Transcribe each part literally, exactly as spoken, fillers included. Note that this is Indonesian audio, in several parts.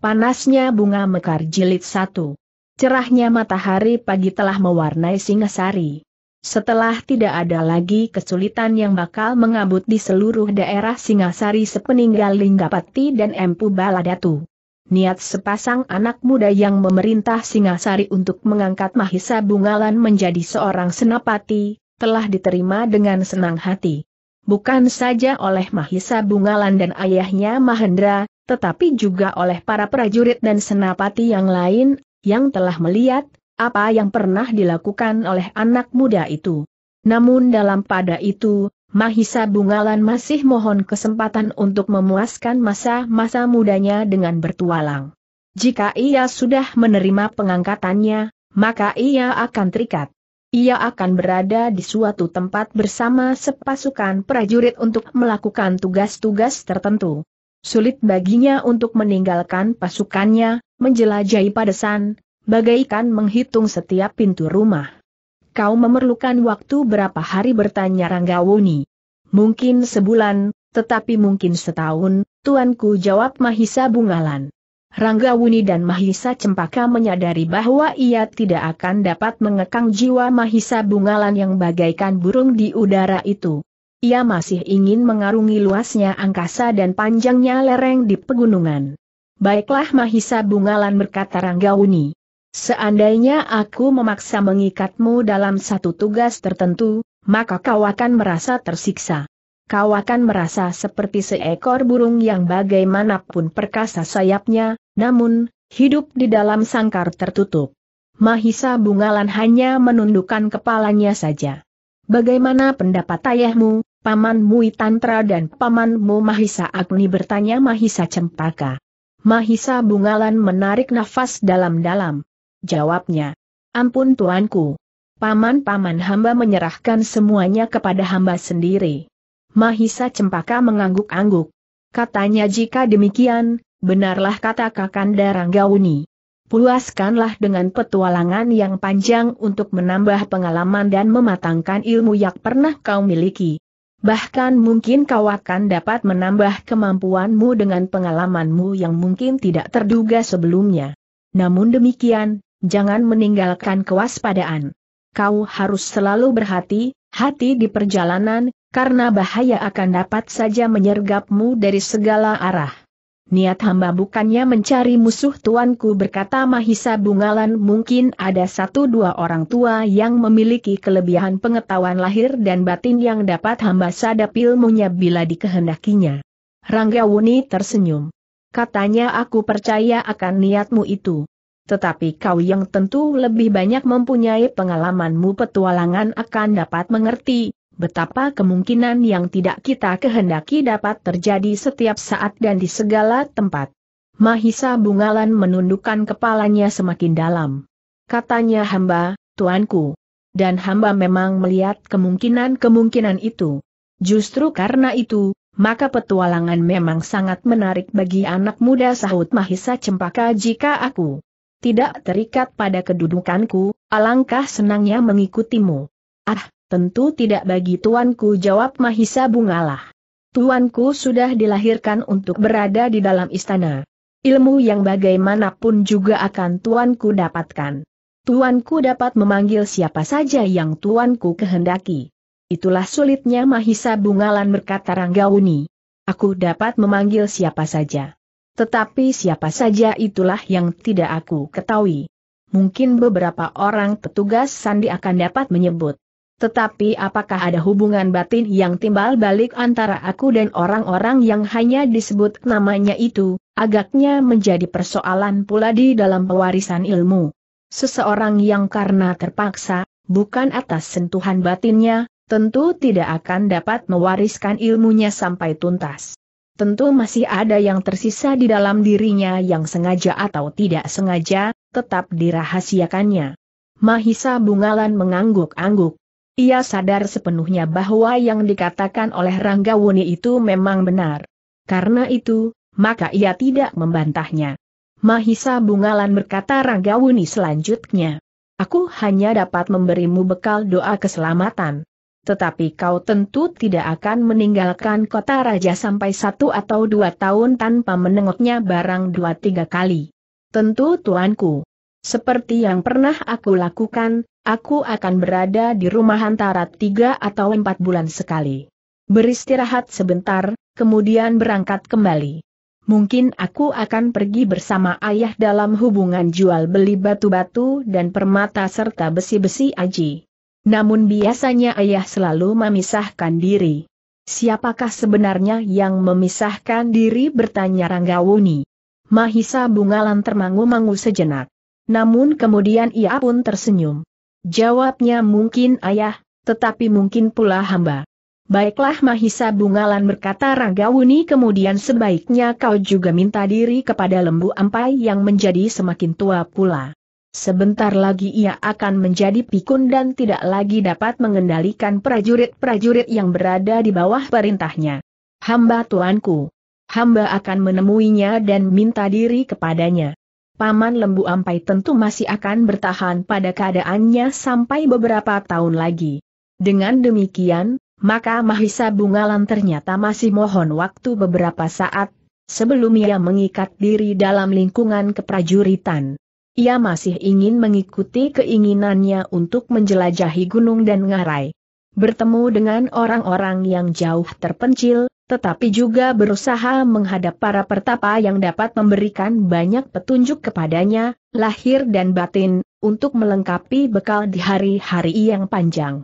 Panasnya bunga mekar jilid satu. Cerahnya matahari pagi telah mewarnai Singasari. Setelah tidak ada lagi kesulitan yang bakal mengabut di seluruh daerah Singasari sepeninggal Linggapati dan Empu Baladatu. Niat sepasang anak muda yang memerintah Singasari untuk mengangkat Mahisa Bungalan menjadi seorang senapati, telah diterima dengan senang hati. Bukan saja oleh Mahisa Bungalan dan ayahnya Mahendra, tetapi juga oleh para prajurit dan senapati yang lain, yang telah melihat apa yang pernah dilakukan oleh anak muda itu. Namun dalam pada itu, Mahisa Bungalan masih mohon kesempatan untuk memuaskan masa-masa mudanya dengan bertualang. Jika ia sudah menerima pengangkatannya, maka ia akan terikat. Ia akan berada di suatu tempat bersama sepasukan prajurit untuk melakukan tugas-tugas tertentu. Sulit baginya untuk meninggalkan pasukannya, menjelajahi padesan, bagaikan menghitung setiap pintu rumah. Kau memerlukan waktu berapa hari, bertanya Ranggawuni. Mungkin sebulan, tetapi mungkin setahun, tuanku, jawab Mahisa Bungalan. Ranggawuni dan Mahisa Cempaka menyadari bahwa ia tidak akan dapat mengekang jiwa Mahisa Bungalan yang bagaikan burung di udara itu. Ia masih ingin mengarungi luasnya angkasa dan panjangnya lereng di pegunungan. Baiklah Mahisa Bungalan, berkata Ranggawuni. Seandainya aku memaksa mengikatmu dalam satu tugas tertentu, maka kau akan merasa tersiksa. Kau akan merasa seperti seekor burung yang bagaimanapun perkasa sayapnya, namun hidup di dalam sangkar tertutup. Mahisa Bungalan hanya menundukkan kepalanya saja. Bagaimana pendapat ayahmu, Paman Mui Tantra dan Pamanmu Mahisa Agni, bertanya Mahisa Cempaka. Mahisa Bungalan menarik nafas dalam-dalam. Jawabnya, ampun tuanku. Paman-paman hamba menyerahkan semuanya kepada hamba sendiri. Mahisa Cempaka mengangguk-angguk. Katanya, jika demikian, benarlah kata Kakanda Ranggawuni. Puaskanlah dengan petualangan yang panjang untuk menambah pengalaman dan mematangkan ilmu yang pernah kau miliki. Bahkan mungkin kau akan dapat menambah kemampuanmu dengan pengalamanmu yang mungkin tidak terduga sebelumnya. Namun demikian, jangan meninggalkan kewaspadaan. Kau harus selalu berhati-hati di perjalanan, karena bahaya akan dapat saja menyergapmu dari segala arah. Niat hamba bukannya mencari musuh tuanku, berkata Mahisa Bungalan. Mungkin ada satu dua orang tua yang memiliki kelebihan pengetahuan lahir dan batin yang dapat hamba sadap ilmunya bila dikehendakinya. Ranggawuni tersenyum. Katanya, aku percaya akan niatmu itu. Tetapi kau yang tentu lebih banyak mempunyai pengalamanmu petualangan akan dapat mengerti betapa kemungkinan yang tidak kita kehendaki dapat terjadi setiap saat dan di segala tempat. Mahisa Bungalan menundukkan kepalanya semakin dalam. Katanya, hamba, tuanku. Dan hamba memang melihat kemungkinan-kemungkinan itu. Justru karena itu, maka petualangan memang sangat menarik bagi anak muda, sahut Mahisa Cempaka. Jika aku tidak terikat pada kedudukanku, alangkah senangnya mengikutimu. Ah, tentu tidak bagi tuanku, jawab Mahisa Bungalan. Tuanku sudah dilahirkan untuk berada di dalam istana. Ilmu yang bagaimanapun juga akan tuanku dapatkan. Tuanku dapat memanggil siapa saja yang tuanku kehendaki. Itulah sulitnya Mahisa Bungalan, berkata Ranggawuni. Aku dapat memanggil siapa saja. Tetapi siapa saja itulah yang tidak aku ketahui. Mungkin beberapa orang petugas sandi akan dapat menyebut. Tetapi apakah ada hubungan batin yang timbal balik antara aku dan orang-orang yang hanya disebut namanya itu, agaknya menjadi persoalan pula di dalam pewarisan ilmu. Seseorang yang karena terpaksa, bukan atas sentuhan batinnya, tentu tidak akan dapat mewariskan ilmunya sampai tuntas. Tentu masih ada yang tersisa di dalam dirinya yang sengaja atau tidak sengaja, tetap dirahasiakannya. Mahisa Bungalan mengangguk-angguk. Ia sadar sepenuhnya bahwa yang dikatakan oleh Ranggawuni itu memang benar. Karena itu, maka ia tidak membantahnya. Mahisa Bungalan, berkata Ranggawuni selanjutnya. Aku hanya dapat memberimu bekal doa keselamatan. tetapi kau tentu tidak akan meninggalkan kota raja sampai satu atau dua tahun tanpa menengoknya barang dua tiga kali. Tentu tuanku. Seperti yang pernah aku lakukan, aku akan berada di rumah antara tiga atau empat bulan sekali. Beristirahat sebentar, kemudian berangkat kembali. Mungkin aku akan pergi bersama ayah dalam hubungan jual-beli batu-batu dan permata serta besi-besi aji. Namun biasanya ayah selalu memisahkan diri. Siapakah sebenarnya yang memisahkan diri, bertanya Ranggawuni. Mahisa Bungalan termangu-mangu sejenak. Namun kemudian ia pun tersenyum. Jawabnya, mungkin ayah, tetapi mungkin pula hamba. Baiklah Mahisa Bungalan, berkata Ranggawuni, kemudian sebaiknya kau juga minta diri kepada Lembu Ampai yang menjadi semakin tua pula. Sebentar lagi ia akan menjadi pikun dan tidak lagi dapat mengendalikan prajurit-prajurit yang berada di bawah perintahnya. Hamba tuanku. Hamba akan menemuinya dan minta diri kepadanya. Paman Lembu Ampai tentu masih akan bertahan pada keadaannya sampai beberapa tahun lagi. Dengan demikian, maka Mahisa Bungalan ternyata masih mohon waktu beberapa saat, sebelum ia mengikat diri dalam lingkungan keprajuritan. Ia masih ingin mengikuti keinginannya untuk menjelajahi gunung dan ngarai. Bertemu dengan orang-orang yang jauh terpencil, tetapi juga berusaha menghadap para pertapa yang dapat memberikan banyak petunjuk kepadanya, lahir dan batin, untuk melengkapi bekal di hari-hari yang panjang.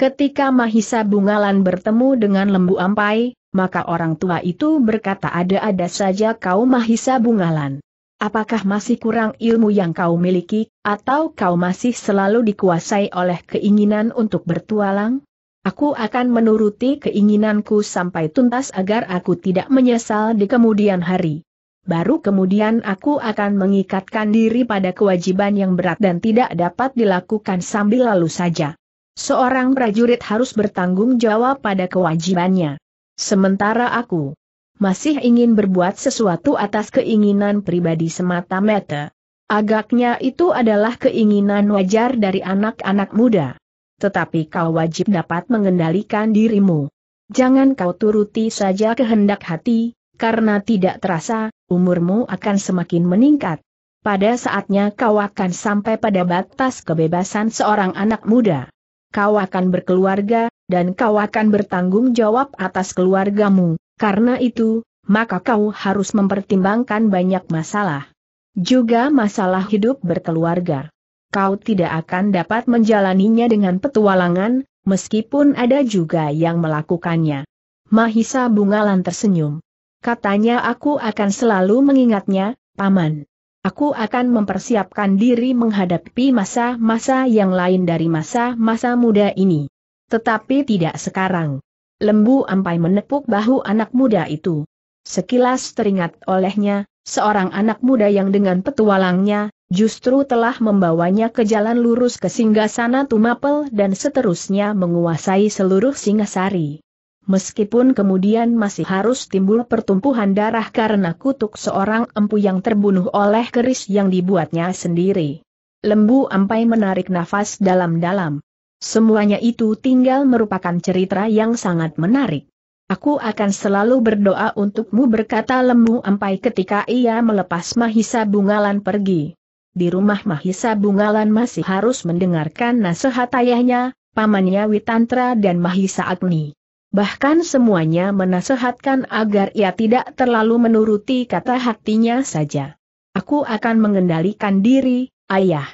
Ketika Mahisa Bungalan bertemu dengan Lembu Ampai, maka orang tua itu berkata, ada-ada saja kau Mahisa Bungalan. Apakah masih kurang ilmu yang kau miliki, atau kau masih selalu dikuasai oleh keinginan untuk bertualang? Aku akan menuruti keinginanku sampai tuntas agar aku tidak menyesal di kemudian hari. Baru kemudian aku akan mengikatkan diri pada kewajiban yang berat dan tidak dapat dilakukan sambil lalu saja. Seorang prajurit harus bertanggung jawab pada kewajibannya. Sementara aku masih ingin berbuat sesuatu atas keinginan pribadi semata-mata. Agaknya itu adalah keinginan wajar dari anak-anak muda. Tetapi kau wajib dapat mengendalikan dirimu. Jangan kau turuti saja kehendak hati, karena tidak terasa, umurmu akan semakin meningkat. Pada saatnya kau akan sampai pada batas kebebasan seorang anak muda. Kau akan berkeluarga, dan kau akan bertanggung jawab atas keluargamu. Karena itu, maka kau harus mempertimbangkan banyak masalah. Juga masalah hidup berkeluarga. Kau tidak akan dapat menjalaninya dengan petualangan, meskipun ada juga yang melakukannya. Mahisa Bungalan tersenyum. Katanya, aku akan selalu mengingatnya, Paman. Aku akan mempersiapkan diri menghadapi masa-masa yang lain dari masa-masa muda ini. Tetapi tidak sekarang. Lembu Ampai menepuk bahu anak muda itu. Sekilas teringat olehnya, seorang anak muda yang dengan petualangnya, justru telah membawanya ke jalan lurus ke Singasana Tumapel dan seterusnya menguasai seluruh Singasari. Meskipun kemudian masih harus timbul pertumpuhan darah karena kutuk seorang empu yang terbunuh oleh keris yang dibuatnya sendiri. Lembu Ampai menarik nafas dalam-dalam. Semuanya itu tinggal merupakan cerita yang sangat menarik. Aku akan selalu berdoa untukmu, berkata Lembu Ampai ketika ia melepas Mahisa Bungalan pergi. Di rumah Mahisa Bungalan masih harus mendengarkan nasihat ayahnya, pamannya Witantra dan Mahisa Agni. Bahkan semuanya menasehatkan agar ia tidak terlalu menuruti kata hatinya saja. Aku akan mengendalikan diri, ayah.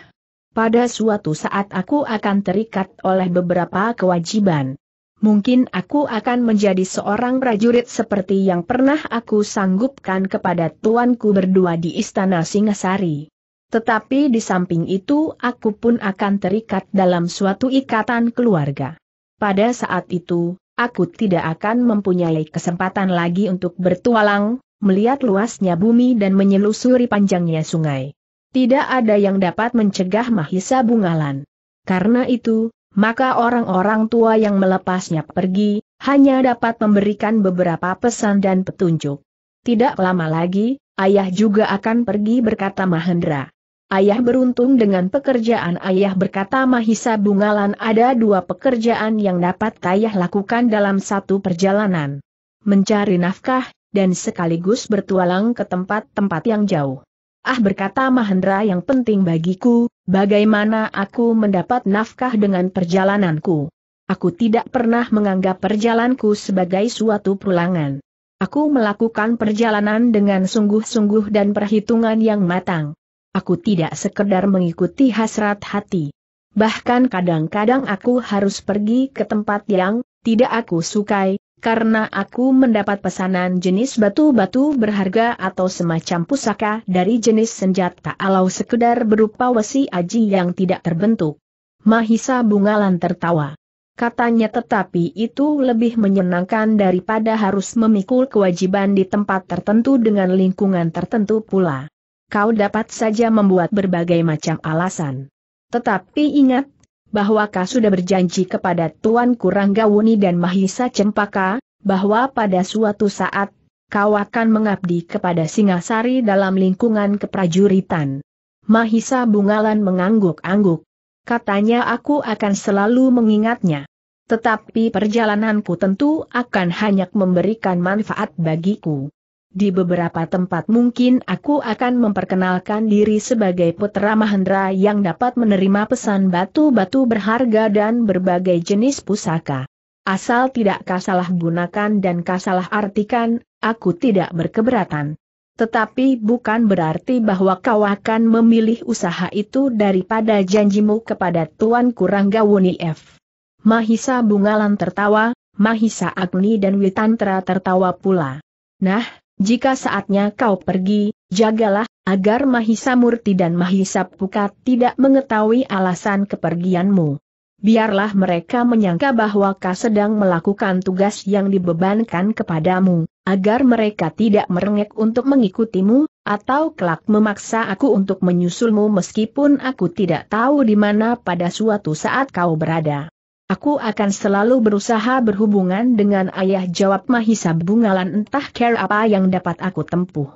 Pada suatu saat aku akan terikat oleh beberapa kewajiban. Mungkin aku akan menjadi seorang prajurit seperti yang pernah aku sanggupkan kepada tuanku berdua di Istana Singasari. Tetapi di samping itu aku pun akan terikat dalam suatu ikatan keluarga. Pada saat itu, aku tidak akan mempunyai kesempatan lagi untuk bertualang, melihat luasnya bumi dan menyelusuri panjangnya sungai. Tidak ada yang dapat mencegah Mahisa Bungalan. Karena itu, maka orang-orang tua yang melepasnya pergi, hanya dapat memberikan beberapa pesan dan petunjuk. Tidak lama lagi, ayah juga akan pergi, berkata Mahendra. Ayah beruntung dengan pekerjaan ayah, berkata Mahisa Bungalan. Ada dua pekerjaan yang dapat ayah lakukan dalam satu perjalanan. Mencari nafkah, dan sekaligus bertualang ke tempat-tempat yang jauh. Ah, berkata Mahendra, yang penting bagiku, bagaimana aku mendapat nafkah dengan perjalananku. Aku tidak pernah menganggap perjalananku sebagai suatu perulangan. Aku melakukan perjalanan dengan sungguh-sungguh dan perhitungan yang matang. Aku tidak sekedar mengikuti hasrat hati. Bahkan kadang-kadang aku harus pergi ke tempat yang tidak aku sukai, karena aku mendapat pesanan jenis batu-batu berharga atau semacam pusaka dari jenis senjata alau sekedar berupa wesi aji yang tidak terbentuk. Mahisa Bungalan tertawa. Katanya, tetapi itu lebih menyenangkan daripada harus memikul kewajiban di tempat tertentu dengan lingkungan tertentu pula. Kau dapat saja membuat berbagai macam alasan. Tetapi ingat, bahwa kau sudah berjanji kepada Tuanku Ranggawuni dan Mahisa Cempaka, bahwa pada suatu saat, kau akan mengabdi kepada Singasari dalam lingkungan keprajuritan. Mahisa Bungalan mengangguk-angguk. Katanya, aku akan selalu mengingatnya. Tetapi perjalananku tentu akan hanya memberikan manfaat bagiku. Di beberapa tempat mungkin aku akan memperkenalkan diri sebagai putra Mahendra yang dapat menerima pesan batu-batu berharga dan berbagai jenis pusaka. Asal tidak kasalah gunakan dan kasalah artikan, aku tidak berkeberatan. Tetapi bukan berarti bahwa kau akan memilih usaha itu daripada janjimu kepada Tuanku Ranggawuni. F. Mahisa Bungalan tertawa, Mahisa Agni dan Witantra tertawa pula. Nah, jika saatnya kau pergi, jagalah, agar Mahisa Murti dan Mahisa Pukat tidak mengetahui alasan kepergianmu. Biarlah mereka menyangka bahwa kau sedang melakukan tugas yang dibebankan kepadamu, agar mereka tidak merengek untuk mengikutimu, atau kelak memaksa aku untuk menyusulmu meskipun aku tidak tahu di mana pada suatu saat kau berada. Aku akan selalu berusaha berhubungan dengan ayah, jawab Mahisa Bungalan. Entah care apa yang dapat aku tempuh.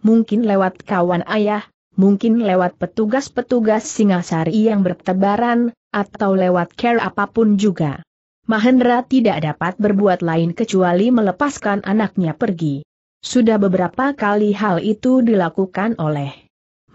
Mungkin lewat kawan ayah, mungkin lewat petugas-petugas Singasari yang bertebaran, atau lewat care apapun juga. Mahendra tidak dapat berbuat lain kecuali melepaskan anaknya pergi. Sudah beberapa kali hal itu dilakukan oleh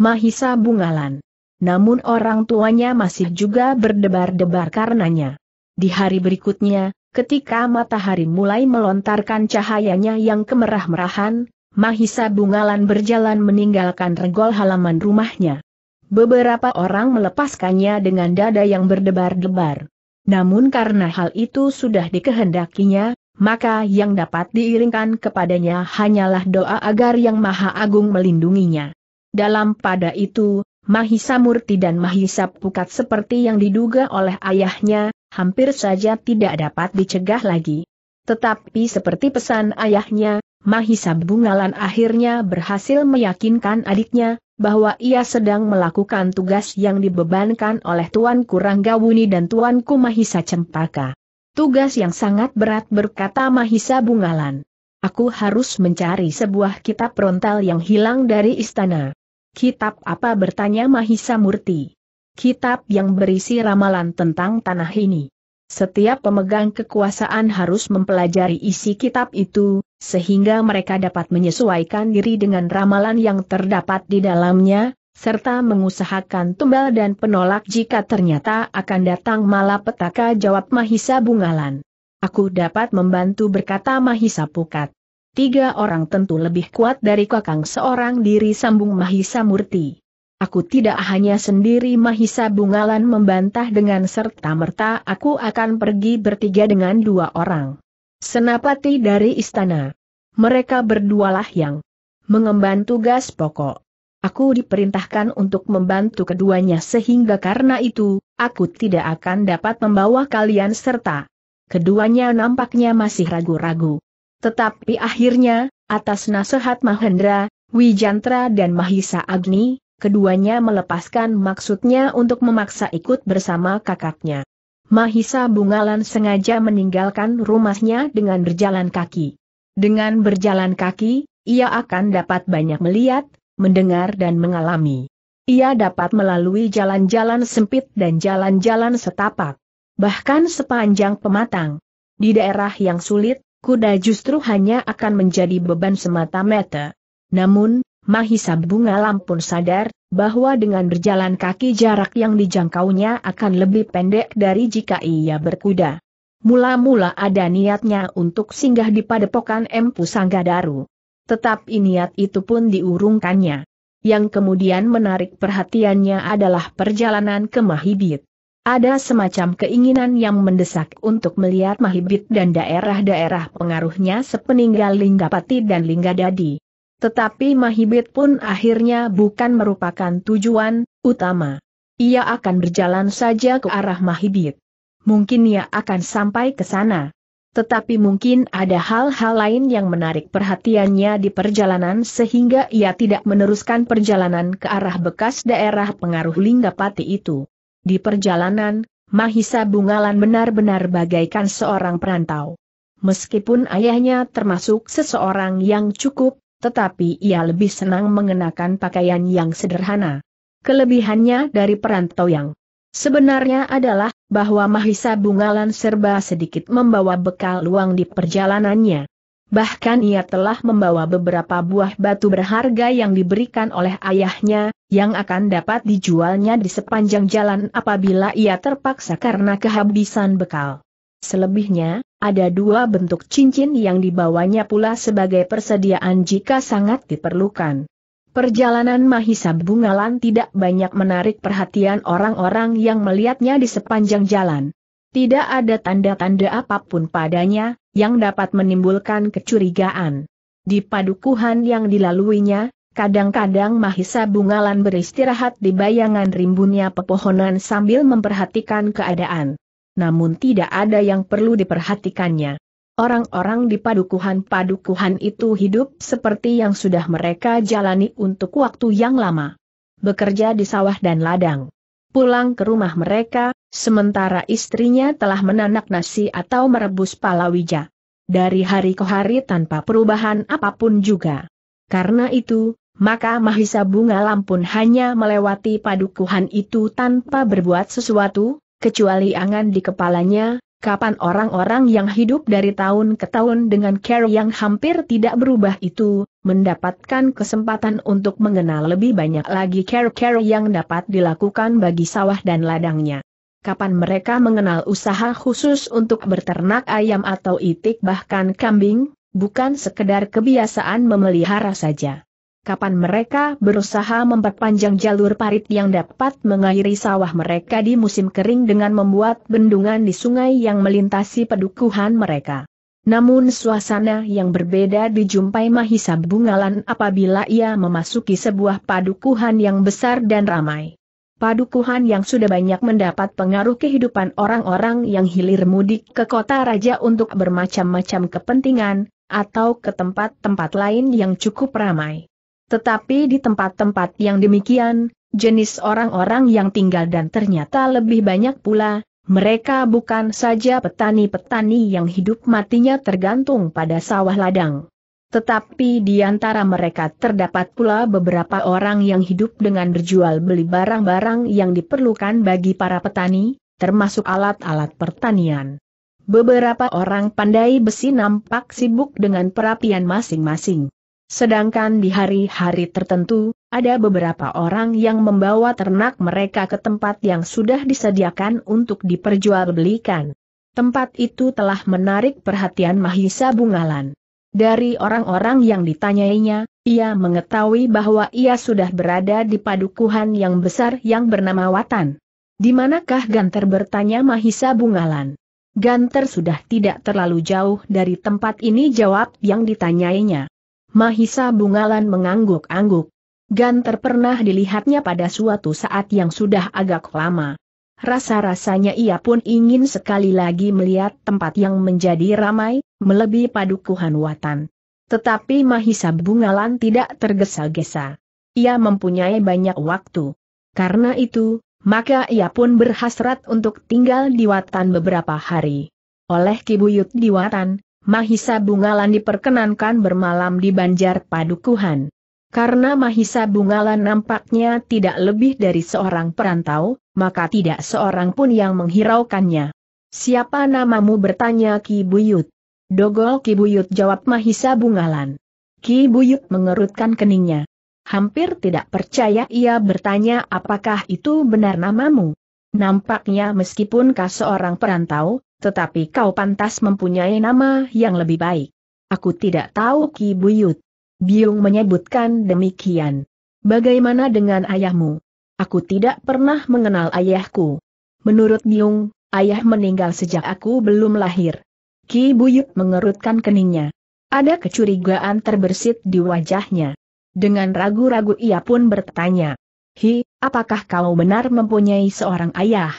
Mahisa Bungalan. Namun orang tuanya masih juga berdebar-debar karenanya. Di hari berikutnya, ketika matahari mulai melontarkan cahayanya yang kemerah-merahan, Mahisa Bungalan berjalan meninggalkan regol halaman rumahnya. Beberapa orang melepaskannya dengan dada yang berdebar-debar. Namun karena hal itu sudah dikehendakinya, maka yang dapat diiringkan kepadanya hanyalah doa agar Yang Maha Agung melindunginya. Dalam pada itu, Mahisa Murti dan Mahisa Pukat, seperti yang diduga oleh ayahnya, hampir saja tidak dapat dicegah lagi. Tetapi seperti pesan ayahnya, Mahisa Bungalan akhirnya berhasil meyakinkan adiknya, bahwa ia sedang melakukan tugas yang dibebankan oleh Tuanku Ranggawuni dan Tuanku Mahisa Cempaka. Tugas yang sangat berat, berkata Mahisa Bungalan. Aku harus mencari sebuah kitab rontal yang hilang dari istana. Kitab apa, bertanya Mahisa Murti. Kitab yang berisi ramalan tentang tanah ini. Setiap pemegang kekuasaan harus mempelajari isi kitab itu, sehingga mereka dapat menyesuaikan diri dengan ramalan yang terdapat di dalamnya, serta mengusahakan tumbal dan penolak jika ternyata akan datang malapetaka, jawab Mahisa Bungalan. Aku dapat membantu, berkata Mahisa Pukat. Tiga orang tentu lebih kuat dari kakang seorang diri, sambung Mahisa Murti. Aku tidak hanya sendiri, Mahisa Bungalan membantah dengan serta-merta. Aku akan pergi bertiga dengan dua orang senapati dari istana. Mereka berdualah yang mengemban tugas pokok. Aku diperintahkan untuk membantu keduanya, sehingga karena itu, aku tidak akan dapat membawa kalian serta. Keduanya nampaknya masih ragu-ragu. Tetapi akhirnya, atas nasihat Mahendra, Wijantra dan Mahisa Agni, keduanya melepaskan maksudnya untuk memaksa ikut bersama kakaknya. Mahisa Bungalan sengaja meninggalkan rumahnya dengan berjalan kaki. Dengan berjalan kaki, ia akan dapat banyak melihat, mendengar dan mengalami. ia dapat melalui jalan-jalan sempit dan jalan-jalan setapak. Bahkan sepanjang pematang. Di daerah yang sulit, kuda justru hanya akan menjadi beban semata-mata. Namun, Mahisa Bungalan pun sadar, bahwa dengan berjalan kaki jarak yang dijangkaunya akan lebih pendek dari jika ia berkuda. Mula-mula ada niatnya untuk singgah di padepokan Empu Sanggadaru. Tetapi niat itu pun diurungkannya. Yang kemudian menarik perhatiannya adalah perjalanan ke Mahibit. Ada semacam keinginan yang mendesak untuk melihat Mahibit dan daerah-daerah pengaruhnya sepeninggal Linggapati dan Lingga Dadi. Tetapi Mahibit pun akhirnya bukan merupakan tujuan utama. Ia akan berjalan saja ke arah Mahibit. Mungkin ia akan sampai ke sana. Tetapi mungkin ada hal-hal lain yang menarik perhatiannya di perjalanan sehingga ia tidak meneruskan perjalanan ke arah bekas daerah pengaruh Linggapati itu. Di perjalanan, Mahisa Bungalan benar-benar bagaikan seorang perantau. Meskipun ayahnya termasuk seseorang yang cukup, tetapi ia lebih senang mengenakan pakaian yang sederhana. Kelebihannya dari perantau yang sebenarnya adalah bahwa Mahisa Bungalan serba sedikit membawa bekal uang di perjalanannya. Bahkan ia telah membawa beberapa buah batu berharga yang diberikan oleh ayahnya, yang akan dapat dijualnya di sepanjang jalan apabila ia terpaksa karena kehabisan bekal. Selebihnya, ada dua bentuk cincin yang dibawanya pula sebagai persediaan jika sangat diperlukan. Perjalanan Mahisa Bungalan tidak banyak menarik perhatian orang-orang yang melihatnya di sepanjang jalan. Tidak ada tanda-tanda apapun padanya, yang dapat menimbulkan kecurigaan. Di padukuhan yang dilaluinya, kadang-kadang Mahisa Bungalan beristirahat di bayangan rimbunnya pepohonan sambil memperhatikan keadaan. Namun tidak ada yang perlu diperhatikannya. Orang-orang di padukuhan-padukuhan itu hidup seperti yang sudah mereka jalani untuk waktu yang lama. Bekerja di sawah dan ladang. Pulang ke rumah mereka, sementara istrinya telah menanak nasi atau merebus palawija. Dari hari ke hari tanpa perubahan apapun juga. Karena itu, maka Mahisa Bungalan pun hanya melewati padukuhan itu tanpa berbuat sesuatu, kecuali angan di kepalanya, kapan orang-orang yang hidup dari tahun ke tahun dengan cara yang hampir tidak berubah itu, mendapatkan kesempatan untuk mengenal lebih banyak lagi cara-cara yang dapat dilakukan bagi sawah dan ladangnya. Kapan mereka mengenal usaha khusus untuk berternak ayam atau itik bahkan kambing, bukan sekedar kebiasaan memelihara saja. Kapan mereka berusaha memperpanjang jalur parit yang dapat mengairi sawah mereka di musim kering dengan membuat bendungan di sungai yang melintasi padukuhan mereka. Namun suasana yang berbeda dijumpai Mahisa Bungalan apabila ia memasuki sebuah padukuhan yang besar dan ramai. Padukuhan yang sudah banyak mendapat pengaruh kehidupan orang-orang yang hilir mudik ke kota raja untuk bermacam-macam kepentingan, atau ke tempat-tempat lain yang cukup ramai. Tetapi di tempat-tempat yang demikian, jenis orang-orang yang tinggal dan ternyata lebih banyak pula, mereka bukan saja petani-petani yang hidup matinya tergantung pada sawah ladang. Tetapi di antara mereka terdapat pula beberapa orang yang hidup dengan berjual beli barang-barang yang diperlukan bagi para petani, termasuk alat-alat pertanian. Beberapa orang pandai besi nampak sibuk dengan perapian masing-masing. Sedangkan di hari-hari tertentu, ada beberapa orang yang membawa ternak mereka ke tempat yang sudah disediakan untuk diperjualbelikan. Tempat itu telah menarik perhatian Mahisa Bungalan. Dari orang-orang yang ditanyainya, ia mengetahui bahwa ia sudah berada di padukuhan yang besar yang bernama Watan. "Di manakah Ganter?" bertanya Mahisa Bungalan. "Ganter sudah tidak terlalu jauh dari tempat ini," jawab yang ditanyainya. Mahisa Bungalan mengangguk-angguk. Ganter pernah dilihatnya pada suatu saat yang sudah agak lama. Rasa-rasanya ia pun ingin sekali lagi melihat tempat yang menjadi ramai, melebihi padukuhan Watan. Tetapi Mahisa Bungalan tidak tergesa-gesa. Ia mempunyai banyak waktu. Karena itu, maka ia pun berhasrat untuk tinggal di Watan beberapa hari. Oleh Ki Buyut di Watan, Mahisa Bungalan diperkenankan bermalam di banjar padukuhan. Karena Mahisa Bungalan nampaknya tidak lebih dari seorang perantau, maka tidak seorang pun yang menghiraukannya. "Siapa namamu?" bertanya Ki Buyut. "Dogol Ki Buyut," jawab Mahisa Bungalan. Ki Buyut mengerutkan keningnya. Hampir tidak percaya ia bertanya, "Apakah itu benar namamu? Nampaknya meskipun kau seorang perantau, tetapi kau pantas mempunyai nama yang lebih baik." "Aku tidak tahu Ki Buyut," Biung menyebutkan demikian. "Bagaimana dengan ayahmu?" "Aku tidak pernah mengenal ayahku. Menurut Biung, ayah meninggal sejak aku belum lahir." Ki Buyut mengerutkan keningnya. Ada kecurigaan terbersit di wajahnya. Dengan ragu-ragu ia pun bertanya, "Hi, apakah kau benar mempunyai seorang ayah?"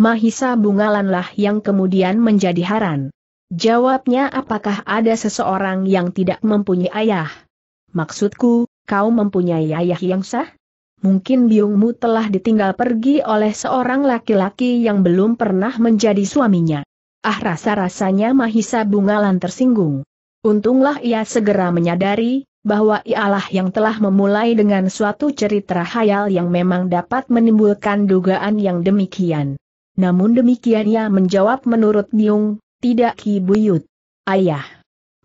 Mahisa Bungalanlah yang kemudian menjadi haran. Jawabnya, "Apakah ada seseorang yang tidak mempunyai ayah? Maksudku, kau mempunyai ayah yang sah? Mungkin biungmu telah ditinggal pergi oleh seorang laki-laki yang belum pernah menjadi suaminya." Ah, rasa-rasanya Mahisa Bungalan tersinggung. Untunglah ia segera menyadari bahwa ialah yang telah memulai dengan suatu cerita khayal yang memang dapat menimbulkan dugaan yang demikian. Namun demikian ia menjawab, "Menurut Biung, tidak Ki Buyut. Ayah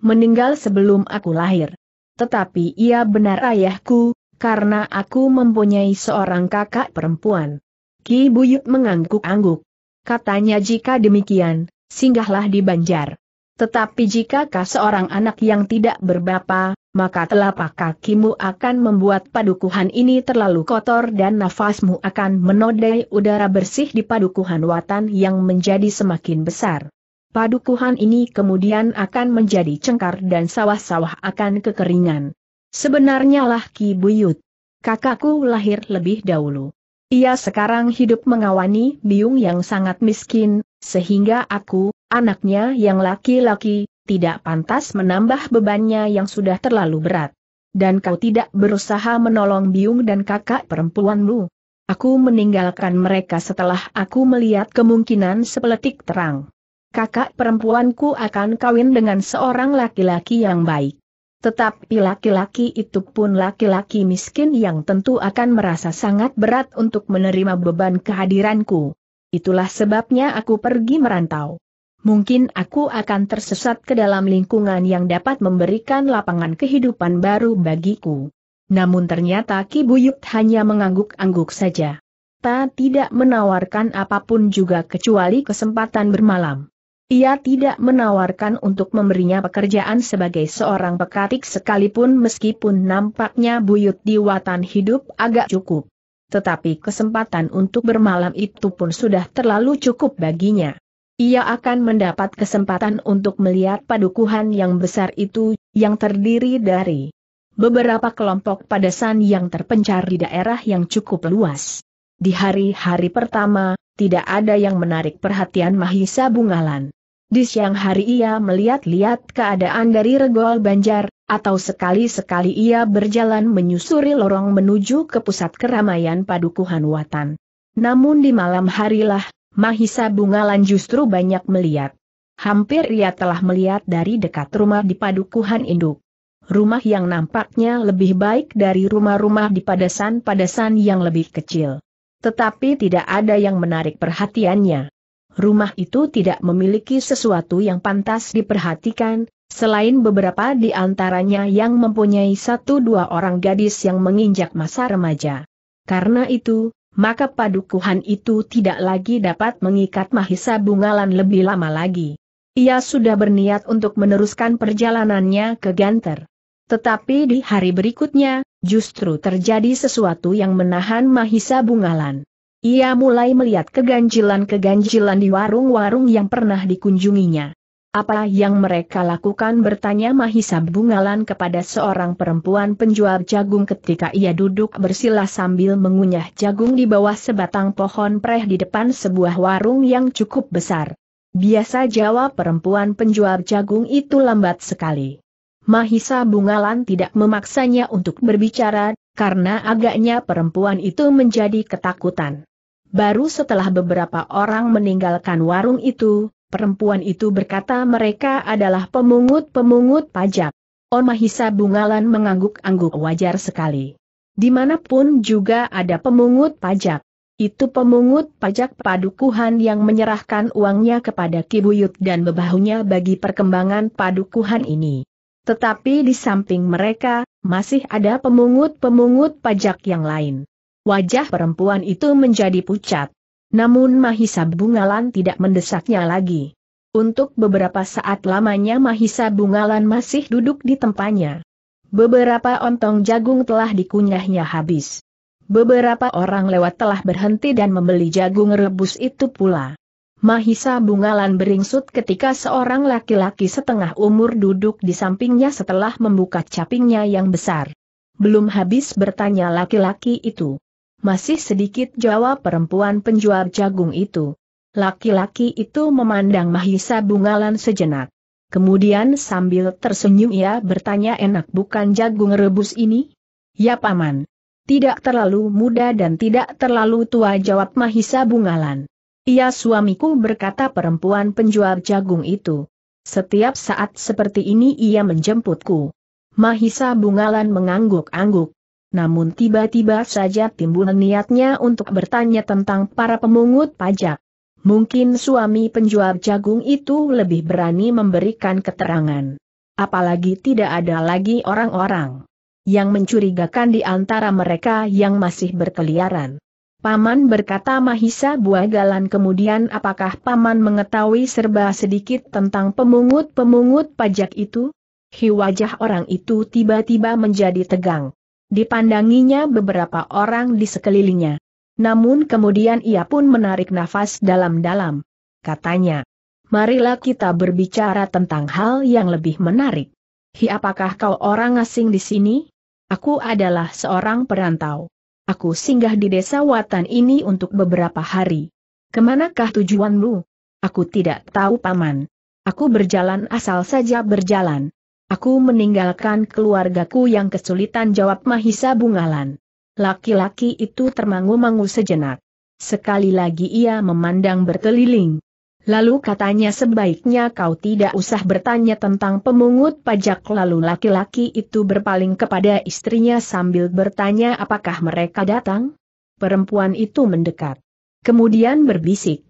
meninggal sebelum aku lahir. Tetapi ia benar ayahku, karena aku mempunyai seorang kakak perempuan." Ki Buyut mengangguk-angguk. Katanya, "Jika demikian, singgahlah di Banjar. Tetapi jika kau seorang anak yang tidak berbapa, maka telapak kakimu akan membuat padukuhan ini terlalu kotor dan nafasmu akan menodai udara bersih di padukuhan Watan yang menjadi semakin besar. Padukuhan ini kemudian akan menjadi cengkar dan sawah-sawah akan kekeringan." "Sebenarnya lah Ki Buyut, kakakku lahir lebih dahulu. Ia sekarang hidup mengawani Biung yang sangat miskin, sehingga aku, anaknya yang laki-laki, tidak pantas menambah bebannya yang sudah terlalu berat. Dan kau tidak berusaha menolong Biung dan kakak perempuanmu. Aku meninggalkan mereka setelah aku melihat kemungkinan sepeletik terang. Kakak perempuanku akan kawin dengan seorang laki-laki yang baik. Tetapi laki-laki itu pun laki-laki miskin yang tentu akan merasa sangat berat untuk menerima beban kehadiranku. Itulah sebabnya aku pergi merantau. Mungkin aku akan tersesat ke dalam lingkungan yang dapat memberikan lapangan kehidupan baru bagiku." Namun ternyata Ki Buyut hanya mengangguk-angguk saja. Ta tidak menawarkan apapun juga kecuali kesempatan bermalam. Ia tidak menawarkan untuk memberinya pekerjaan sebagai seorang pekatik sekalipun, meskipun nampaknya Buyut di Watan hidup agak cukup. Tetapi kesempatan untuk bermalam itu pun sudah terlalu cukup baginya. Ia akan mendapat kesempatan untuk melihat padukuhan yang besar itu, yang terdiri dari beberapa kelompok padasan yang terpencar di daerah yang cukup luas. Di hari-hari pertama, tidak ada yang menarik perhatian Mahisa Bungalan. Di siang hari ia melihat-lihat keadaan dari regol Banjar, atau sekali-sekali ia berjalan menyusuri lorong menuju ke pusat keramaian padukuhan Watan. Namun di malam harilah, Mahisa Bungalan justru banyak melihat. Hampir ia telah melihat dari dekat rumah di padukuhan induk. Rumah yang nampaknya lebih baik dari rumah-rumah di padasan-padasan yang lebih kecil. Tetapi tidak ada yang menarik perhatiannya. Rumah itu tidak memiliki sesuatu yang pantas diperhatikan, selain beberapa di antaranya yang mempunyai satu dua orang gadis yang menginjak masa remaja. Karena itu, maka padukuhan itu tidak lagi dapat mengikat Mahisa Bungalan lebih lama lagi. Ia sudah berniat untuk meneruskan perjalanannya ke Ganter. Tetapi di hari berikutnya, justru terjadi sesuatu yang menahan Mahisa Bungalan. Ia mulai melihat keganjilan-keganjilan di warung-warung yang pernah dikunjunginya. "Apa yang mereka lakukan?" bertanya Mahisa Bungalan kepada seorang perempuan penjual jagung ketika ia duduk bersila sambil mengunyah jagung di bawah sebatang pohon preh di depan sebuah warung yang cukup besar. "Biasa," jawab perempuan penjual jagung itu lambat sekali. Mahisa Bungalan tidak memaksanya untuk berbicara, karena agaknya perempuan itu menjadi ketakutan. Baru setelah beberapa orang meninggalkan warung itu, perempuan itu berkata, "Mereka adalah pemungut-pemungut pajak. On Mahisa Bungalan mengangguk-angguk, wajar sekali. Dimanapun juga ada pemungut pajak. Itu pemungut pajak padukuhan yang menyerahkan uangnya kepada Ki Buyut dan bebahunya bagi perkembangan padukuhan ini. Tetapi di samping mereka, masih ada pemungut-pemungut pajak yang lain. Wajah perempuan itu menjadi pucat. Namun Mahisa Bungalan tidak mendesaknya lagi. Untuk beberapa saat lamanya Mahisa Bungalan masih duduk di tempatnya. Beberapa ontong jagung telah dikunyahnya habis. Beberapa orang lewat telah berhenti dan membeli jagung rebus itu pula. Mahisa Bungalan beringsut ketika seorang laki-laki setengah umur duduk di sampingnya setelah membuka capingnya yang besar. Belum habis bertanya laki-laki itu. Masih sedikit, jawab perempuan penjual jagung itu. Laki-laki itu memandang Mahisa Bungalan sejenak. Kemudian sambil tersenyum ia bertanya, enak bukan jagung rebus ini? Ya paman. Tidak terlalu muda dan tidak terlalu tua, jawab Mahisa Bungalan. Iya suamiku, berkata perempuan penjual jagung itu. Setiap saat seperti ini ia menjemputku. Mahisa Bungalan mengangguk-angguk. Namun tiba-tiba saja timbul niatnya untuk bertanya tentang para pemungut pajak. Mungkin suami penjual jagung itu lebih berani memberikan keterangan. Apalagi tidak ada lagi orang-orang yang mencurigakan di antara mereka yang masih berkeliaran. Paman, berkata Mahisa Bungalan kemudian, apakah paman mengetahui serba sedikit tentang pemungut-pemungut pajak itu? Hi, wajah orang itu tiba-tiba menjadi tegang. Dipandanginya beberapa orang di sekelilingnya. Namun kemudian ia pun menarik nafas dalam-dalam. Katanya, marilah kita berbicara tentang hal yang lebih menarik. Hi, apakah kau orang asing di sini? Aku adalah seorang perantau. Aku singgah di desa Watan ini untuk beberapa hari. Kemanakah tujuanmu? Aku tidak tahu paman. Aku berjalan asal saja berjalan. Aku meninggalkan keluargaku yang kesulitan, jawab Mahisa Bungalan. Laki-laki itu termangu-mangu sejenak. Sekali lagi ia memandang berkeliling. Lalu katanya, sebaiknya kau tidak usah bertanya tentang pemungut pajak. Lalu laki-laki itu berpaling kepada istrinya sambil bertanya, apakah mereka datang? Perempuan itu mendekat. Kemudian berbisik.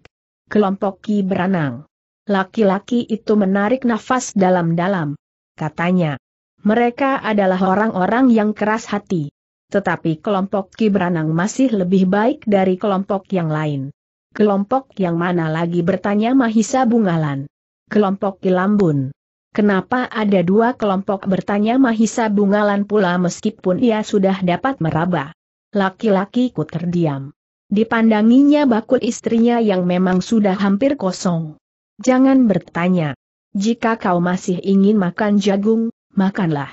Kelompok Ki Branang. Laki-laki itu menarik nafas dalam-dalam. Katanya, mereka adalah orang-orang yang keras hati. Tetapi kelompok Ki Branang masih lebih baik dari kelompok yang lain. Kelompok yang mana lagi, bertanya Mahisa Bungalan. Kelompok Ki Lambun. Kenapa ada dua kelompok, bertanya Mahisa Bungalan pula meskipun ia sudah dapat meraba. Laki-laki ku terdiam. Dipandanginya bakul istrinya yang memang sudah hampir kosong. Jangan bertanya. Jika kau masih ingin makan jagung, makanlah.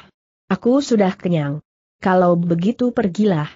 Aku sudah kenyang. Kalau begitu pergilah.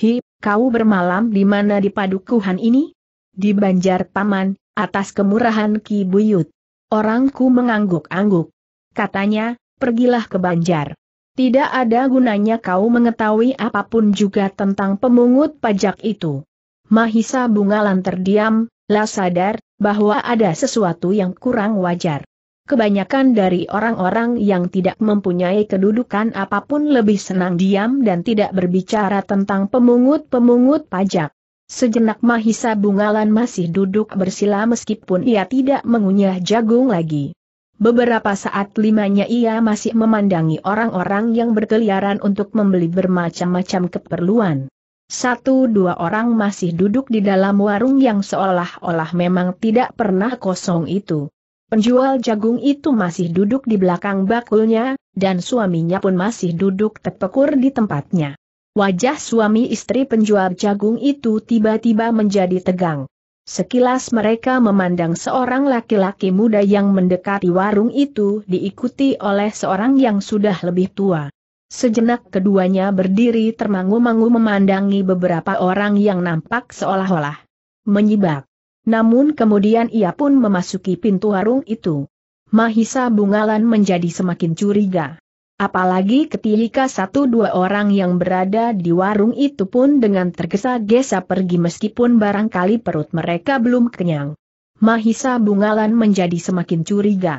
Hi, kau bermalam di mana di padukuhan ini? Di Banjar paman, atas kemurahan Ki Buyut. Orangku mengangguk-angguk. Katanya, pergilah ke Banjar. Tidak ada gunanya kau mengetahui apapun juga tentang pemungut pajak itu. Mahisa Bungalan terdiam, lah sadar bahwa ada sesuatu yang kurang wajar. Kebanyakan dari orang-orang yang tidak mempunyai kedudukan apapun lebih senang diam dan tidak berbicara tentang pemungut-pemungut pajak. Sejenak Mahisa Bungalan masih duduk bersila meskipun ia tidak mengunyah jagung lagi. Beberapa saat limanya ia masih memandangi orang-orang yang berkeliaran untuk membeli bermacam-macam keperluan. Satu dua orang masih duduk di dalam warung yang seolah-olah memang tidak pernah kosong itu. Penjual jagung itu masih duduk di belakang bakulnya, dan suaminya pun masih duduk terpekur di tempatnya. Wajah suami istri penjual jagung itu tiba-tiba menjadi tegang. Sekilas mereka memandang seorang laki-laki muda yang mendekati warung itu diikuti oleh seorang yang sudah lebih tua. Sejenak keduanya berdiri termangu-mangu memandangi beberapa orang yang nampak seolah-olah menyibak. Namun kemudian ia pun memasuki pintu warung itu. Mahisa Bungalan menjadi semakin curiga. Apalagi ketika satu dua orang yang berada di warung itu pun dengan tergesa-gesa pergi meskipun barangkali perut mereka belum kenyang. Mahisa Bungalan menjadi semakin curiga.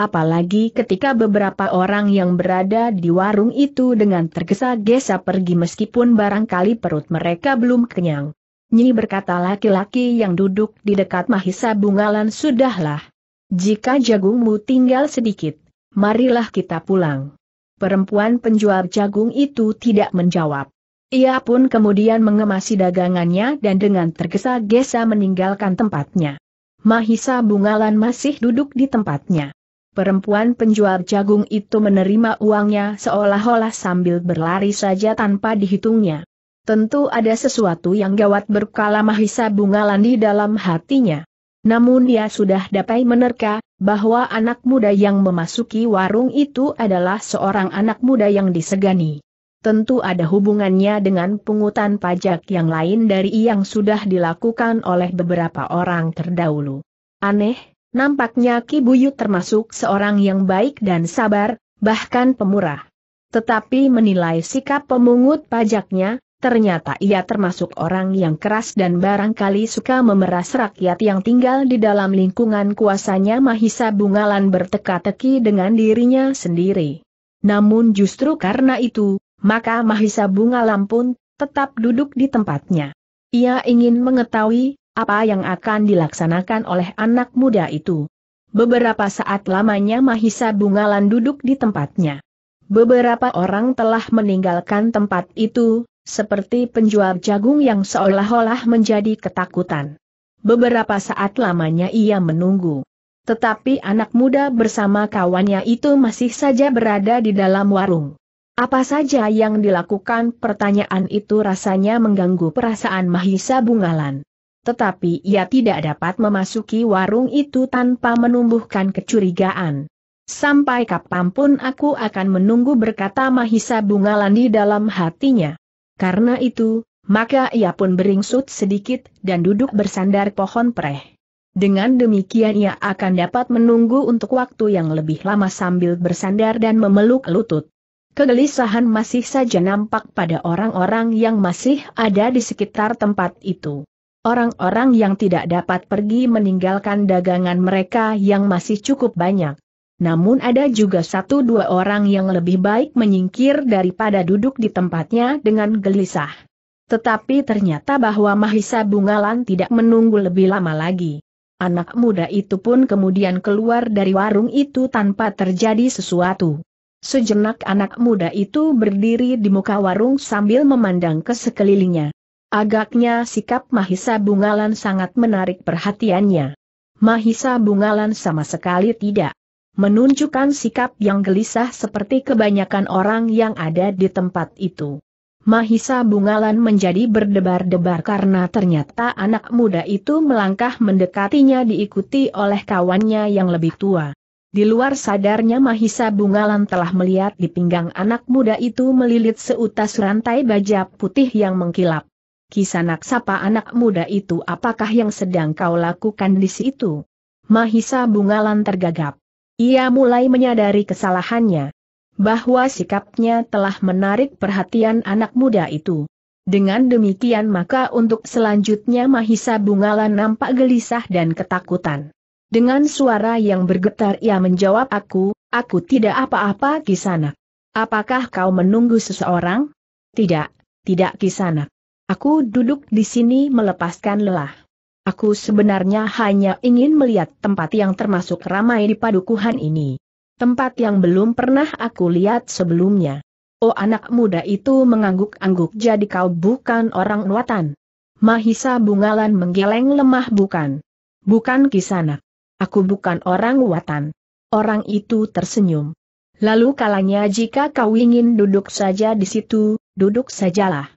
Apalagi ketika beberapa orang yang berada di warung itu dengan tergesa-gesa pergi meskipun barangkali perut mereka belum kenyang. Nyi, berkata laki-laki yang duduk di dekat Mahisa Bungalan, sudahlah. Jika jagungmu tinggal sedikit, marilah kita pulang. Perempuan penjual jagung itu tidak menjawab. Ia pun kemudian mengemasi dagangannya dan dengan tergesa-gesa meninggalkan tempatnya. Mahisa Bungalan masih duduk di tempatnya. Perempuan penjual jagung itu menerima uangnya seolah-olah sambil berlari saja tanpa dihitungnya. Tentu ada sesuatu yang gawat berkala Mahisa Bungalan di dalam hatinya. Namun dia sudah dapat menerka bahwa anak muda yang memasuki warung itu adalah seorang anak muda yang disegani. Tentu ada hubungannya dengan pungutan pajak yang lain dari yang sudah dilakukan oleh beberapa orang terdahulu. Aneh, nampaknya Ki Buyut termasuk seorang yang baik dan sabar, bahkan pemurah. Tetapi menilai sikap pemungut pajaknya, ternyata ia termasuk orang yang keras dan barangkali suka memeras rakyat yang tinggal di dalam lingkungan kuasanya. Mahisa Bungalan berteka-teki dengan dirinya sendiri. Namun justru karena itu, maka Mahisa Bungalan pun tetap duduk di tempatnya. Ia ingin mengetahui apa yang akan dilaksanakan oleh anak muda itu. Beberapa saat lamanya Mahisa Bungalan duduk di tempatnya. Beberapa orang telah meninggalkan tempat itu, seperti penjual jagung yang seolah-olah menjadi ketakutan. Beberapa saat lamanya ia menunggu. Tetapi anak muda bersama kawannya itu masih saja berada di dalam warung. Apa saja yang dilakukan? Pertanyaan itu rasanya mengganggu perasaan Mahisa Bungalan. Tetapi ia tidak dapat memasuki warung itu tanpa menumbuhkan kecurigaan. Sampai kapanpun aku akan menunggu, berkata Mahisa Bungalan di dalam hatinya. Karena itu, maka ia pun beringsut sedikit dan duduk bersandar pohon preh. Dengan demikian ia akan dapat menunggu untuk waktu yang lebih lama sambil bersandar dan memeluk lutut. Kegelisahan masih saja nampak pada orang-orang yang masih ada di sekitar tempat itu. Orang-orang yang tidak dapat pergi meninggalkan dagangan mereka yang masih cukup banyak. Namun ada juga satu dua orang yang lebih baik menyingkir daripada duduk di tempatnya dengan gelisah. Tetapi ternyata bahwa Mahisa Bungalan tidak menunggu lebih lama lagi. Anak muda itu pun kemudian keluar dari warung itu tanpa terjadi sesuatu. Sejenak anak muda itu berdiri di muka warung sambil memandang ke sekelilingnya. Agaknya sikap Mahisa Bungalan sangat menarik perhatiannya. Mahisa Bungalan sama sekali tidak menunjukkan sikap yang gelisah seperti kebanyakan orang yang ada di tempat itu. Mahisa Bungalan menjadi berdebar-debar karena ternyata anak muda itu melangkah mendekatinya diikuti oleh kawannya yang lebih tua. Di luar sadarnya Mahisa Bungalan telah melihat di pinggang anak muda itu melilit seutas rantai baja putih yang mengkilap. Kisanak, sapa anak muda itu, apakah yang sedang kau lakukan di situ? Mahisa Bungalan tergagap. Ia mulai menyadari kesalahannya, bahwa sikapnya telah menarik perhatian anak muda itu. Dengan demikian maka untuk selanjutnya Mahisa Bungalan nampak gelisah dan ketakutan. Dengan suara yang bergetar ia menjawab, aku, aku tidak apa-apa Kisanak. Apakah kau menunggu seseorang? Tidak, tidak Kisanak. Aku duduk di sini melepaskan lelah. Aku sebenarnya hanya ingin melihat tempat yang termasuk ramai di padukuhan ini. Tempat yang belum pernah aku lihat sebelumnya. Oh, anak muda itu mengangguk-angguk. Jadi kau bukan orang Watan? Mahisa Bungalan menggeleng lemah. Bukan. Bukan Kisanak. Aku bukan orang Watan. Orang itu tersenyum. Lalu kalanya, jika kau ingin duduk saja di situ, duduk sajalah.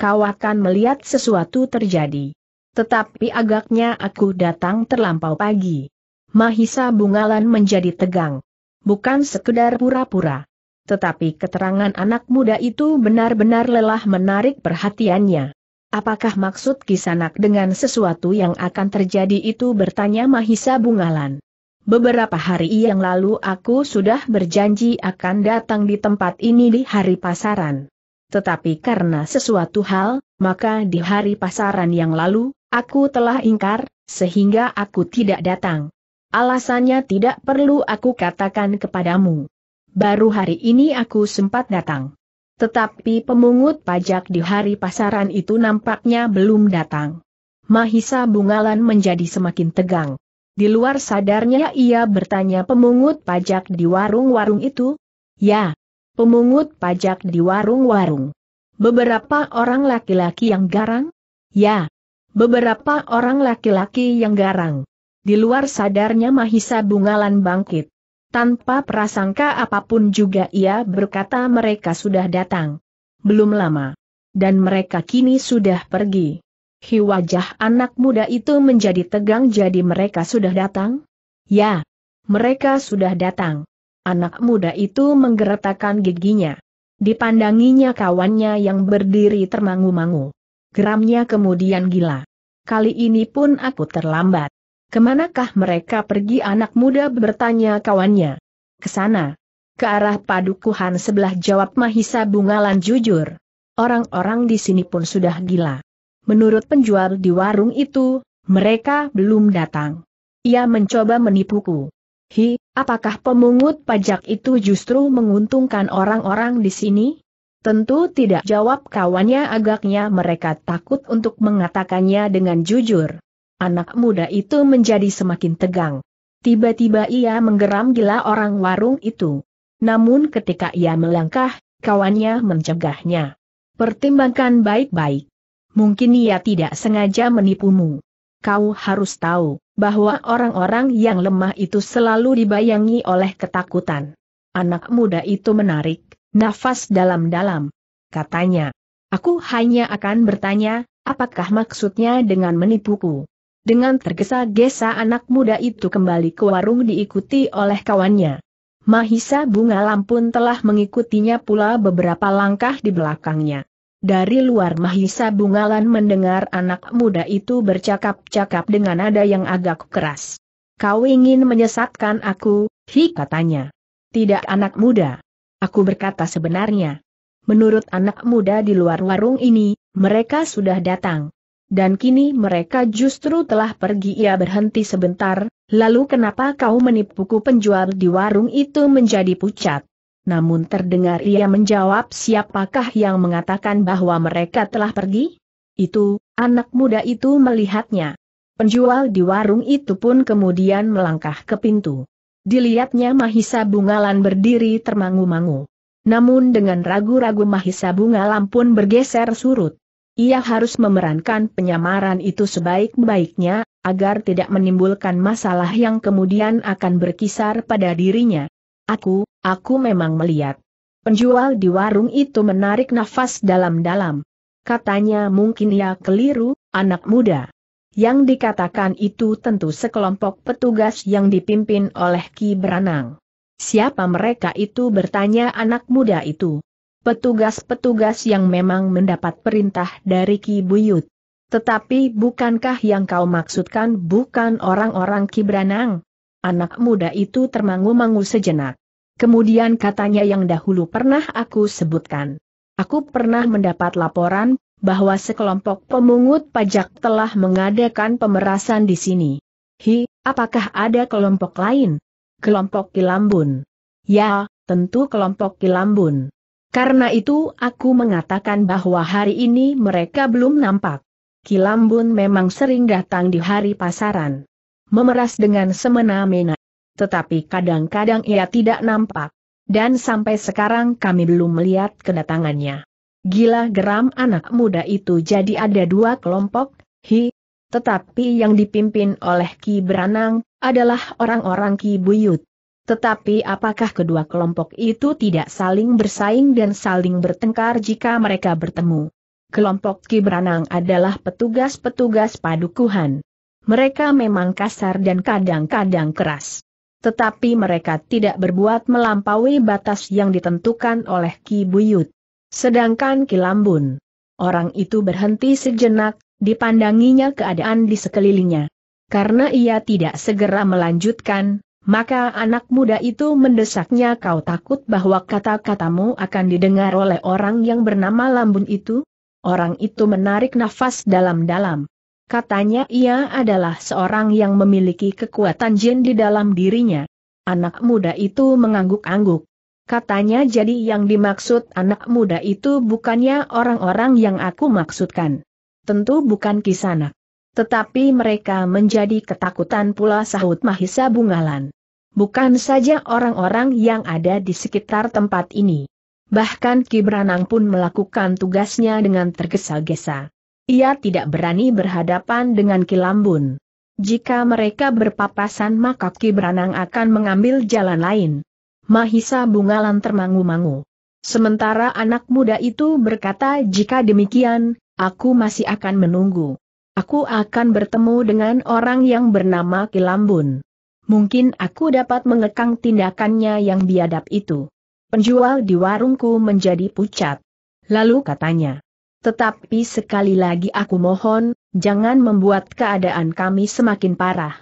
Kau akan melihat sesuatu terjadi. Tetapi agaknya aku datang terlampau pagi. Mahisa Bungalan menjadi tegang. Bukan sekedar pura-pura. Tetapi keterangan anak muda itu benar-benar lelah menarik perhatiannya. Apakah maksud Kisanak dengan sesuatu yang akan terjadi itu, bertanya Mahisa Bungalan. Beberapa hari yang lalu aku sudah berjanji akan datang di tempat ini di hari pasaran. Tetapi karena sesuatu hal, maka di hari pasaran yang lalu, aku telah ingkar, sehingga aku tidak datang. Alasannya tidak perlu aku katakan kepadamu. Baru hari ini aku sempat datang. Tetapi pemungut pajak di hari pasaran itu nampaknya belum datang." Mahisa Bungalan menjadi semakin tegang. Di luar sadarnya ia bertanya, "Pemungut pajak di warung-warung itu?" "Ya, pemungut pajak di warung-warung." "Beberapa orang laki-laki yang garang?" "Ya, beberapa orang laki-laki yang garang." Di luar sadarnya Mahisa Bungalan bangkit. Tanpa prasangka apapun juga ia berkata, "Mereka sudah datang belum lama. Dan mereka kini sudah pergi." Hi, wajah anak muda itu menjadi tegang. "Jadi mereka sudah datang?" "Ya, mereka sudah datang." Anak muda itu menggeretakkan giginya. Dipandanginya kawannya yang berdiri termangu-mangu. Geramnya kemudian gila. "Kali ini pun aku terlambat." "Kemanakah mereka pergi?" anak muda bertanya kawannya. "Kesana, ke arah padukuhan sebelah," jawab Mahisa Bungalan jujur. "Orang-orang di sini pun sudah gila. Menurut penjual di warung itu, mereka belum datang. Ia mencoba menipuku." "Hi, apakah pemungut pajak itu justru menguntungkan orang-orang di sini?" "Tentu tidak," jawab kawannya. Agaknya mereka takut untuk mengatakannya dengan jujur. Anak muda itu menjadi semakin tegang. Tiba-tiba ia menggeram gila orang warung itu. Namun ketika ia melangkah, kawannya mencegahnya. "Pertimbangkan baik-baik. Mungkin ia tidak sengaja menipumu. Kau harus tahu, bahwa orang-orang yang lemah itu selalu dibayangi oleh ketakutan." Anak muda itu menarik nafas dalam-dalam. Katanya, "Aku hanya akan bertanya, apakah maksudnya dengan menipuku?" Dengan tergesa-gesa anak muda itu kembali ke warung diikuti oleh kawannya. Mahisa Bungalan pun telah mengikutinya pula beberapa langkah di belakangnya. Dari luar Mahisa Bungalan mendengar anak muda itu bercakap-cakap dengan nada yang agak keras. "Kau ingin menyesatkan aku, Hi," katanya. "Tidak anak muda. Aku berkata sebenarnya. Menurut anak muda di luar warung ini, mereka sudah datang. Dan kini mereka justru telah pergi." Ia berhenti sebentar, "Lalu kenapa kau menipuku?" Penjual di warung itu menjadi pucat. Namun terdengar ia menjawab, "Siapakah yang mengatakan bahwa mereka telah pergi?" "Itu," anak muda itu melihatnya. Penjual di warung itu pun kemudian melangkah ke pintu. Dilihatnya Mahisa Bungalan berdiri termangu-mangu. Namun dengan ragu-ragu Mahisa Bungalan pun bergeser surut. Ia harus memerankan penyamaran itu sebaik-baiknya, agar tidak menimbulkan masalah yang kemudian akan berkisar pada dirinya. Aku, aku memang melihat." Penjual di warung itu menarik nafas dalam-dalam. Katanya, "Mungkin ia keliru, anak muda. Yang dikatakan itu tentu sekelompok petugas yang dipimpin oleh Ki Branang." "Siapa mereka itu?" bertanya anak muda itu. "Petugas-petugas yang memang mendapat perintah dari Ki Buyut." "Tetapi bukankah yang kau maksudkan bukan orang-orang Ki Branang?" Anak muda itu termangu-mangu sejenak. Kemudian katanya, "Yang dahulu pernah aku sebutkan. Aku pernah mendapat laporan, bahwa sekelompok pemungut pajak telah mengadakan pemerasan di sini." "Hi, apakah ada kelompok lain?" "Kelompok Ki Lambun." "Ya, tentu kelompok Ki Lambun. Karena itu aku mengatakan bahwa hari ini mereka belum nampak. Ki Lambun memang sering datang di hari pasaran. Memeras dengan semena-mena. Tetapi kadang-kadang ia tidak nampak. Dan sampai sekarang kami belum melihat kedatangannya." "Gila," geram anak muda itu. "Jadi ada dua kelompok, Hi. Tetapi yang dipimpin oleh Ki Branang adalah orang-orang Ki Buyut. Tetapi apakah kedua kelompok itu tidak saling bersaing dan saling bertengkar jika mereka bertemu?" "Kelompok Ki Branang adalah petugas-petugas padukuhan. Mereka memang kasar dan kadang-kadang keras. Tetapi mereka tidak berbuat melampaui batas yang ditentukan oleh Ki Buyut. Sedangkan Ki Lambun..." Orang itu berhenti sejenak, dipandanginya keadaan di sekelilingnya. Karena ia tidak segera melanjutkan, maka anak muda itu mendesaknya, "Kau takut bahwa kata-katamu akan didengar oleh orang yang bernama Lambun itu?" Orang itu menarik nafas dalam-dalam. Katanya ia adalah seorang yang memiliki kekuatan jin di dalam dirinya. Anak muda itu mengangguk-angguk. Katanya jadi yang dimaksud anak muda itu bukannya orang-orang yang aku maksudkan. Tentu bukan Kisanak. Tetapi mereka menjadi ketakutan pula, sahut Mahisa Bungalan. Bukan saja orang-orang yang ada di sekitar tempat ini. Bahkan Ki Branang pun melakukan tugasnya dengan tergesa-gesa. Ia tidak berani berhadapan dengan Ki Lambun. Jika mereka berpapasan maka Ki Branang akan mengambil jalan lain. Mahisa Bungalan termangu-mangu. Sementara anak muda itu berkata, jika demikian, aku masih akan menunggu. Aku akan bertemu dengan orang yang bernama Ki Lambun. Mungkin aku dapat mengekang tindakannya yang biadab itu. Penjual di warungku menjadi pucat. Lalu katanya, tetapi sekali lagi aku mohon, jangan membuat keadaan kami semakin parah.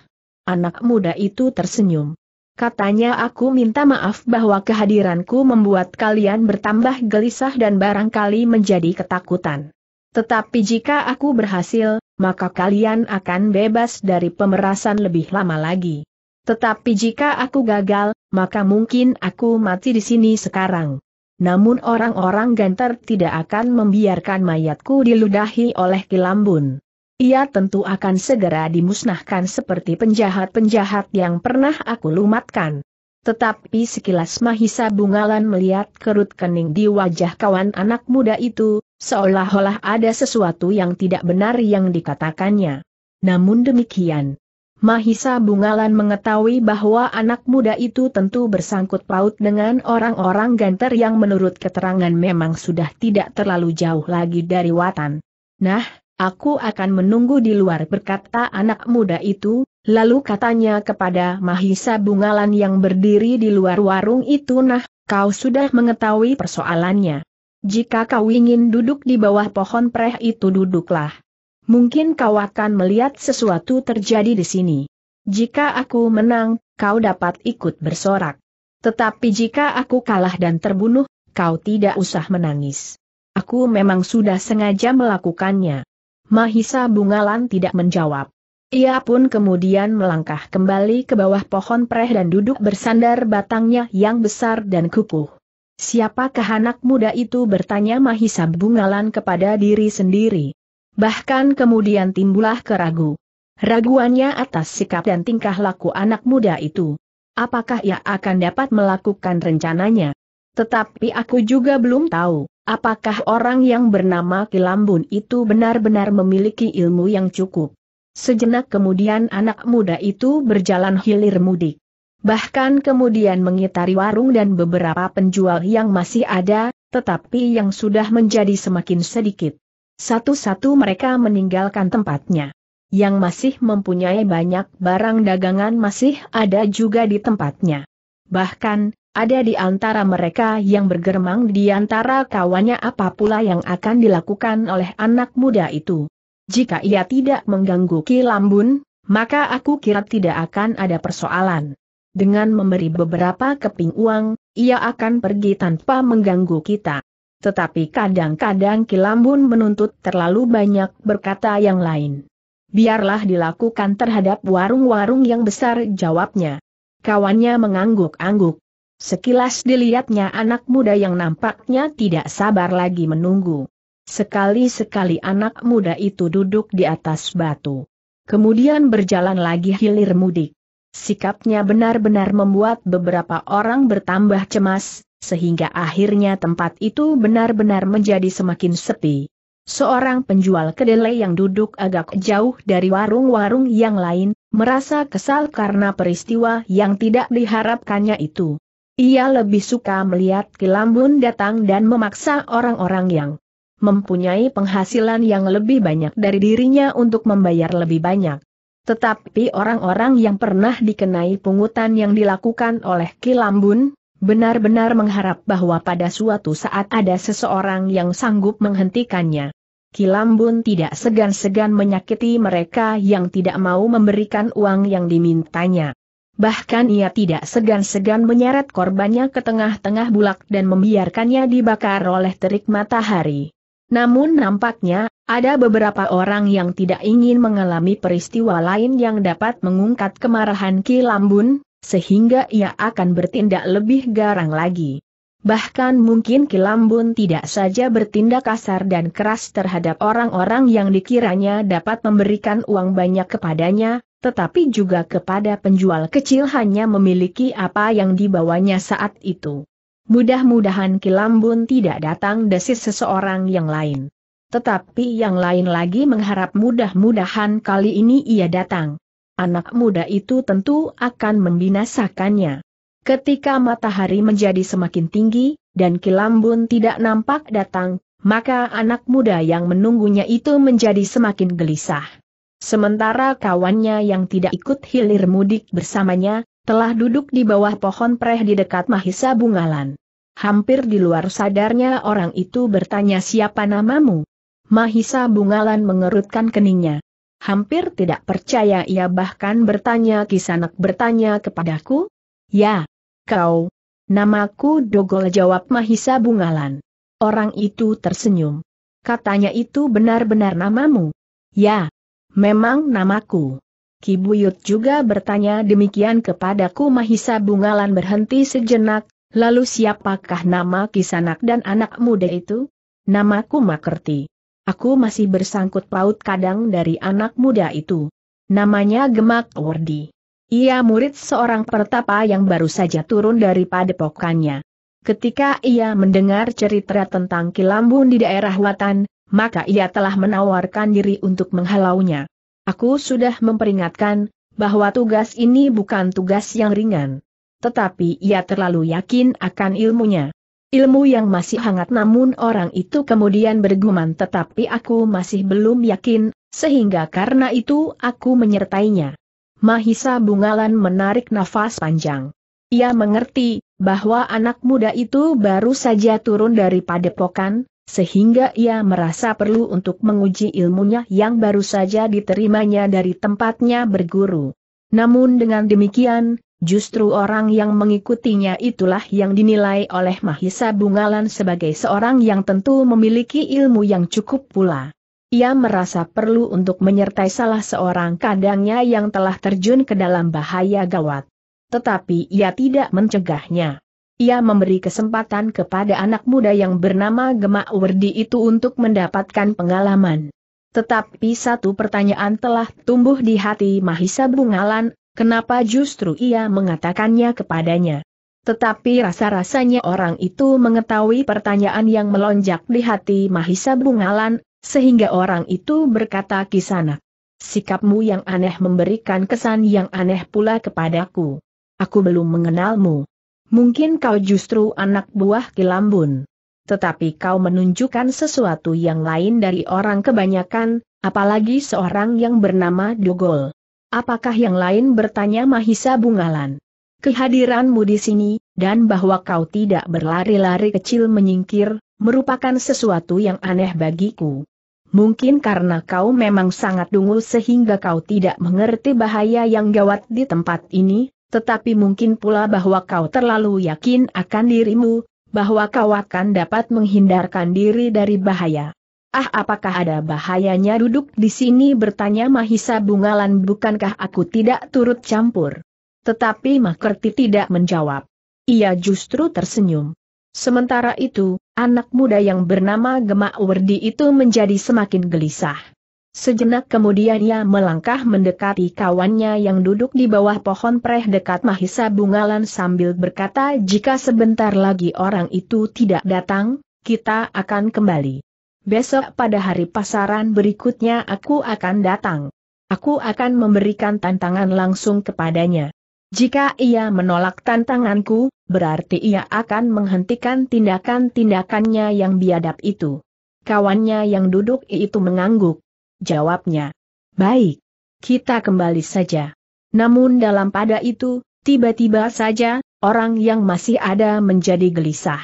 Anak muda itu tersenyum. Katanya, aku minta maaf bahwa kehadiranku membuat kalian bertambah gelisah dan barangkali menjadi ketakutan. Tetapi jika aku berhasil, maka kalian akan bebas dari pemerasan lebih lama lagi. Tetapi jika aku gagal, maka mungkin aku mati di sini sekarang. Namun orang-orang Ganter tidak akan membiarkan mayatku diludahi oleh Ki Lambun. Ia tentu akan segera dimusnahkan seperti penjahat-penjahat yang pernah aku lumatkan. Tetapi sekilas Mahisa Bungalan melihat kerut kening di wajah kawan anak muda itu, seolah-olah ada sesuatu yang tidak benar yang dikatakannya. Namun demikian, Mahisa Bungalan mengetahui bahwa anak muda itu tentu bersangkut paut dengan orang-orang Ganter yang menurut keterangan memang sudah tidak terlalu jauh lagi dari Watan. Nah, aku akan menunggu di luar, berkata anak muda itu, lalu katanya kepada Mahisa Bungalan yang berdiri di luar warung itu, nah, kau sudah mengetahui persoalannya. Jika kau ingin duduk di bawah pohon preh itu, duduklah. Mungkin kau akan melihat sesuatu terjadi di sini. Jika aku menang, kau dapat ikut bersorak. Tetapi jika aku kalah dan terbunuh, kau tidak usah menangis. Aku memang sudah sengaja melakukannya. Mahisa Bungalan tidak menjawab. Ia pun kemudian melangkah kembali ke bawah pohon preh dan duduk bersandar batangnya yang besar dan kukuh. Siapakah anak muda itu, bertanya Mahisa Bungalan kepada diri sendiri. Bahkan kemudian timbullah keraguan-raguannya atas sikap dan tingkah laku anak muda itu. Apakah ia akan dapat melakukan rencananya? Tetapi aku juga belum tahu, apakah orang yang bernama Ki Lambun itu benar-benar memiliki ilmu yang cukup. Sejenak kemudian anak muda itu berjalan hilir mudik. Bahkan kemudian mengitari warung dan beberapa penjual yang masih ada, tetapi yang sudah menjadi semakin sedikit. Satu-satu mereka meninggalkan tempatnya. Yang masih mempunyai banyak barang dagangan masih ada juga di tempatnya. Bahkan, ada di antara mereka yang bergemang di antara kawannya apa pula yang akan dilakukan oleh anak muda itu. Jika ia tidak mengganggu Ki Lambun, maka aku kira tidak akan ada persoalan. Dengan memberi beberapa keping uang, ia akan pergi tanpa mengganggu kita. Tetapi kadang-kadang Ki Lambun menuntut terlalu banyak, berkata yang lain. Biarlah dilakukan terhadap warung-warung yang besar, jawabnya. Kawannya mengangguk-angguk. Sekilas dilihatnya anak muda yang nampaknya tidak sabar lagi menunggu. Sekali-sekali anak muda itu duduk di atas batu. Kemudian berjalan lagi hilir mudik. Sikapnya benar-benar membuat beberapa orang bertambah cemas. Sehingga akhirnya tempat itu benar-benar menjadi semakin sepi. Seorang penjual kedelai yang duduk agak jauh dari warung-warung yang lain, merasa kesal karena peristiwa yang tidak diharapkannya itu. Ia lebih suka melihat Ki Lambun datang dan memaksa orang-orang yang mempunyai penghasilan yang lebih banyak dari dirinya untuk membayar lebih banyak. Tetapi orang-orang yang pernah dikenai pungutan yang dilakukan oleh Ki Lambun benar-benar mengharap bahwa pada suatu saat ada seseorang yang sanggup menghentikannya. Ki Lambun tidak segan-segan menyakiti mereka yang tidak mau memberikan uang yang dimintanya. Bahkan ia tidak segan-segan menyeret korbannya ke tengah-tengah bulak dan membiarkannya dibakar oleh terik matahari. Namun nampaknya, Ada beberapa orang yang tidak ingin mengalami peristiwa lain yang dapat mengungkat kemarahan Ki Lambun, sehingga ia akan bertindak lebih garang lagi. Bahkan mungkin Ki Lambun tidak saja bertindak kasar dan keras terhadap orang-orang yang dikiranya dapat memberikan uang banyak kepadanya, tetapi juga kepada penjual kecil hanya memiliki apa yang dibawanya saat itu. Mudah-mudahan Ki Lambun tidak datang desis seseorang yang lain. Tetapi yang lain lagi mengharap mudah-mudahan kali ini ia datang. Anak muda itu tentu akan membinasakannya. Ketika matahari menjadi semakin tinggi, dan Ki Lambun tidak nampak datang, maka anak muda yang menunggunya itu menjadi semakin gelisah. Sementara kawannya yang tidak ikut hilir mudik bersamanya, telah duduk di bawah pohon preh di dekat Mahisa Bungalan. Hampir di luar sadarnya orang itu bertanya, "Siapa namamu?" Mahisa Bungalan mengerutkan keningnya. Hampir tidak percaya ia bahkan bertanya, "Kisanak bertanya kepadaku?" "Ya, kau." "Namaku Dogol," jawab Mahisa Bungalan. Orang itu tersenyum. Katanya, "Itu benar-benar namamu?" "Ya, memang namaku." Ki Buyut juga bertanya demikian kepadaku. Mahisa Bungalan berhenti sejenak, lalu, "Siapakah nama kisanak dan anak muda itu?" "Namaku Makerti. Aku masih bersangkut paut kadang dari anak muda itu. Namanya Gemak Wardi. Ia murid seorang pertapa yang baru saja turun dari padepokannya." Ketika ia mendengar cerita tentang Ki Lambun di daerah Watan, maka ia telah menawarkan diri untuk menghalaunya. "Aku sudah memperingatkan bahwa tugas ini bukan tugas yang ringan. Tetapi ia terlalu yakin akan ilmunya. Ilmu yang masih hangat." Namun orang itu kemudian bergumam, "Tetapi aku masih belum yakin, sehingga karena itu aku menyertainya." Mahisa Bungalan menarik nafas panjang. Ia mengerti bahwa anak muda itu baru saja turun dari padepokan, sehingga ia merasa perlu untuk menguji ilmunya yang baru saja diterimanya dari tempatnya berguru. Namun dengan demikian, justru orang yang mengikutinya itulah yang dinilai oleh Mahisa Bungalan sebagai seorang yang tentu memiliki ilmu yang cukup pula. Ia merasa perlu untuk menyertai salah seorang kadangnya yang telah terjun ke dalam bahaya gawat. Tetapi ia tidak mencegahnya. Ia memberi kesempatan kepada anak muda yang bernama Gemak Wardi itu untuk mendapatkan pengalaman. Tetapi satu pertanyaan telah tumbuh di hati Mahisa Bungalan, kenapa justru ia mengatakannya kepadanya? Tetapi rasa-rasanya orang itu mengetahui pertanyaan yang melonjak di hati Mahisa Bungalan, sehingga orang itu berkata, "Kisanak, sikapmu yang aneh memberikan kesan yang aneh pula kepadaku. Aku belum mengenalmu. Mungkin kau justru anak buah Ki Lambun. Tetapi kau menunjukkan sesuatu yang lain dari orang kebanyakan, apalagi seorang yang bernama Dogol." "Apakah yang lain?" bertanya Mahisa Bungalan. "Kehadiranmu di sini, dan bahwa kau tidak berlari-lari kecil menyingkir, merupakan sesuatu yang aneh bagiku. Mungkin karena kau memang sangat dungu sehingga kau tidak mengerti bahaya yang gawat di tempat ini, tetapi mungkin pula bahwa kau terlalu yakin akan dirimu, bahwa kau akan dapat menghindarkan diri dari bahaya." "Ah, apakah ada bahayanya duduk di sini?" bertanya Mahisa Bungalan. "Bukankah aku tidak turut campur?" Tetapi Makerti tidak menjawab. Ia justru tersenyum. Sementara itu, anak muda yang bernama Gemak Wardi itu menjadi semakin gelisah. Sejenak kemudian ia melangkah mendekati kawannya yang duduk di bawah pohon preh dekat Mahisa Bungalan sambil berkata, "Jika sebentar lagi orang itu tidak datang, kita akan kembali. Besok pada hari pasaran berikutnya aku akan datang. Aku akan memberikan tantangan langsung kepadanya. Jika ia menolak tantanganku, berarti ia akan menghentikan tindakan-tindakannya yang biadab itu." Kawannya yang duduk itu mengangguk. Jawabnya, "Baik, kita kembali saja." Namun dalam pada itu, tiba-tiba saja, orang yang masih ada menjadi gelisah.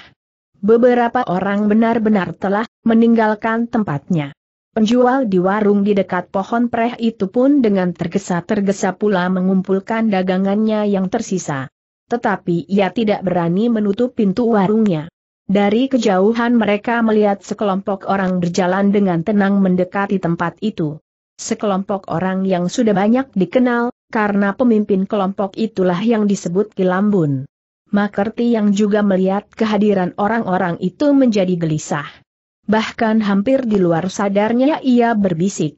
Beberapa orang benar-benar telah meninggalkan tempatnya. Penjual di warung di dekat pohon preh itu pun dengan tergesa-tergesa pula mengumpulkan dagangannya yang tersisa. Tetapi ia tidak berani menutup pintu warungnya. Dari kejauhan mereka melihat sekelompok orang berjalan dengan tenang mendekati tempat itu. Sekelompok orang yang sudah banyak dikenal, karena pemimpin kelompok itulah yang disebut Ki Lambun. Makerti yang juga melihat kehadiran orang-orang itu menjadi gelisah. Bahkan hampir di luar sadarnya ia berbisik.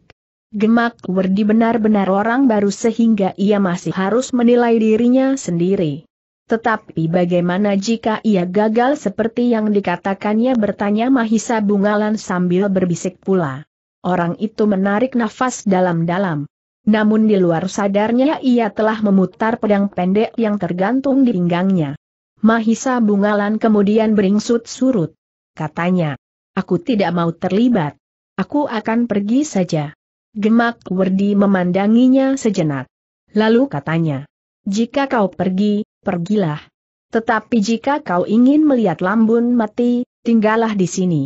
Gemak Wardi benar-benar orang baru sehingga ia masih harus menilai dirinya sendiri. Tetapi bagaimana jika ia gagal seperti yang dikatakannya, bertanya Mahisa Bungalan sambil berbisik pula. Orang itu menarik nafas dalam-dalam. Namun di luar sadarnya ia telah memutar pedang pendek yang tergantung di pinggangnya. Mahisa Bungalan kemudian beringsut surut. Katanya, "Aku tidak mau terlibat. Aku akan pergi saja." Gemak Wardi memandanginya sejenak. Lalu katanya, "Jika kau pergi, pergilah. Tetapi jika kau ingin melihat Lambun mati, tinggallah di sini."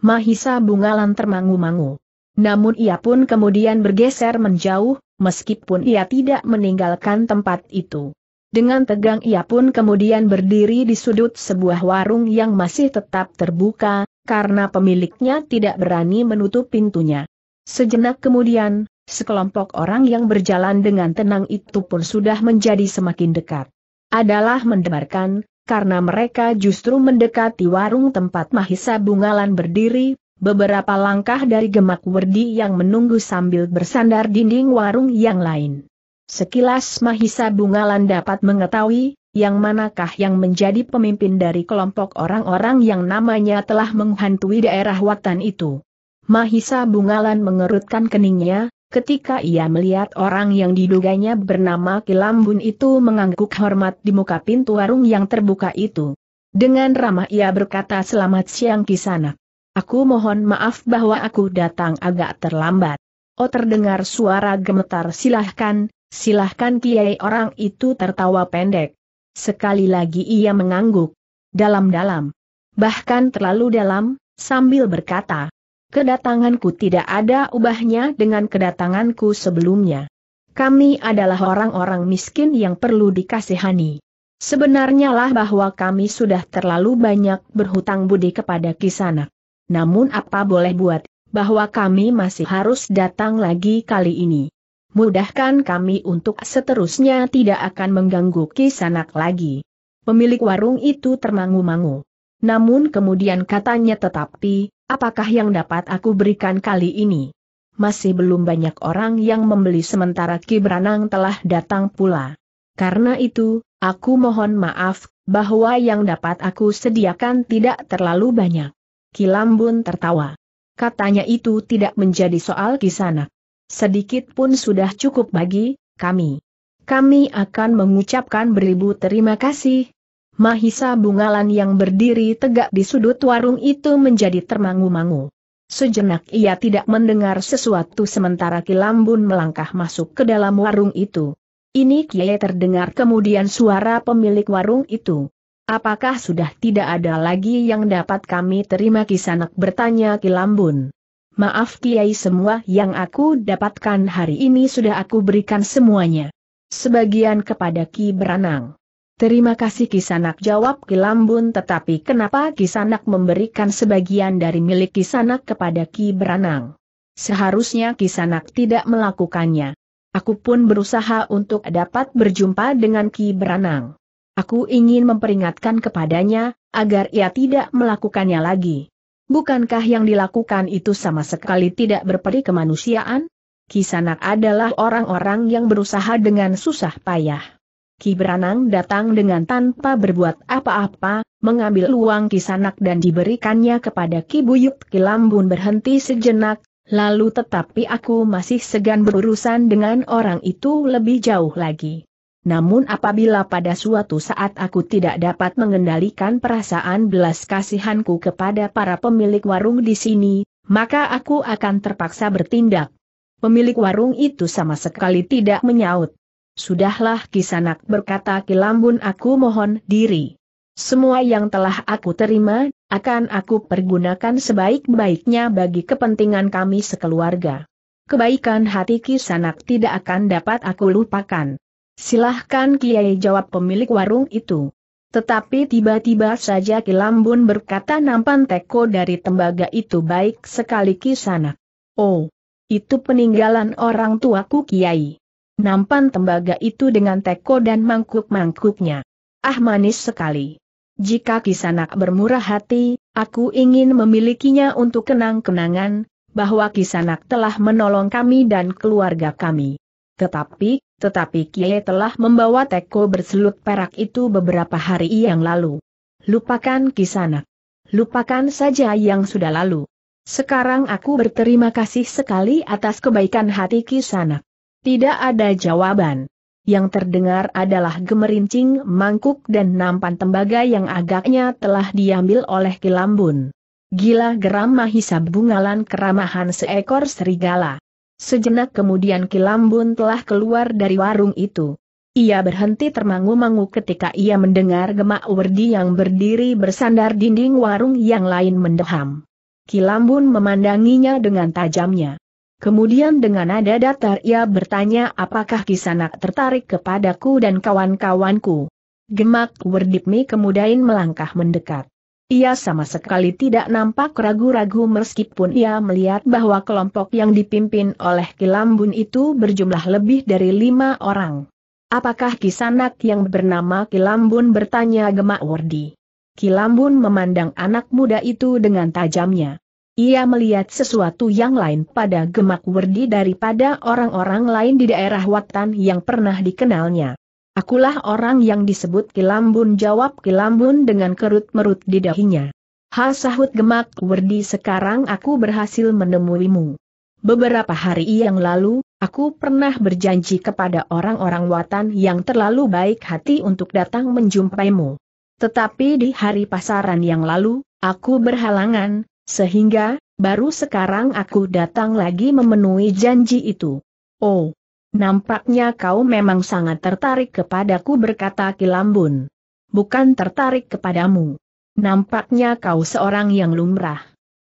Mahisa Bungalan termangu-mangu. Namun ia pun kemudian bergeser menjauh, meskipun ia tidak meninggalkan tempat itu. Dengan tegang ia pun kemudian berdiri di sudut sebuah warung yang masih tetap terbuka, karena pemiliknya tidak berani menutup pintunya. Sejenak kemudian, sekelompok orang yang berjalan dengan tenang itu pun sudah menjadi semakin dekat. Adalah mendebarkan, karena mereka justru mendekati warung tempat Mahisa Bungalan berdiri, beberapa langkah dari Gemak Wardi yang menunggu sambil bersandar dinding warung yang lain. Sekilas Mahisa Bungalan dapat mengetahui, yang manakah yang menjadi pemimpin dari kelompok orang-orang yang namanya telah menghantui daerah Watan itu. Mahisa Bungalan mengerutkan keningnya, ketika ia melihat orang yang diduganya bernama Ki Lambun itu mengangguk hormat di muka pintu warung yang terbuka itu. Dengan ramah ia berkata, "Selamat siang Ki Sanak. Aku mohon maaf bahwa aku datang agak terlambat." "Oh," terdengar suara gemetar, "silahkan, silahkan Kiai." Orang itu tertawa pendek. Sekali lagi ia mengangguk. Dalam-dalam. Bahkan terlalu dalam, sambil berkata, "Kedatanganku tidak ada ubahnya dengan kedatanganku sebelumnya. Kami adalah orang-orang miskin yang perlu dikasihani. Sebenarnya lah bahwa kami sudah terlalu banyak berhutang budi kepada Ki Sanak. Namun apa boleh buat, bahwa kami masih harus datang lagi kali ini. Mudahkan kami untuk seterusnya tidak akan mengganggu Ki Sanak lagi." Pemilik warung itu termangu-mangu. Namun kemudian katanya, "Tetapi, apakah yang dapat aku berikan kali ini? Masih belum banyak orang yang membeli, sementara Ki Branang telah datang pula. Karena itu, aku mohon maaf, bahwa yang dapat aku sediakan tidak terlalu banyak." Ki Lambun tertawa. Katanya, "Itu tidak menjadi soal Ki Sanak. Sedikit pun sudah cukup bagi kami. Kami akan mengucapkan beribu terima kasih." Mahisa Bungalan yang berdiri tegak di sudut warung itu menjadi termangu-mangu. Sejenak ia tidak mendengar sesuatu, sementara Ki Lambun melangkah masuk ke dalam warung itu. "Ini Kiai," terdengar kemudian suara pemilik warung itu. "Apakah sudah tidak ada lagi yang dapat kami terima Ki Sanak?" bertanya Ki Lambun. "Maaf Kiai, semua yang aku dapatkan hari ini sudah aku berikan semuanya. Sebagian kepada Ki Branang." "Terima kasih Ki Sanak," jawab Ki Lambun, "tetapi kenapa Ki Sanak memberikan sebagian dari milik Ki Sanak kepada Ki Branang? Seharusnya Ki Sanak tidak melakukannya. Aku pun berusaha untuk dapat berjumpa dengan Ki Branang. Aku ingin memperingatkan kepadanya, agar ia tidak melakukannya lagi. Bukankah yang dilakukan itu sama sekali tidak berperi kemanusiaan? Ki Sanak adalah orang-orang yang berusaha dengan susah payah. Ki Branang datang dengan tanpa berbuat apa-apa, mengambil uang Ki Sanak dan diberikannya kepada Ki Buyut." Ki Lambun berhenti sejenak, lalu, "Tetapi aku masih segan berurusan dengan orang itu lebih jauh lagi. Namun apabila pada suatu saat aku tidak dapat mengendalikan perasaan belas kasihanku kepada para pemilik warung di sini, maka aku akan terpaksa bertindak." Pemilik warung itu sama sekali tidak menyaut. "Sudahlah Ki Sanak," berkata Ki Lambun, "aku mohon diri. Semua yang telah aku terima, akan aku pergunakan sebaik-baiknya bagi kepentingan kami sekeluarga. Kebaikan hati Ki Sanak tidak akan dapat aku lupakan." "Silahkan Kiai," jawab pemilik warung itu. Tetapi tiba-tiba saja Ki Lambun berkata, nampan teko dari tembaga itu baik sekali Kisanak. Oh, itu peninggalan orang tuaku Kiai. Nampan tembaga itu dengan teko dan mangkuk-mangkuknya. Ah, manis sekali. Jika Kisanak bermurah hati, aku ingin memilikinya untuk kenang-kenangan, bahwa Kisanak telah menolong kami dan keluarga kami. Tetapi, tetapi Kiai telah membawa teko berselut perak itu beberapa hari yang lalu. Lupakan Kisanak. Lupakan saja yang sudah lalu. Sekarang aku berterima kasih sekali atas kebaikan hati Kisanak. Tidak ada jawaban. Yang terdengar adalah gemerincing mangkuk dan nampan tembaga yang agaknya telah diambil oleh Ki Lambun. Gila geram Mahisa Bungalan keramahan seekor serigala. Sejenak kemudian Ki Lambun telah keluar dari warung itu. Ia berhenti termangu-mangu ketika ia mendengar Gemak Wardi yang berdiri bersandar dinding warung yang lain mendeham. Ki Lambun memandanginya dengan tajamnya. Kemudian dengan nada datar ia bertanya, apakah Kisanak tertarik kepadaku dan kawan-kawanku? Gemak Wardi kemudian melangkah mendekat. Ia sama sekali tidak nampak ragu-ragu meskipun ia melihat bahwa kelompok yang dipimpin oleh Ki Lambun itu berjumlah lebih dari lima orang. Apakah Kisanak yang bernama Ki Lambun, bertanya Gemak Wardi. Ki Lambun memandang anak muda itu dengan tajamnya. Ia melihat sesuatu yang lain pada Gemak Wardi daripada orang-orang lain di daerah Watan yang pernah dikenalnya. Akulah orang yang disebut Ki Lambun, jawab Ki Lambun dengan kerut-merut di dahinya. Ha, sahut Gemak Wardi, sekarang aku berhasil menemuimu. Beberapa hari yang lalu, aku pernah berjanji kepada orang-orang Watan yang terlalu baik hati untuk datang menjumpaimu. Tetapi di hari pasaran yang lalu, aku berhalangan, sehingga baru sekarang aku datang lagi memenuhi janji itu. Oh, nampaknya kau memang sangat tertarik kepadaku, berkata Ki Lambun. Bukan tertarik kepadamu. Nampaknya kau seorang yang lumrah.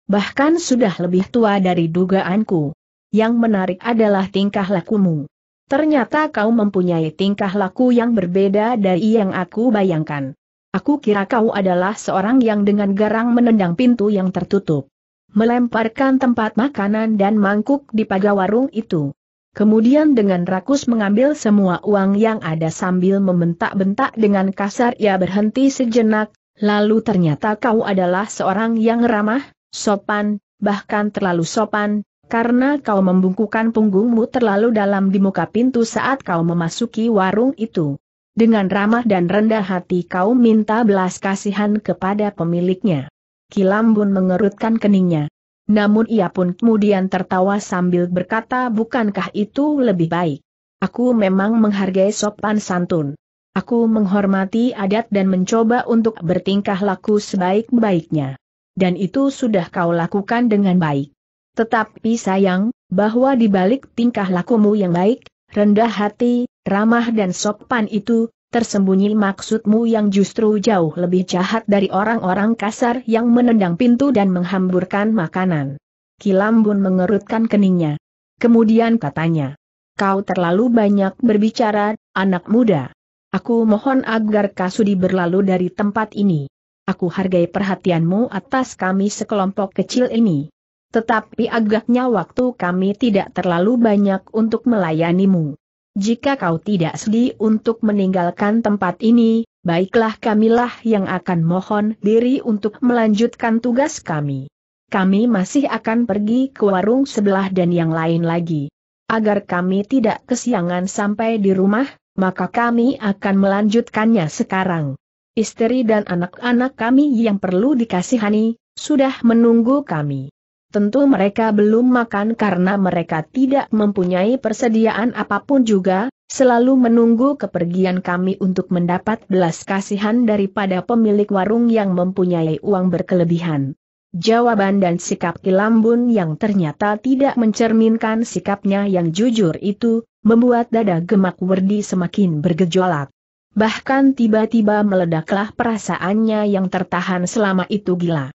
Bahkan sudah lebih tua dari dugaanku. Yang menarik adalah tingkah lakumu. Ternyata kau mempunyai tingkah laku yang berbeda dari yang aku bayangkan. Aku kira kau adalah seorang yang dengan garang menendang pintu yang tertutup, melemparkan tempat makanan dan mangkuk di pagar warung itu. Kemudian dengan rakus mengambil semua uang yang ada sambil membentak-bentak dengan kasar. Ia berhenti sejenak, lalu ternyata kau adalah seorang yang ramah, sopan, bahkan terlalu sopan, karena kau membungkukkan punggungmu terlalu dalam di muka pintu saat kau memasuki warung itu. Dengan ramah dan rendah hati kau minta belas kasihan kepada pemiliknya. Ki Lambun mengerutkan keningnya. Namun ia pun kemudian tertawa sambil berkata, bukankah itu lebih baik? Aku memang menghargai sopan santun. Aku menghormati adat dan mencoba untuk bertingkah laku sebaik-baiknya. Dan itu sudah kau lakukan dengan baik. Tetapi sayang, bahwa di balik tingkah lakumu yang baik, rendah hati, ramah dan sopan itu, tersembunyi maksudmu yang justru jauh lebih jahat dari orang-orang kasar yang menendang pintu dan menghamburkan makanan. Ki Lambun mengerutkan keningnya. Kemudian katanya, kau terlalu banyak berbicara, anak muda. Aku mohon agar kau sudi berlalu dari tempat ini. Aku hargai perhatianmu atas kami sekelompok kecil ini. Tetapi agaknya waktu kami tidak terlalu banyak untuk melayanimu. Jika kau tidak sedih untuk meninggalkan tempat ini, baiklah kamilah yang akan mohon diri untuk melanjutkan tugas kami. Kami masih akan pergi ke warung sebelah dan yang lain lagi. Agar kami tidak kesiangan sampai di rumah, maka kami akan melanjutkannya sekarang. Istri dan anak-anak kami yang perlu dikasihani, sudah menunggu kami. Tentu mereka belum makan karena mereka tidak mempunyai persediaan apapun juga, selalu menunggu kepergian kami untuk mendapat belas kasihan daripada pemilik warung yang mempunyai uang berkelebihan. Jawaban dan sikap Ki Lambun yang ternyata tidak mencerminkan sikapnya yang jujur itu, membuat dada Gemak Wardi semakin bergejolak. Bahkan tiba-tiba meledaklah perasaannya yang tertahan selama itu. Gila.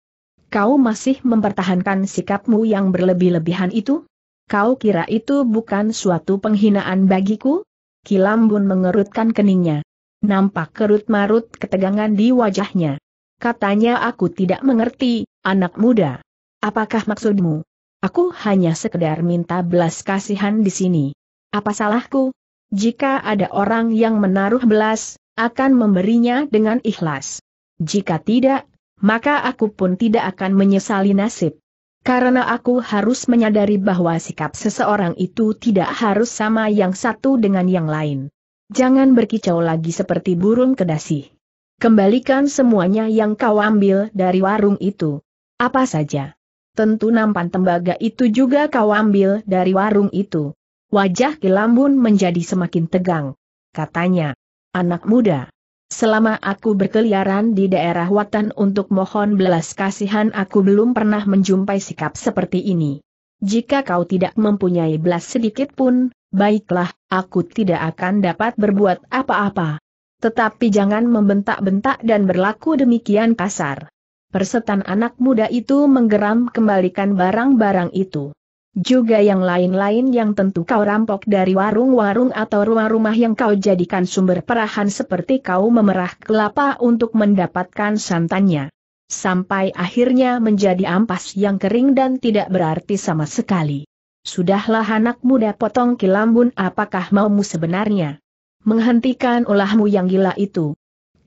Kau masih mempertahankan sikapmu yang berlebih-lebihan itu? Kau kira itu bukan suatu penghinaan bagiku? Ki Lambun mengerutkan keningnya. Nampak kerut-marut ketegangan di wajahnya. Katanya, aku tidak mengerti, anak muda. Apakah maksudmu? Aku hanya sekedar minta belas kasihan di sini. Apa salahku? Jika ada orang yang menaruh belas, akan memberinya dengan ikhlas. Jika tidak, maka aku pun tidak akan menyesali nasib. Karena aku harus menyadari bahwa sikap seseorang itu tidak harus sama yang satu dengan yang lain. Jangan berkicau lagi seperti burung kedasih. Kembalikan semuanya yang kau ambil dari warung itu. Apa saja. Tentu nampan tembaga itu juga kau ambil dari warung itu. Wajah Ki Lambun menjadi semakin tegang. Katanya, anak muda. Selama aku berkeliaran di daerah Watan untuk mohon belas kasihan, aku belum pernah menjumpai sikap seperti ini. Jika kau tidak mempunyai belas sedikit pun, baiklah, aku tidak akan dapat berbuat apa-apa. Tetapi jangan membentak-bentak dan berlaku demikian kasar. Persetan anak muda itu menggeram. Kembalikan barang-barang itu. Juga yang lain-lain yang tentu kau rampok dari warung-warung atau rumah-rumah yang kau jadikan sumber perahan, seperti kau memerah kelapa untuk mendapatkan santannya. Sampai akhirnya menjadi ampas yang kering dan tidak berarti sama sekali. Sudahlah anak muda, potong Ki Lambun, apakah maumu sebenarnya? Menghentikan ulahmu yang gila itu.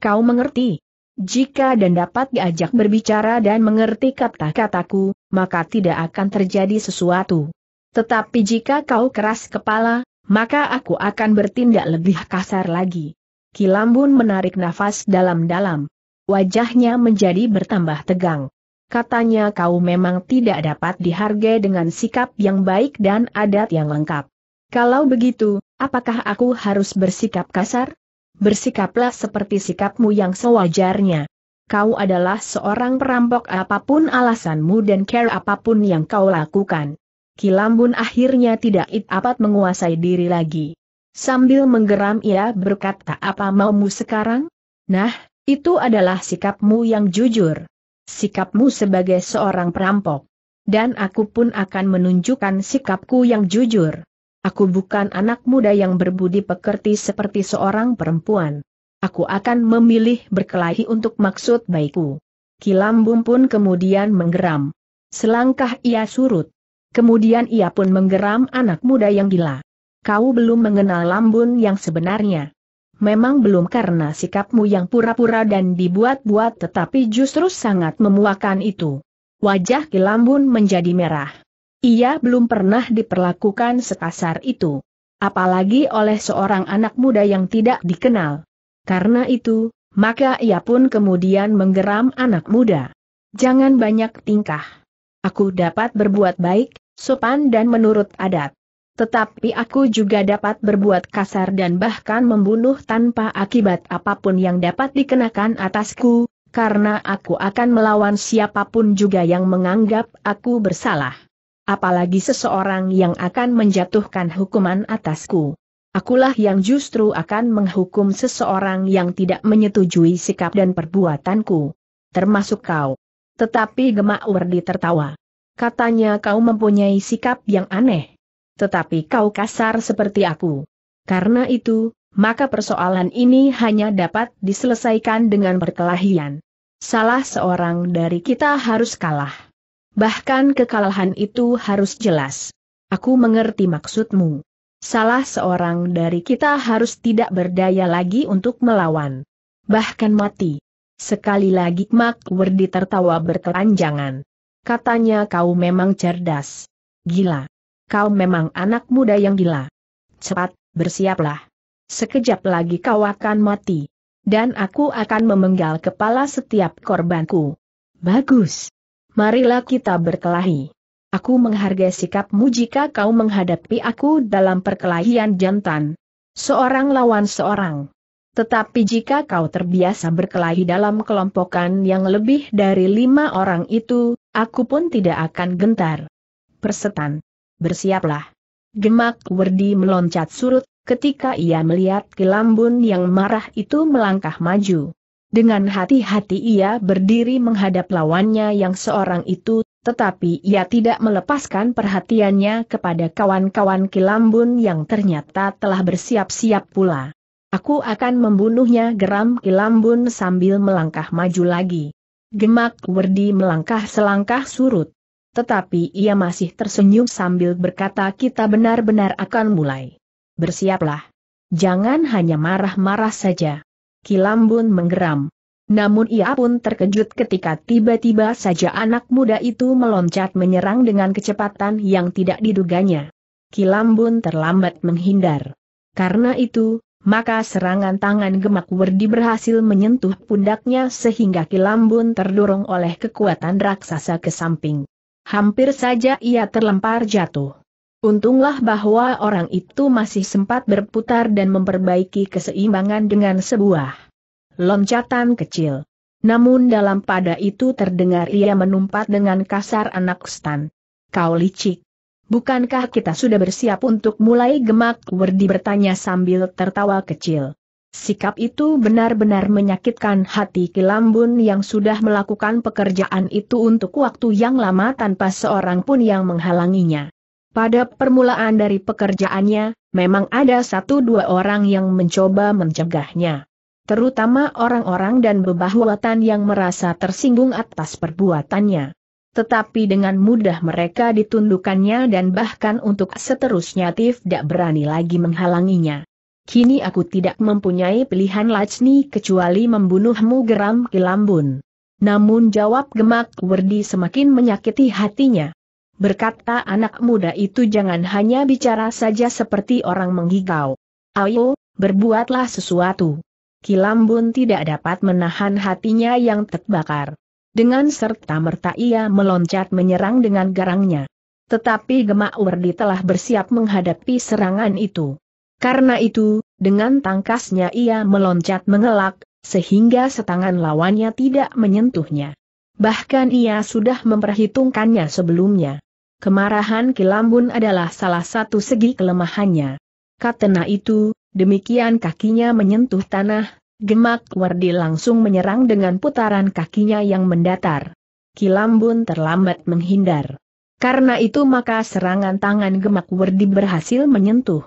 Kau mengerti? Jika dan dapat diajak berbicara dan mengerti kata-kataku, maka tidak akan terjadi sesuatu. Tetapi jika kau keras kepala, maka aku akan bertindak lebih kasar lagi. Ki Lambun menarik nafas dalam-dalam. Wajahnya menjadi bertambah tegang. Katanya, kau memang tidak dapat dihargai dengan sikap yang baik dan adat yang lengkap. Kalau begitu, apakah aku harus bersikap kasar? Bersikaplah seperti sikapmu yang sewajarnya. Kau adalah seorang perampok, apapun alasanmu dan care apapun yang kau lakukan. Ki Lambun akhirnya tidak dapat menguasai diri lagi. Sambil menggeram ia berkata, apa maumu sekarang? Nah, itu adalah sikapmu yang jujur. Sikapmu sebagai seorang perampok. Dan aku pun akan menunjukkan sikapku yang jujur. Aku bukan anak muda yang berbudi pekerti seperti seorang perempuan. Aku akan memilih berkelahi untuk maksud baikku. Ki Lambun pun kemudian menggeram. Selangkah ia surut. Kemudian ia pun menggeram, anak muda yang gila. Kau belum mengenal Lambun yang sebenarnya. Memang belum, karena sikapmu yang pura-pura dan dibuat-buat tetapi justru sangat memuakan itu. Wajah Ki Lambun menjadi merah. Ia belum pernah diperlakukan sekasar itu. Apalagi oleh seorang anak muda yang tidak dikenal. Karena itu, maka ia pun kemudian menggeram, anak muda. Jangan banyak tingkah. Aku dapat berbuat baik, sopan dan menurut adat. Tetapi aku juga dapat berbuat kasar dan bahkan membunuh tanpa akibat apapun yang dapat dikenakan atasku, karena aku akan melawan siapapun juga yang menganggap aku bersalah. Apalagi seseorang yang akan menjatuhkan hukuman atasku. Akulah yang justru akan menghukum seseorang yang tidak menyetujui sikap dan perbuatanku. Termasuk kau. Tetapi Gemak Wardi tertawa. Katanya, kau mempunyai sikap yang aneh. Tetapi kau kasar seperti aku. Karena itu, maka persoalan ini hanya dapat diselesaikan dengan perkelahian. Salah seorang dari kita harus kalah. Bahkan kekalahan itu harus jelas. Aku mengerti maksudmu. Salah seorang dari kita harus tidak berdaya lagi untuk melawan. Bahkan mati. Sekali lagi Gemak Wardi tertawa berkepanjangan. Katanya, kau memang cerdas. Gila. Kau memang anak muda yang gila. Cepat, bersiaplah. Sekejap lagi kau akan mati. Dan aku akan memenggal kepala setiap korbanku. Bagus. Marilah kita berkelahi. Aku menghargai sikapmu jika kau menghadapi aku dalam perkelahian jantan. Seorang lawan seorang. Tetapi jika kau terbiasa berkelahi dalam kelompokan yang lebih dari lima orang itu, aku pun tidak akan gentar. Persetan. Bersiaplah. Gemak Wardi meloncat surut, ketika ia melihat Ki Lambun yang marah itu melangkah maju. Dengan hati-hati ia berdiri menghadap lawannya yang seorang itu, tetapi ia tidak melepaskan perhatiannya kepada kawan-kawan Ki Lambun yang ternyata telah bersiap-siap pula. Aku akan membunuhnya, geram Ki Lambun sambil melangkah maju lagi. Gemak Wardi melangkah selangkah surut. Tetapi ia masih tersenyum sambil berkata, kita benar-benar akan mulai. Bersiaplah. Jangan hanya marah-marah saja. Ki Lambun menggeram. Namun ia pun terkejut ketika tiba-tiba saja anak muda itu meloncat menyerang dengan kecepatan yang tidak diduganya. Ki Lambun terlambat menghindar. Karena itu, maka serangan tangan Gemak Wardi berhasil menyentuh pundaknya sehingga Ki Lambun terdorong oleh kekuatan raksasa ke samping. Hampir saja ia terlempar jatuh. Untunglah bahwa orang itu masih sempat berputar dan memperbaiki keseimbangan dengan sebuah loncatan kecil. Namun dalam pada itu terdengar ia menumpat dengan kasar anak stan. Kau licik. Bukankah kita sudah bersiap untuk mulai? Gemak Wardi bertanya sambil tertawa kecil. Sikap itu benar-benar menyakitkan hati Ki Lambun yang sudah melakukan pekerjaan itu untuk waktu yang lama tanpa seorang pun yang menghalanginya. Pada permulaan dari pekerjaannya, memang ada satu dua orang yang mencoba mencegahnya. Terutama orang-orang dan bebah Watan yang merasa tersinggung atas perbuatannya. Tetapi dengan mudah mereka ditundukkannya dan bahkan untuk seterusnya tidak berani lagi menghalanginya. Kini aku tidak mempunyai pilihan Lajni kecuali membunuhmu, geram Ki Lambun. Namun jawab Gemak Wardi semakin menyakiti hatinya. Berkata anak muda itu, jangan hanya bicara saja seperti orang menghigau. Ayo, berbuatlah sesuatu. Ki Lambun tidak dapat menahan hatinya yang terbakar. Dengan serta-merta ia meloncat menyerang dengan garangnya. Tetapi Gemak Wardi telah bersiap menghadapi serangan itu. Karena itu, dengan tangkasnya ia meloncat mengelak, sehingga setangan lawannya tidak menyentuhnya. Bahkan ia sudah memperhitungkannya sebelumnya. Kemarahan Ki Lambun adalah salah satu segi kelemahannya. Karena itu, demikian kakinya menyentuh tanah. Gemak Wardi langsung menyerang dengan putaran kakinya yang mendatar. Ki Lambun terlambat menghindar. Karena itu maka serangan tangan Gemak Wardi berhasil menyentuh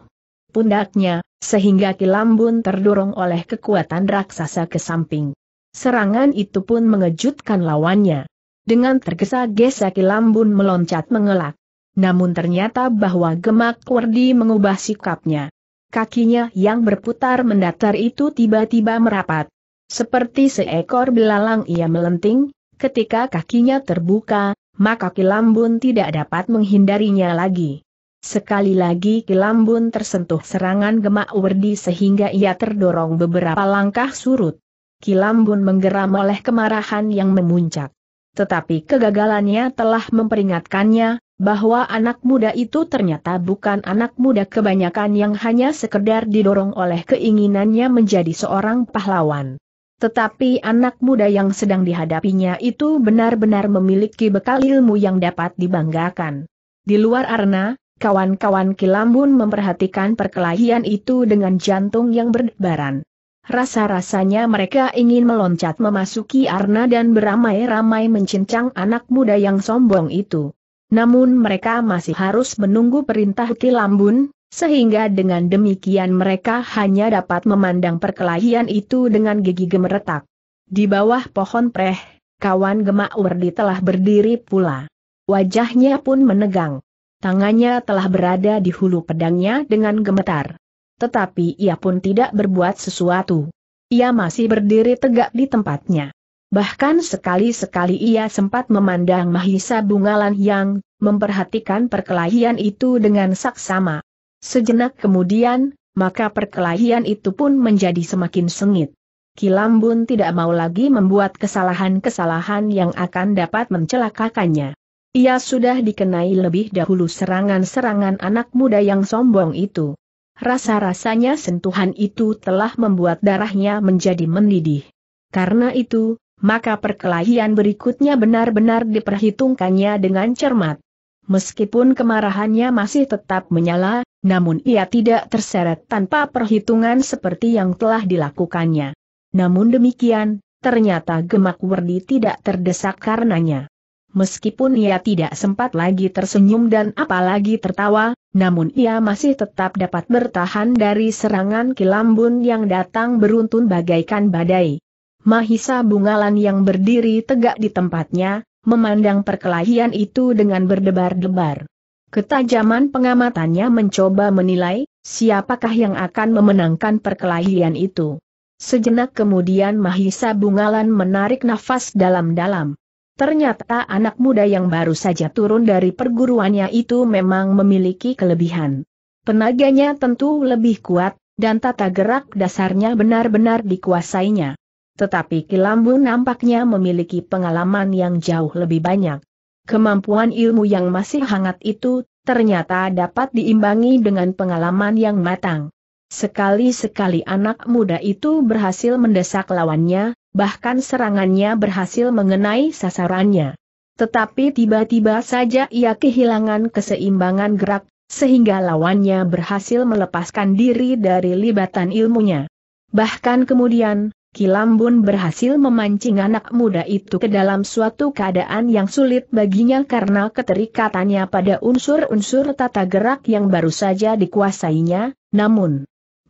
pundaknya, sehingga Ki Lambun terdorong oleh kekuatan raksasa ke samping. Serangan itu pun mengejutkan lawannya. Dengan tergesa-gesa Ki Lambun meloncat mengelak. Namun ternyata bahwa Gemak Wardi mengubah sikapnya. Kakinya yang berputar mendatar itu tiba-tiba merapat. Seperti seekor belalang ia melenting, ketika kakinya terbuka, maka Ki Lambun tidak dapat menghindarinya lagi. Sekali lagi Ki Lambun tersentuh serangan Gemak Wardi sehingga ia terdorong beberapa langkah surut. Ki Lambun menggeram oleh kemarahan yang memuncak. Tetapi kegagalannya telah memperingatkannya bahwa anak muda itu ternyata bukan anak muda kebanyakan yang hanya sekedar didorong oleh keinginannya menjadi seorang pahlawan. Tetapi anak muda yang sedang dihadapinya itu benar-benar memiliki bekal ilmu yang dapat dibanggakan. Di luar arena, kawan-kawan Ki Lambun memperhatikan perkelahian itu dengan jantung yang berdebaran. Rasa-rasanya mereka ingin meloncat memasuki arena dan beramai-ramai mencincang anak muda yang sombong itu. Namun mereka masih harus menunggu perintah Ki Lambun, sehingga dengan demikian mereka hanya dapat memandang perkelahian itu dengan gigi gemeretak. Di bawah pohon preh, kawan Gemak Wardi telah berdiri pula. Wajahnya pun menegang. Tangannya telah berada di hulu pedangnya dengan gemetar. Tetapi ia pun tidak berbuat sesuatu. Ia masih berdiri tegak di tempatnya. Bahkan sekali-sekali ia sempat memandang Mahisa Bungalan yang memperhatikan perkelahian itu dengan saksama. Sejenak kemudian, maka perkelahian itu pun menjadi semakin sengit. Ki Lambun tidak mau lagi membuat kesalahan-kesalahan yang akan dapat mencelakakannya. Ia sudah dikenai lebih dahulu serangan-serangan anak muda yang sombong itu. Rasa-rasanya sentuhan itu telah membuat darahnya menjadi mendidih. Karena itu, maka perkelahian berikutnya benar-benar diperhitungkannya dengan cermat. Meskipun kemarahannya masih tetap menyala, namun ia tidak terseret tanpa perhitungan seperti yang telah dilakukannya. Namun demikian, ternyata Gemak Wardi tidak terdesak karenanya. Meskipun ia tidak sempat lagi tersenyum dan apalagi tertawa, namun ia masih tetap dapat bertahan dari serangan Ki Lambun yang datang beruntun bagaikan badai. Mahisa Bungalan yang berdiri tegak di tempatnya, memandang perkelahian itu dengan berdebar-debar. Ketajaman pengamatannya mencoba menilai, siapakah yang akan memenangkan perkelahian itu. Sejenak kemudian Mahisa Bungalan menarik nafas dalam-dalam. Ternyata anak muda yang baru saja turun dari perguruannya itu memang memiliki kelebihan. Tenaganya tentu lebih kuat, dan tata gerak dasarnya benar-benar dikuasainya. Tetapi Ki Lambun nampaknya memiliki pengalaman yang jauh lebih banyak. Kemampuan ilmu yang masih hangat itu, ternyata dapat diimbangi dengan pengalaman yang matang. Sekali-sekali anak muda itu berhasil mendesak lawannya, bahkan serangannya berhasil mengenai sasarannya. Tetapi tiba-tiba saja ia kehilangan keseimbangan gerak, sehingga lawannya berhasil melepaskan diri dari libatan ilmunya. Bahkan kemudian, Ki Lambun berhasil memancing anak muda itu ke dalam suatu keadaan yang sulit baginya karena keterikatannya pada unsur-unsur tata gerak yang baru saja dikuasainya, namun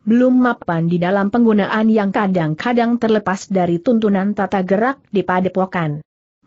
belum mapan di dalam penggunaan yang kadang-kadang terlepas dari tuntunan tata gerak di padepokan.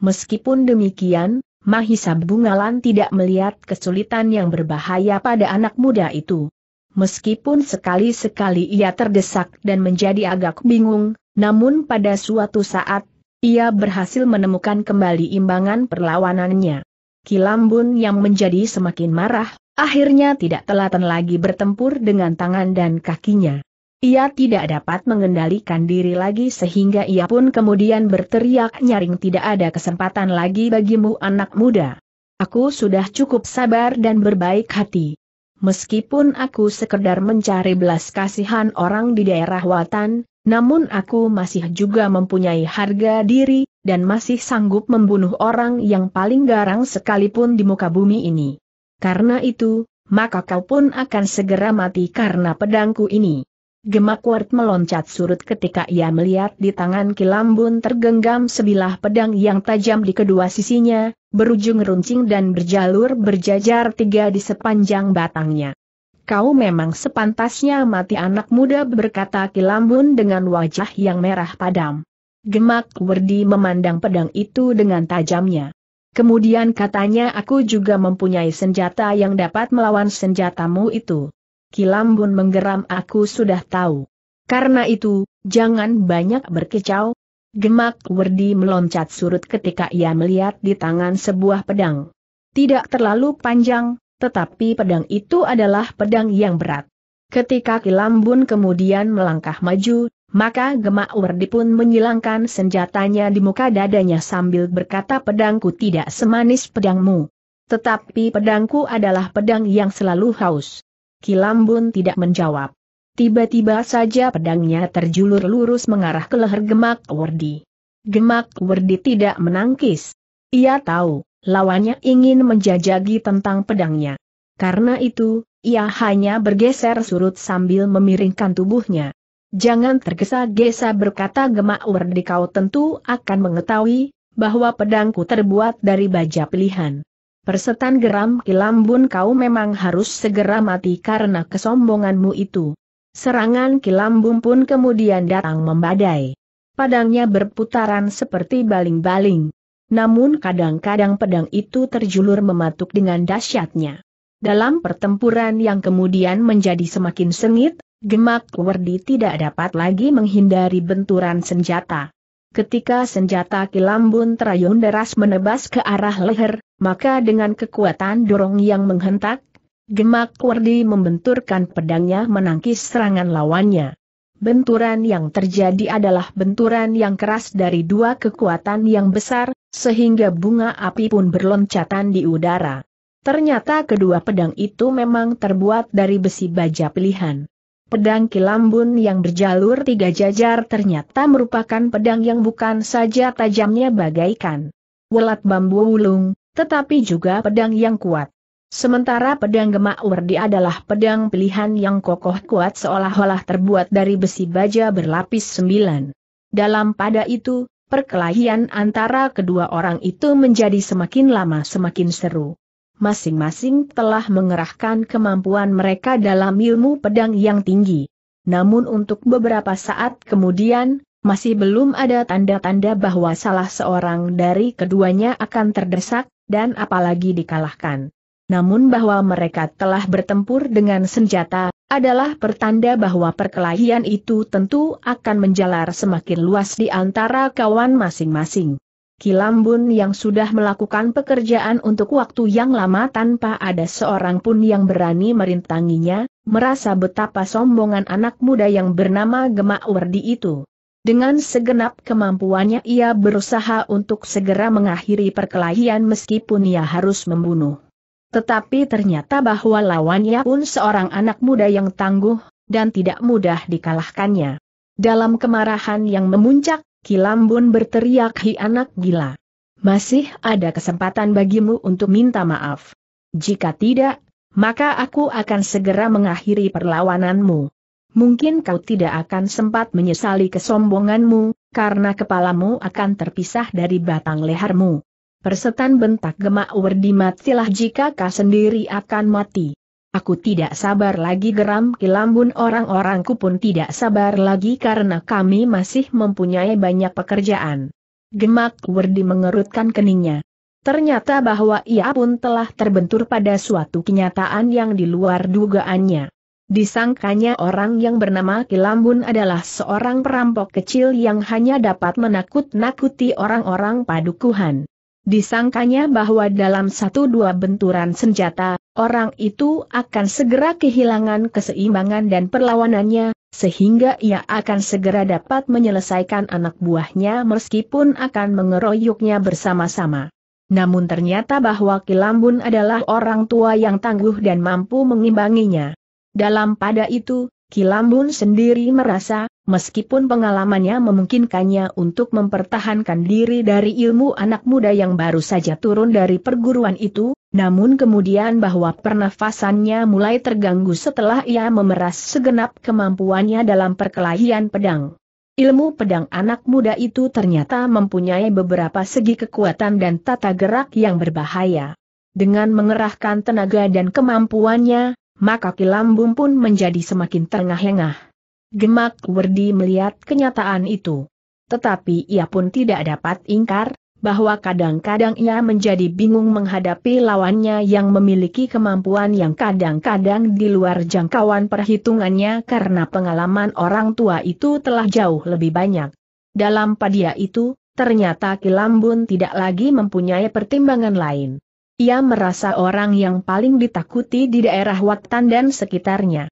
Meskipun demikian, Mahisa Bungalan tidak melihat kesulitan yang berbahaya pada anak muda itu. Meskipun sekali-sekali ia terdesak dan menjadi agak bingung, namun pada suatu saat, ia berhasil menemukan kembali imbangan perlawanannya. Ki Lambun yang menjadi semakin marah, akhirnya tidak telatan lagi bertempur dengan tangan dan kakinya. Ia tidak dapat mengendalikan diri lagi sehingga ia pun kemudian berteriak nyaring, tidak ada kesempatan lagi bagimu anak muda. Aku sudah cukup sabar dan berbaik hati. Meskipun aku sekedar mencari belas kasihan orang di daerah Watan, namun aku masih juga mempunyai harga diri, dan masih sanggup membunuh orang yang paling garang sekalipun di muka bumi ini. Karena itu, maka kau pun akan segera mati karena pedangku ini. Gemak Wardi meloncat surut ketika ia melihat di tangan Ki Lambun tergenggam sebilah pedang yang tajam di kedua sisinya, berujung runcing dan berjalur berjajar tiga di sepanjang batangnya. Kau memang sepantasnya mati anak muda, berkata Ki Lambun dengan wajah yang merah padam. Gemak Wardi memandang pedang itu dengan tajamnya. Kemudian katanya, aku juga mempunyai senjata yang dapat melawan senjatamu itu. Ki Lambun menggeram, aku sudah tahu. Karena itu, jangan banyak berkicau. Gemak Wardi meloncat surut ketika ia melihat di tangan sebuah pedang. Tidak terlalu panjang, tetapi pedang itu adalah pedang yang berat. Ketika Ki Lambun kemudian melangkah maju, maka Gemak Wardi pun menyilangkan senjatanya di muka dadanya sambil berkata, pedangku tidak semanis pedangmu. Tetapi pedangku adalah pedang yang selalu haus. Ki Lambun tidak menjawab. Tiba-tiba saja pedangnya terjulur lurus mengarah ke leher Gemak Wardi. Gemak Wardi tidak menangkis. Ia tahu, lawannya ingin menjajagi tentang pedangnya. Karena itu, ia hanya bergeser surut sambil memiringkan tubuhnya. Jangan tergesa-gesa, berkata Gemak Wardi, kau tentu akan mengetahui bahwa pedangku terbuat dari baja pilihan. Persetan, geram Ki Lambun, kau memang harus segera mati karena kesombonganmu itu. Serangan Ki Lambun pun kemudian datang membadai. Pedangnya berputaran seperti baling-baling. Namun kadang-kadang pedang itu terjulur mematuk dengan dahsyatnya. Dalam pertempuran yang kemudian menjadi semakin sengit, Gemak Wardi tidak dapat lagi menghindari benturan senjata. Ketika senjata Ki Lambun terayun deras menebas ke arah leher, maka dengan kekuatan dorong yang menghentak, Gemak Wardi membenturkan pedangnya menangkis serangan lawannya. Benturan yang terjadi adalah benturan yang keras dari dua kekuatan yang besar, sehingga bunga api pun berloncatan di udara. Ternyata kedua pedang itu memang terbuat dari besi baja pilihan. Pedang Ki Lambun yang berjalur tiga jajar ternyata merupakan pedang yang bukan saja tajamnya bagaikan welat bambu wulung, tetapi juga pedang yang kuat. Sementara pedang Gemak Wardi adalah pedang pilihan yang kokoh kuat seolah-olah terbuat dari besi baja berlapis sembilan. Dalam pada itu, Perkelahian antara kedua orang itu menjadi semakin lama semakin seru. Masing-masing telah mengerahkan kemampuan mereka dalam ilmu pedang yang tinggi. Namun untuk beberapa saat kemudian, masih belum ada tanda-tanda bahwa salah seorang dari keduanya akan terdesak, dan apalagi dikalahkan. Namun bahwa mereka telah bertempur dengan senjata, adalah pertanda bahwa perkelahian itu tentu akan menjalar semakin luas di antara kawan masing-masing. Ki Lambun yang sudah melakukan pekerjaan untuk waktu yang lama tanpa ada seorang pun yang berani merintanginya, merasa betapa sombongan anak muda yang bernama Gemak Wardi itu. Dengan segenap kemampuannya ia berusaha untuk segera mengakhiri perkelahian meskipun ia harus membunuh. Tetapi ternyata bahwa lawannya pun seorang anak muda yang tangguh, dan tidak mudah dikalahkannya. Dalam kemarahan yang memuncak, Ki Lambun berteriak, "Hi anak gila. Masih ada kesempatan bagimu untuk minta maaf. Jika tidak, maka aku akan segera mengakhiri perlawananmu. Mungkin kau tidak akan sempat menyesali kesombonganmu, karena kepalamu akan terpisah dari batang lehermu." "Persetan," bentak Gemak Wardi, "matilah jika kau sendiri akan mati." "Aku tidak sabar lagi," geram Ki Lambun, "orang-orangku pun tidak sabar lagi karena kami masih mempunyai banyak pekerjaan." Gemak Wardi mengerutkan keningnya. Ternyata bahwa ia pun telah terbentur pada suatu kenyataan yang di luar dugaannya. Disangkanya orang yang bernama Ki Lambun adalah seorang perampok kecil yang hanya dapat menakut-nakuti orang-orang padukuhan. Disangkanya bahwa dalam satu dua benturan senjata, orang itu akan segera kehilangan keseimbangan dan perlawanannya, sehingga ia akan segera dapat menyelesaikan anak buahnya meskipun akan mengeroyoknya bersama-sama. Namun ternyata bahwa Ki Lambun adalah orang tua yang tangguh dan mampu mengimbanginya. Dalam pada itu, Ki Lambun sendiri merasa, meskipun pengalamannya memungkinkannya untuk mempertahankan diri dari ilmu anak muda yang baru saja turun dari perguruan itu, namun kemudian bahwa pernafasannya mulai terganggu setelah ia memeras segenap kemampuannya dalam perkelahian pedang. Ilmu pedang anak muda itu ternyata mempunyai beberapa segi kekuatan dan tata gerak yang berbahaya. Dengan mengerahkan tenaga dan kemampuannya, maka Ki Lambun pun menjadi semakin terengah-engah. Gemak Wardi melihat kenyataan itu. Tetapi ia pun tidak dapat ingkar, bahwa kadang-kadang ia menjadi bingung menghadapi lawannya yang memiliki kemampuan yang kadang-kadang di luar jangkauan perhitungannya karena pengalaman orang tua itu telah jauh lebih banyak. Dalam padia itu, ternyata Ki Lambun tidak lagi mempunyai pertimbangan lain. Ia merasa orang yang paling ditakuti di daerah Watan dan sekitarnya.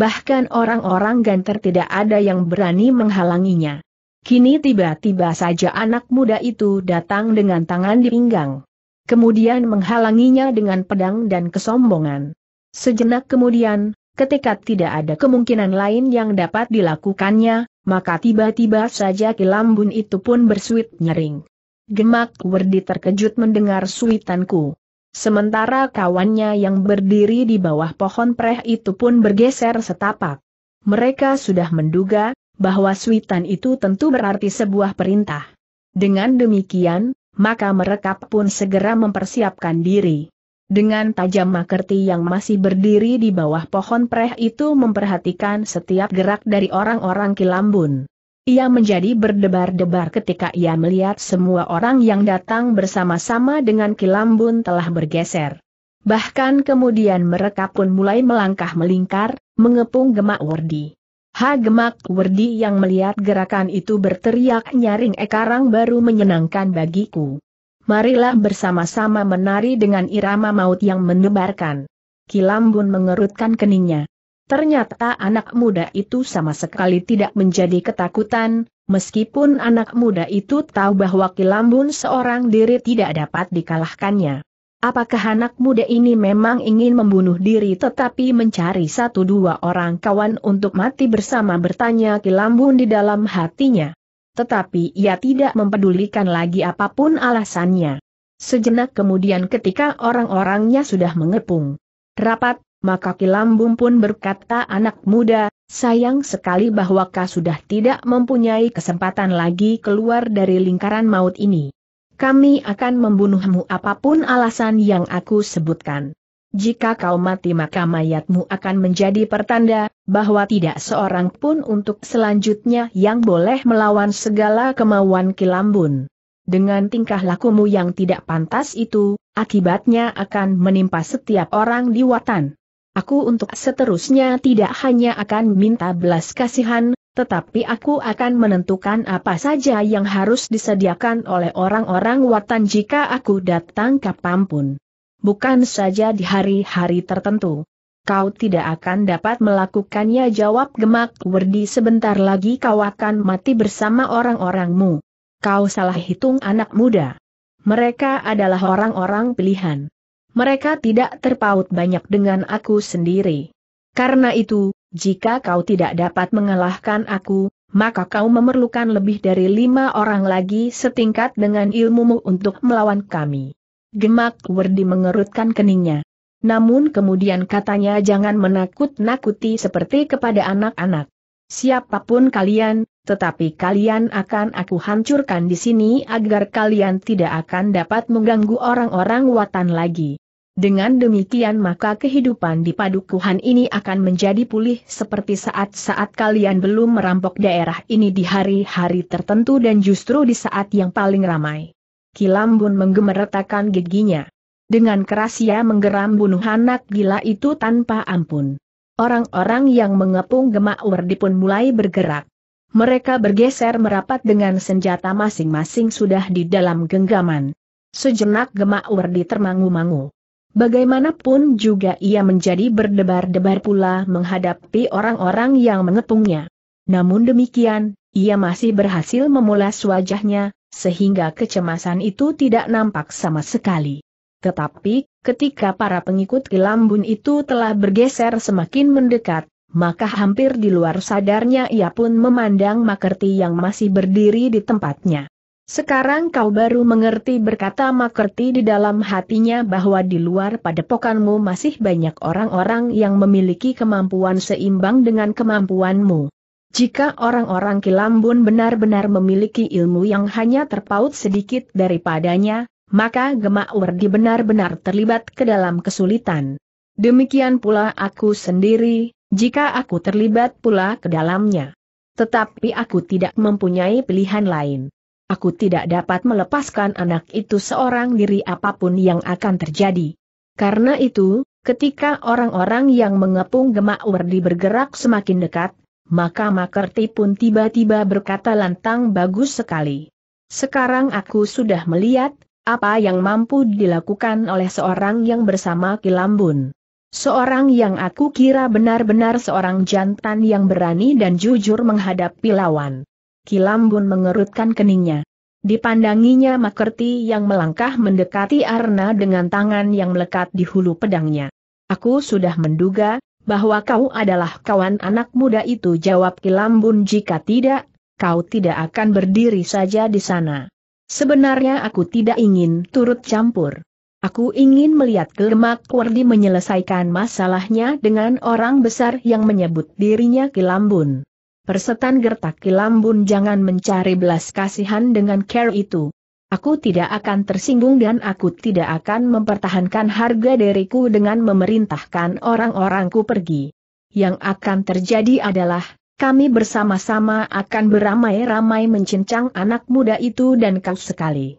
Bahkan orang-orang Ganter tidak ada yang berani menghalanginya. Kini tiba-tiba saja anak muda itu datang dengan tangan di pinggang. Kemudian menghalanginya dengan pedang dan kesombongan. Sejenak kemudian, ketika tidak ada kemungkinan lain yang dapat dilakukannya, maka tiba-tiba saja Ki Lambun itu pun bersuit nyering. Gemak Wardi terkejut mendengar suitanku. Sementara kawannya yang berdiri di bawah pohon preh itu pun bergeser setapak. Mereka sudah menduga, bahwa suitan itu tentu berarti sebuah perintah. Dengan demikian, maka mereka pun segera mempersiapkan diri. Dengan tajam Makerti yang masih berdiri di bawah pohon preh itu memperhatikan setiap gerak dari orang-orang Ki Lambun. Ia menjadi berdebar-debar ketika ia melihat semua orang yang datang bersama-sama dengan Ki Lambun telah bergeser. Bahkan kemudian mereka pun mulai melangkah melingkar, mengepung Gemak Wardi. Ha! Gemak Wardi yang melihat gerakan itu berteriak nyaring, "Ekarang baru menyenangkan bagiku. Marilah bersama-sama menari dengan irama maut yang mendebarkan." Ki Lambun mengerutkan keningnya. Ternyata anak muda itu sama sekali tidak menjadi ketakutan, meskipun anak muda itu tahu bahwa Ki Lambun seorang diri tidak dapat dikalahkannya. Apakah anak muda ini memang ingin membunuh diri tetapi mencari satu dua orang kawan untuk mati bersama, bertanya Ki Lambun di dalam hatinya. Tetapi ia tidak mempedulikan lagi apapun alasannya. Sejenak kemudian ketika orang-orangnya sudah mengepung rapat, maka Ki Lambun pun berkata, "Anak muda, Sayang sekali bahwa Ka sudah tidak mempunyai kesempatan lagi keluar dari lingkaran maut ini. Kami akan membunuhmu apapun alasan yang aku sebutkan. Jika kau mati maka mayatmu akan menjadi pertanda bahwa tidak seorang pun untuk selanjutnya yang boleh melawan segala kemauan Ki Lambun. Dengan tingkah lakumu yang tidak pantas itu, akibatnya akan menimpa setiap orang di Watan. Aku untuk seterusnya tidak hanya akan minta belas kasihan, tetapi aku akan menentukan apa saja yang harus disediakan oleh orang-orang Watan jika aku datang ke Pampun. Bukan saja di hari-hari tertentu. Kau tidak akan dapat melakukannya, jawab Gemak Wardi. Sebentar lagi kau akan mati bersama orang-orangmu. Kau salah hitung, anak muda. Mereka adalah orang-orang pilihan. Mereka tidak terpaut banyak dengan aku sendiri. Karena itu, jika kau tidak dapat mengalahkan aku, maka kau memerlukan lebih dari lima orang lagi setingkat dengan ilmumu untuk melawan kami. Gemak Wardi mengerutkan keningnya. Namun kemudian katanya, jangan menakut-nakuti seperti kepada anak-anak. Siapapun kalian, tetapi kalian akan aku hancurkan di sini agar kalian tidak akan dapat mengganggu orang-orang Watan lagi. Dengan demikian maka kehidupan di padukuhan ini akan menjadi pulih seperti saat-saat kalian belum merampok daerah ini di hari-hari tertentu dan justru di saat yang paling ramai. Ki Lambun menggemeretakan giginya. Dengan keras ia menggeram, bunuh anak gila itu tanpa ampun. Orang-orang yang mengepung Gemak Wardi pun mulai bergerak. Mereka bergeser merapat dengan senjata masing-masing sudah di dalam genggaman. Sejenak Gemak Wardi termangu-mangu. Bagaimanapun juga ia menjadi berdebar-debar pula menghadapi orang-orang yang mengepungnya. Namun demikian, ia masih berhasil memulas wajahnya, sehingga kecemasan itu tidak nampak sama sekali. Tetapi, ketika para pengikut Ki Lambun itu telah bergeser semakin mendekat, maka hampir di luar sadarnya ia pun memandang Makerti yang masih berdiri di tempatnya. Sekarang kau baru mengerti, berkata Makerti di dalam hatinya, bahwa di luar padepokanmu masih banyak orang-orang yang memiliki kemampuan seimbang dengan kemampuanmu. Jika orang-orang Ki Lambun benar-benar memiliki ilmu yang hanya terpaut sedikit daripadanya, maka Gemak Wardi benar-benar terlibat ke dalam kesulitan. Demikian pula aku sendiri, jika aku terlibat pula ke dalamnya. Tetapi aku tidak mempunyai pilihan lain. Aku tidak dapat melepaskan anak itu seorang diri apapun yang akan terjadi. Karena itu, ketika orang-orang yang mengepung Gemak Wardi bergerak semakin dekat, maka Makerti pun tiba-tiba berkata lantang, bagus sekali. Sekarang aku sudah melihat apa yang mampu dilakukan oleh seorang yang bersama Ki Lambun. Seorang yang aku kira benar-benar seorang jantan yang berani dan jujur menghadapi lawan. Ki Lambun mengerutkan keningnya. Dipandanginya Makerti yang melangkah mendekati Arna dengan tangan yang melekat di hulu pedangnya. Aku sudah menduga bahwa kau adalah kawan anak muda itu, jawab Ki Lambun. Jika tidak, kau tidak akan berdiri saja di sana. Sebenarnya aku tidak ingin turut campur. Aku ingin melihat Gemak Wardi menyelesaikan masalahnya dengan orang besar yang menyebut dirinya Ki Lambun. Persetan, gertak Ki Lambun, jangan mencari belas kasihan dengan cara itu. Aku tidak akan tersinggung dan aku tidak akan mempertahankan harga diriku dengan memerintahkan orang-orangku pergi. Yang akan terjadi adalah, kami bersama-sama akan beramai-ramai mencincang anak muda itu dan kau sekali.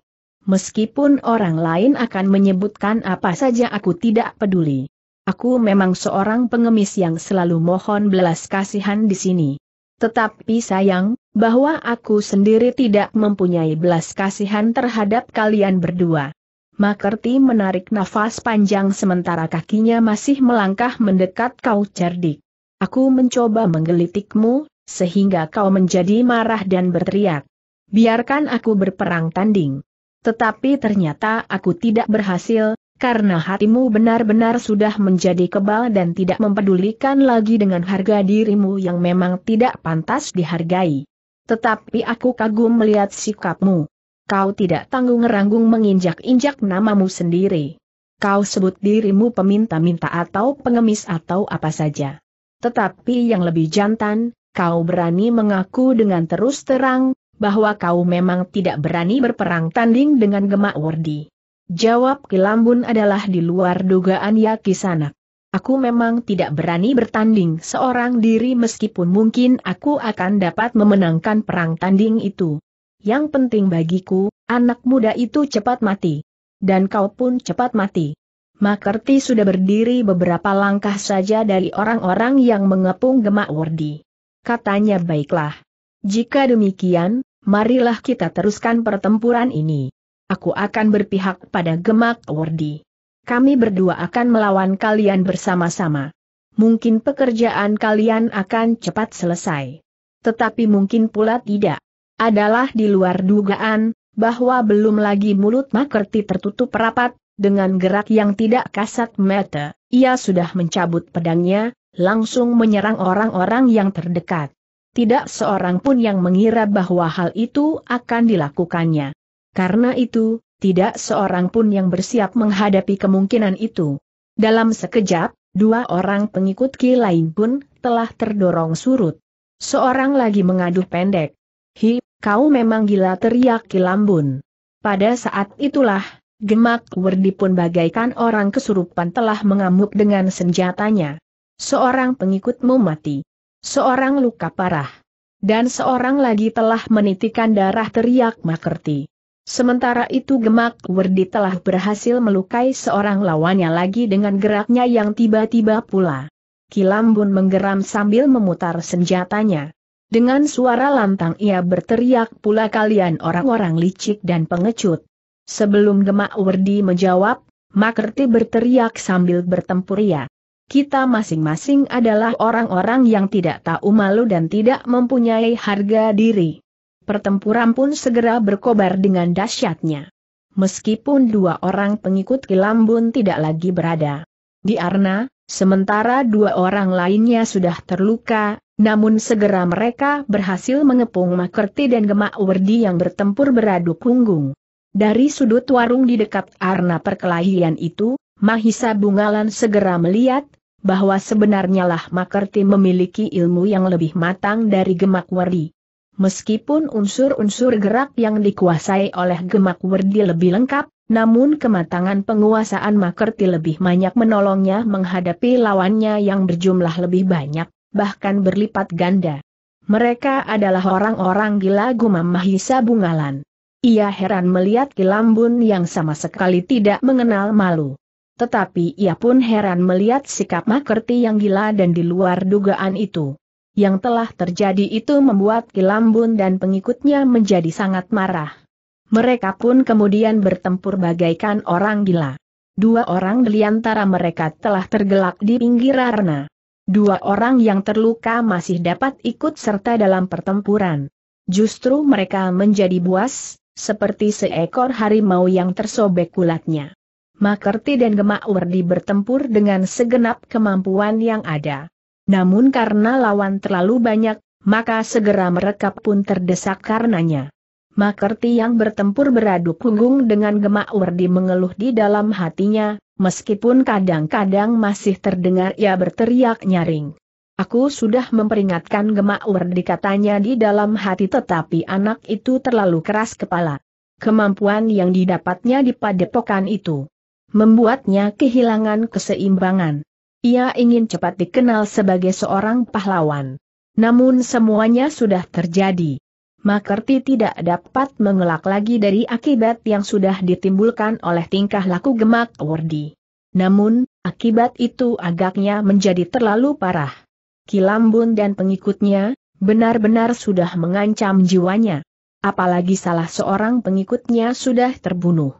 Meskipun orang lain akan menyebutkan apa saja, aku tidak peduli. Aku memang seorang pengemis yang selalu mohon belas kasihan di sini. Tetapi sayang, bahwa aku sendiri tidak mempunyai belas kasihan terhadap kalian berdua. Makerti menarik nafas panjang sementara kakinya masih melangkah mendekat. Kau cerdik. Aku mencoba menggelitikmu, sehingga kau menjadi marah dan berteriak. Biarkan aku berperang tanding. Tetapi ternyata aku tidak berhasil, karena hatimu benar-benar sudah menjadi kebal dan tidak mempedulikan lagi dengan harga dirimu yang memang tidak pantas dihargai. Tetapi aku kagum melihat sikapmu. Kau tidak tanggung-ranggung menginjak-injak namamu sendiri. Kau sebut dirimu peminta-minta atau pengemis atau apa saja. tetapi yang lebih jantan, kau berani mengaku dengan terus terang, bahwa kau memang tidak berani berperang tanding dengan Gemak Wardi. Jawab Ki Lambun adalah di luar dugaan ya Kisanak. Aku memang tidak berani bertanding seorang diri meskipun mungkin aku akan dapat memenangkan perang tanding itu. Yang penting bagiku, anak muda itu cepat mati. Dan kau pun cepat mati. Makerti sudah berdiri beberapa langkah saja dari orang-orang yang mengepung Gemak Wardi. Katanya, baiklah. Jika demikian, marilah kita teruskan pertempuran ini. Aku akan berpihak pada Gemak Wardi. Kami berdua akan melawan kalian bersama-sama. Mungkin pekerjaan kalian akan cepat selesai. Tetapi mungkin pula tidak. Adalah di luar dugaan, bahwa belum lagi mulut Makerti tertutup rapat. Dengan gerak yang tidak kasat mata, ia sudah mencabut pedangnya, langsung menyerang orang-orang yang terdekat. Tidak seorang pun yang mengira bahwa hal itu akan dilakukannya. Karena itu, tidak seorang pun yang bersiap menghadapi kemungkinan itu. Dalam sekejap, dua orang pengikut Ki lain pun telah terdorong surut. Seorang lagi mengaduh pendek. "Hi, kau memang gila!" teriak Ki Lambun. Pada saat itulah, Gemak Wardi pun bagaikan orang kesurupan telah mengamuk dengan senjatanya. Seorang pengikutmu mati. Seorang luka parah. Dan seorang lagi telah menitikan darah, teriak Makerti. Sementara itu Gemak Wardi telah berhasil melukai seorang lawannya lagi dengan geraknya yang tiba-tiba pula. Ki Lambun menggeram sambil memutar senjatanya. Dengan suara lantang ia berteriak pula, "Kalian orang-orang licik dan pengecut." Sebelum Gemak Wardi menjawab, Makerti berteriak sambil bertempuria. Kita masing-masing adalah orang-orang yang tidak tahu malu dan tidak mempunyai harga diri. Pertempuran pun segera berkobar dengan dahsyatnya. Meskipun dua orang pengikut Ki Lambun tidak lagi berada di arena, sementara dua orang lainnya sudah terluka, namun segera mereka berhasil mengepung Makerti dan Gemak Wardi yang bertempur beradu punggung. Dari sudut warung di dekat arena perkelahian itu, Mahisa Bungalan segera melihat bahwa sebenarnya lah Makerti memiliki ilmu yang lebih matang dari Gemak Wardi. Meskipun unsur-unsur gerak yang dikuasai oleh Gemak Wardi lebih lengkap, namun kematangan penguasaan Makerti lebih banyak menolongnya menghadapi lawannya yang berjumlah lebih banyak, bahkan berlipat ganda. Mereka adalah orang-orang gila, gumam Mahisa Bungalan. Ia heran melihat Ki Lambun yang sama sekali tidak mengenal malu. Tetapi ia pun heran melihat sikap Makerti yang gila dan di luar dugaan itu. Yang telah terjadi itu membuat Ki Lambun dan pengikutnya menjadi sangat marah. Mereka pun kemudian bertempur bagaikan orang gila. Dua orang di antara mereka telah tergelak di pinggir arena. Dua orang yang terluka masih dapat ikut serta dalam pertempuran. Justru mereka menjadi buas, seperti seekor harimau yang tersobek kulatnya. Makerti dan Gemak Wardi bertempur dengan segenap kemampuan yang ada. Namun karena lawan terlalu banyak, maka segera mereka pun terdesak karenanya. Makerti yang bertempur beradu punggung dengan Gemak Wardi mengeluh di dalam hatinya, meskipun kadang-kadang masih terdengar ia berteriak nyaring. "Aku sudah memperingatkan Gemak Wardi," katanya di dalam hati, tetapi anak itu terlalu keras kepala. Kemampuan yang didapatnya di padepokan itu membuatnya kehilangan keseimbangan. Ia ingin cepat dikenal sebagai seorang pahlawan. Namun semuanya sudah terjadi. Makerti tidak dapat mengelak lagi dari akibat yang sudah ditimbulkan oleh tingkah laku Gemak Wardi. Namun, akibat itu agaknya menjadi terlalu parah. Ki Lambun dan pengikutnya benar-benar sudah mengancam jiwanya. Apalagi salah seorang pengikutnya sudah terbunuh.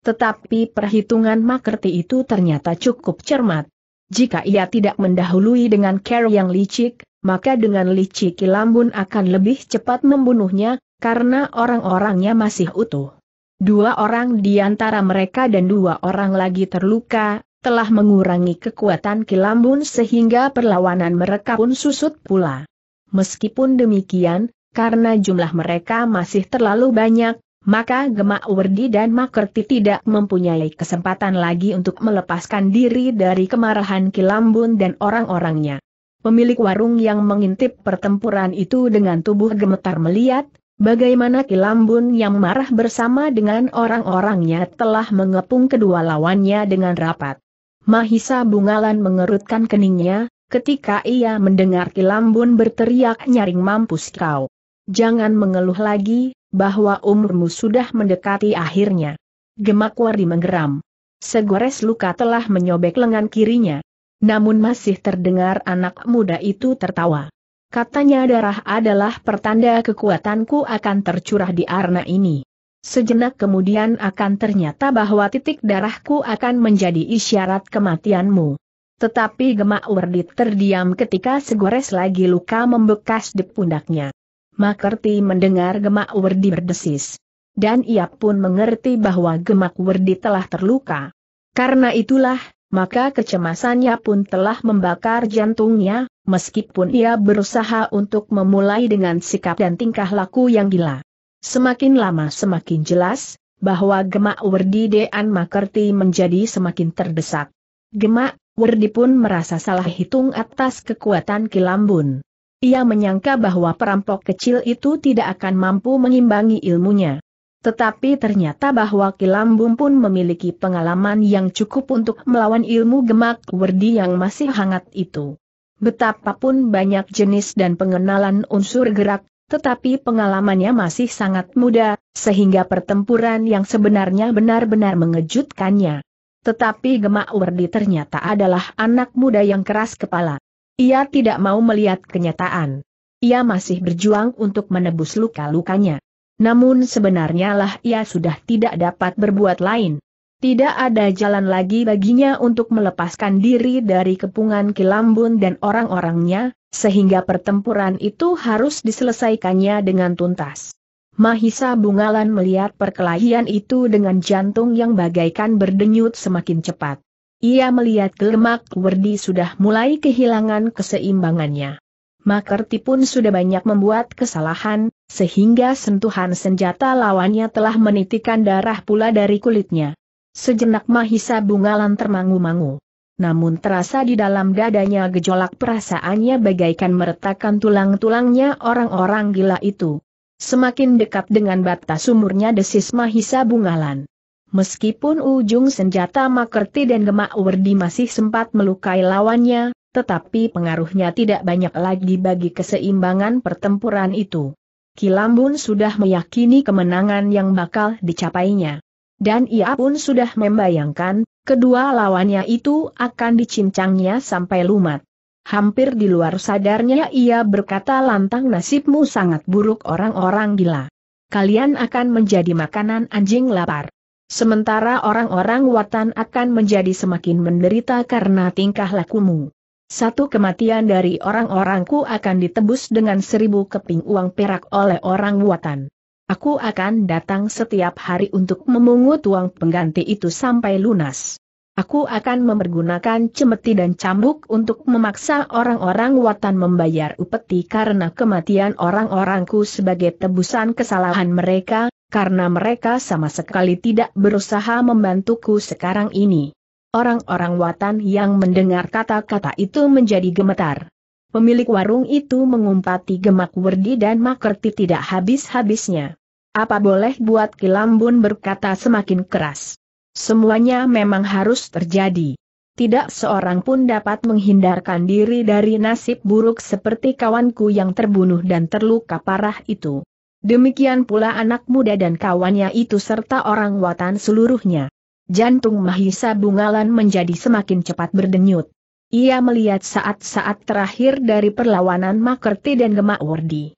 Tetapi perhitungan Makerti itu ternyata cukup cermat. Jika ia tidak mendahului dengan cara yang licik, maka dengan licik Ki Lambun akan lebih cepat membunuhnya, karena orang-orangnya masih utuh. Dua orang di antara mereka dan dua orang lagi terluka, telah mengurangi kekuatan Ki Lambun sehingga perlawanan mereka pun susut pula. Meskipun demikian, karena jumlah mereka masih terlalu banyak, maka Gemak Wardi dan Makerti tidak mempunyai kesempatan lagi untuk melepaskan diri dari kemarahan Ki Lambun dan orang-orangnya. Pemilik warung yang mengintip pertempuran itu dengan tubuh gemetar melihat, bagaimana Ki Lambun yang marah bersama dengan orang-orangnya telah mengepung kedua lawannya dengan rapat. Mahisa Bungalan mengerutkan keningnya, ketika ia mendengar Ki Lambun berteriak nyaring mampus kau. Jangan mengeluh lagi, bahwa umurmu sudah mendekati akhirnya. Gemak Wardi menggeram. Segores luka telah menyobek lengan kirinya. Namun masih terdengar anak muda itu tertawa. Katanya darah adalah pertanda kekuatanku akan tercurah di arna ini. Sejenak kemudian akan ternyata bahwa titik darahku akan menjadi isyarat kematianmu. Tetapi Gemak Wardi terdiam ketika segores lagi luka membekas di pundaknya. Makerti mendengar Gemak Wardi berdesis. Dan ia pun mengerti bahwa Gemak Wardi telah terluka. Karena itulah, maka kecemasannya pun telah membakar jantungnya. Meskipun ia berusaha untuk memulai dengan sikap dan tingkah laku yang gila. Semakin lama semakin jelas, bahwa Gemak Wardi dan Makerti menjadi semakin terdesak. Gemak Wardi pun merasa salah hitung atas kekuatan Ki Lambun. Ia menyangka bahwa perampok kecil itu tidak akan mampu mengimbangi ilmunya. Tetapi ternyata bahwa Ki Lambun pun memiliki pengalaman yang cukup untuk melawan ilmu Gemak Wardi yang masih hangat itu. Betapapun banyak jenis dan pengenalan unsur gerak, tetapi pengalamannya masih sangat muda, sehingga pertempuran yang sebenarnya benar-benar mengejutkannya. Tetapi Gemak Wardi ternyata adalah anak muda yang keras kepala. Ia tidak mau melihat kenyataan. Ia masih berjuang untuk menebus luka-lukanya. Namun sebenarnya lah ia sudah tidak dapat berbuat lain. Tidak ada jalan lagi baginya untuk melepaskan diri dari kepungan Ki Lambun dan orang-orangnya, sehingga pertempuran itu harus diselesaikannya dengan tuntas. Mahisa Bungalan melihat perkelahian itu dengan jantung yang bagaikan berdenyut semakin cepat. Ia melihat Gemak Wardi sudah mulai kehilangan keseimbangannya. Makerti pun sudah banyak membuat kesalahan, sehingga sentuhan senjata lawannya telah menitikkan darah pula dari kulitnya. Sejenak Mahisa Bungalan termangu-mangu. Namun terasa di dalam dadanya gejolak perasaannya bagaikan meretakan tulang-tulangnya orang-orang gila itu. Semakin dekat dengan batas umurnya desis Mahisa Bungalan. Meskipun ujung senjata Makerti dan Gemak Wardi masih sempat melukai lawannya, tetapi pengaruhnya tidak banyak lagi bagi keseimbangan pertempuran itu. Ki Lambun sudah meyakini kemenangan yang bakal dicapainya. Dan ia pun sudah membayangkan, kedua lawannya itu akan dicincangnya sampai lumat. Hampir di luar sadarnya ia berkata lantang, nasibmu sangat buruk orang-orang gila. Kalian akan menjadi makanan anjing lapar. Sementara orang-orang Watan akan menjadi semakin menderita karena tingkah lakumu. Satu kematian dari orang-orangku akan ditebus dengan seribu keping uang perak oleh orang Watan. Aku akan datang setiap hari untuk memungut uang pengganti itu sampai lunas. Aku akan mempergunakan cemeti dan cambuk untuk memaksa orang-orang Watan membayar upeti karena kematian orang-orangku sebagai tebusan kesalahan mereka, karena mereka sama sekali tidak berusaha membantuku sekarang ini. Orang-orang Watan yang mendengar kata-kata itu menjadi gemetar. Pemilik warung itu mengumpati Gemak Wardi dan Makerti tidak habis-habisnya. Apa boleh buat Ki Lambun berkata semakin keras. Semuanya memang harus terjadi. Tidak seorang pun dapat menghindarkan diri dari nasib buruk seperti kawanku yang terbunuh dan terluka parah itu. Demikian pula anak muda dan kawannya itu serta orang Watan seluruhnya. Jantung Mahisa Bungalan menjadi semakin cepat berdenyut. Ia melihat saat-saat terakhir dari perlawanan Makerti dan Gemak Wardi.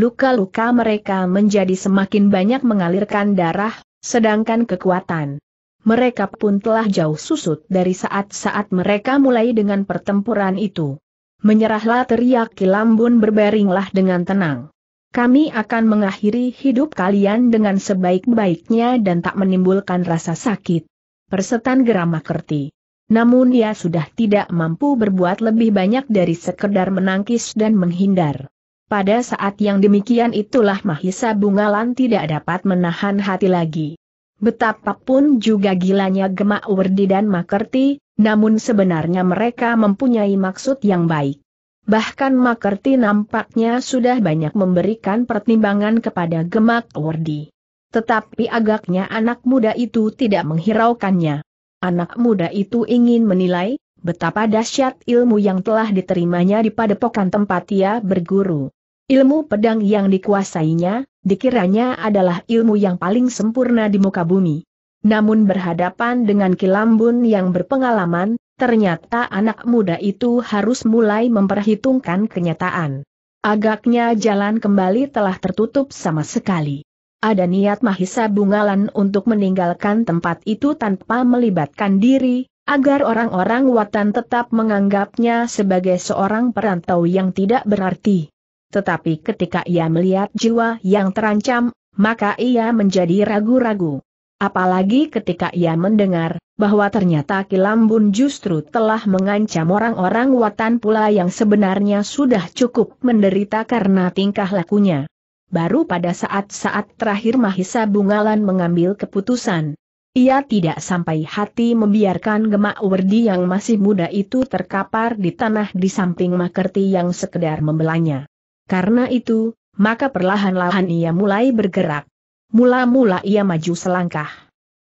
Luka-luka mereka menjadi semakin banyak mengalirkan darah, sedangkan kekuatan mereka pun telah jauh susut dari saat-saat mereka mulai dengan pertempuran itu. Menyerahlah, teriak Ki Lambun, berbaringlah dengan tenang. Kami akan mengakhiri hidup kalian dengan sebaik-baiknya dan tak menimbulkan rasa sakit. Persetan geram Makerti. Namun ia sudah tidak mampu berbuat lebih banyak dari sekedar menangkis dan menghindar. Pada saat yang demikian itulah Mahisa Bungalan tidak dapat menahan hati lagi. Betapapun juga gilanya Gemak Wardi dan Makerti, namun sebenarnya mereka mempunyai maksud yang baik. bahkan Makerti nampaknya sudah banyak memberikan pertimbangan kepada Gemak Wardi. Tetapi agaknya anak muda itu tidak menghiraukannya. Anak muda itu ingin menilai betapa dahsyat ilmu yang telah diterimanya di padepokan tempat ia berguru. Ilmu pedang yang dikuasainya, dikiranya adalah ilmu yang paling sempurna di muka bumi. Namun berhadapan dengan Ki Lambun yang berpengalaman, ternyata anak muda itu harus mulai memperhitungkan kenyataan. Agaknya jalan kembali telah tertutup sama sekali. Ada niat Mahisa Bungalan untuk meninggalkan tempat itu tanpa melibatkan diri, agar orang-orang Watan tetap menganggapnya sebagai seorang perantau yang tidak berarti. Tetapi ketika ia melihat jiwa yang terancam, maka ia menjadi ragu-ragu. Apalagi ketika ia mendengar bahwa ternyata Ki Lambun justru telah mengancam orang-orang Watan pula yang sebenarnya sudah cukup menderita karena tingkah lakunya. Baru pada saat-saat terakhir Mahisa Bungalan mengambil keputusan. Ia tidak sampai hati membiarkan Gemak Wardi yang masih muda itu terkapar di tanah di samping Makerti yang sekedar membelanya. Karena itu, maka perlahan-lahan ia mulai bergerak. Mula-mula ia maju selangkah.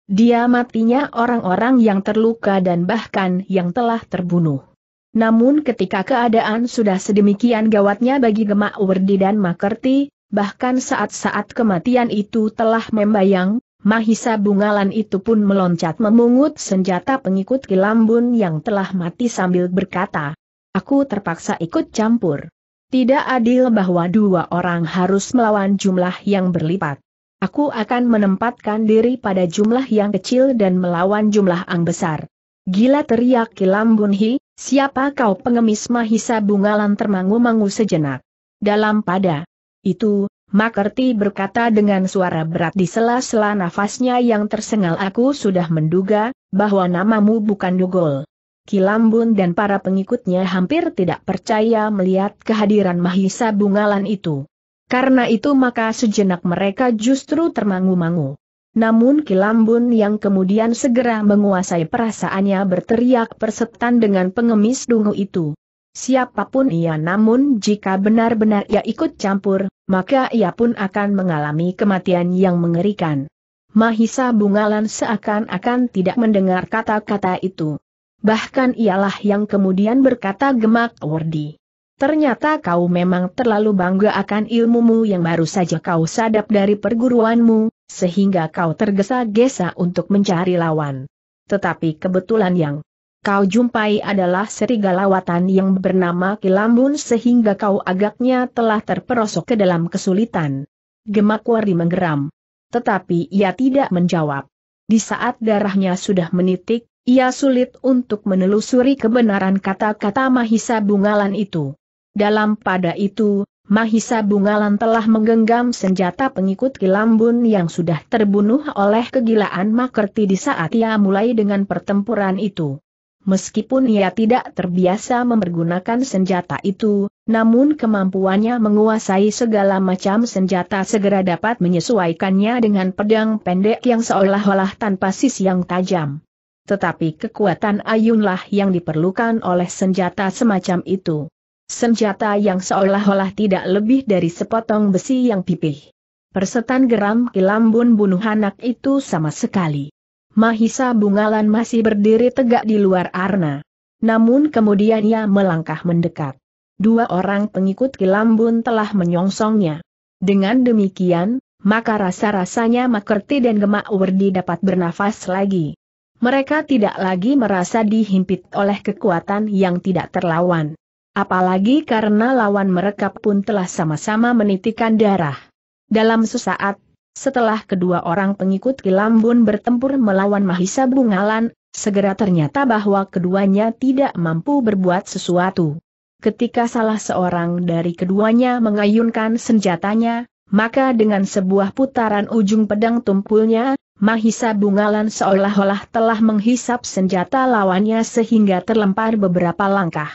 Dia matinya orang-orang yang terluka dan bahkan yang telah terbunuh. Namun ketika keadaan sudah sedemikian gawatnya bagi Gemak Wardi dan Makerti, bahkan saat-saat kematian itu telah membayang, Mahisa Bungalan itu pun meloncat memungut senjata pengikut Ki Lambun yang telah mati sambil berkata, "Aku terpaksa ikut campur. Tidak adil bahwa dua orang harus melawan jumlah yang berlipat. Aku akan menempatkan diri pada jumlah yang kecil dan melawan jumlah yang besar." "Gila!" teriak Ki Lambun. "Hi, siapa kau?" pengemis Mahisa Bungalan termangu-mangu sejenak. Dalam pada itu, Makerti berkata dengan suara berat di sela-sela nafasnya yang tersengal, "Aku sudah menduga bahwa namamu bukan Dogol." Ki Lambun dan para pengikutnya hampir tidak percaya melihat kehadiran Mahisa Bungalan itu. Karena itu maka sejenak mereka justru termangu-mangu. Namun Ki Lambun yang kemudian segera menguasai perasaannya berteriak persetan dengan pengemis dungu itu. Siapapun ia, namun jika benar-benar ia ikut campur, maka ia pun akan mengalami kematian yang mengerikan. Mahisa Bungalan seakan-akan tidak mendengar kata-kata itu. Bahkan ialah yang kemudian berkata, "Gemak Wardi, ternyata kau memang terlalu bangga akan ilmumu yang baru saja kau sadap dari perguruanmu, sehingga kau tergesa-gesa untuk mencari lawan. Tetapi kebetulan yang kau jumpai adalah serigala Watan yang bernama Ki Lambun, sehingga kau agaknya telah terperosok ke dalam kesulitan." Gemak Wardi menggeram. Tetapi ia tidak menjawab. Di saat darahnya sudah menitik, ia sulit untuk menelusuri kebenaran kata-kata Mahisa Bungalan itu. Dalam pada itu, Mahisa Bungalan telah menggenggam senjata pengikut Ki Lambun yang sudah terbunuh oleh kegilaan Makerti di saat ia mulai dengan pertempuran itu. Meskipun ia tidak terbiasa mempergunakan senjata itu, namun kemampuannya menguasai segala macam senjata segera dapat menyesuaikannya dengan pedang pendek yang seolah-olah tanpa sisi yang tajam. Tetapi kekuatan ayunlah yang diperlukan oleh senjata semacam itu. Senjata yang seolah-olah tidak lebih dari sepotong besi yang pipih. Persetan geram Ki Lambun bunuh anak itu sama sekali. Mahisa Bungalan masih berdiri tegak di luar arna. Namun kemudian ia melangkah mendekat. Dua orang pengikut Ki Lambun telah menyongsongnya. Dengan demikian, maka rasa-rasanya Makerti dan Gemak Wardi dapat bernafas lagi. Mereka tidak lagi merasa dihimpit oleh kekuatan yang tidak terlawan. Apalagi karena lawan mereka pun telah sama-sama menitikan darah. Dalam sesaat, setelah kedua orang pengikut Ki Lambun bertempur melawan Mahisa Bungalan, segera ternyata bahwa keduanya tidak mampu berbuat sesuatu. Ketika salah seorang dari keduanya mengayunkan senjatanya, maka dengan sebuah putaran ujung pedang tumpulnya, Mahisa Bungalan seolah-olah telah menghisap senjata lawannya sehingga terlempar beberapa langkah.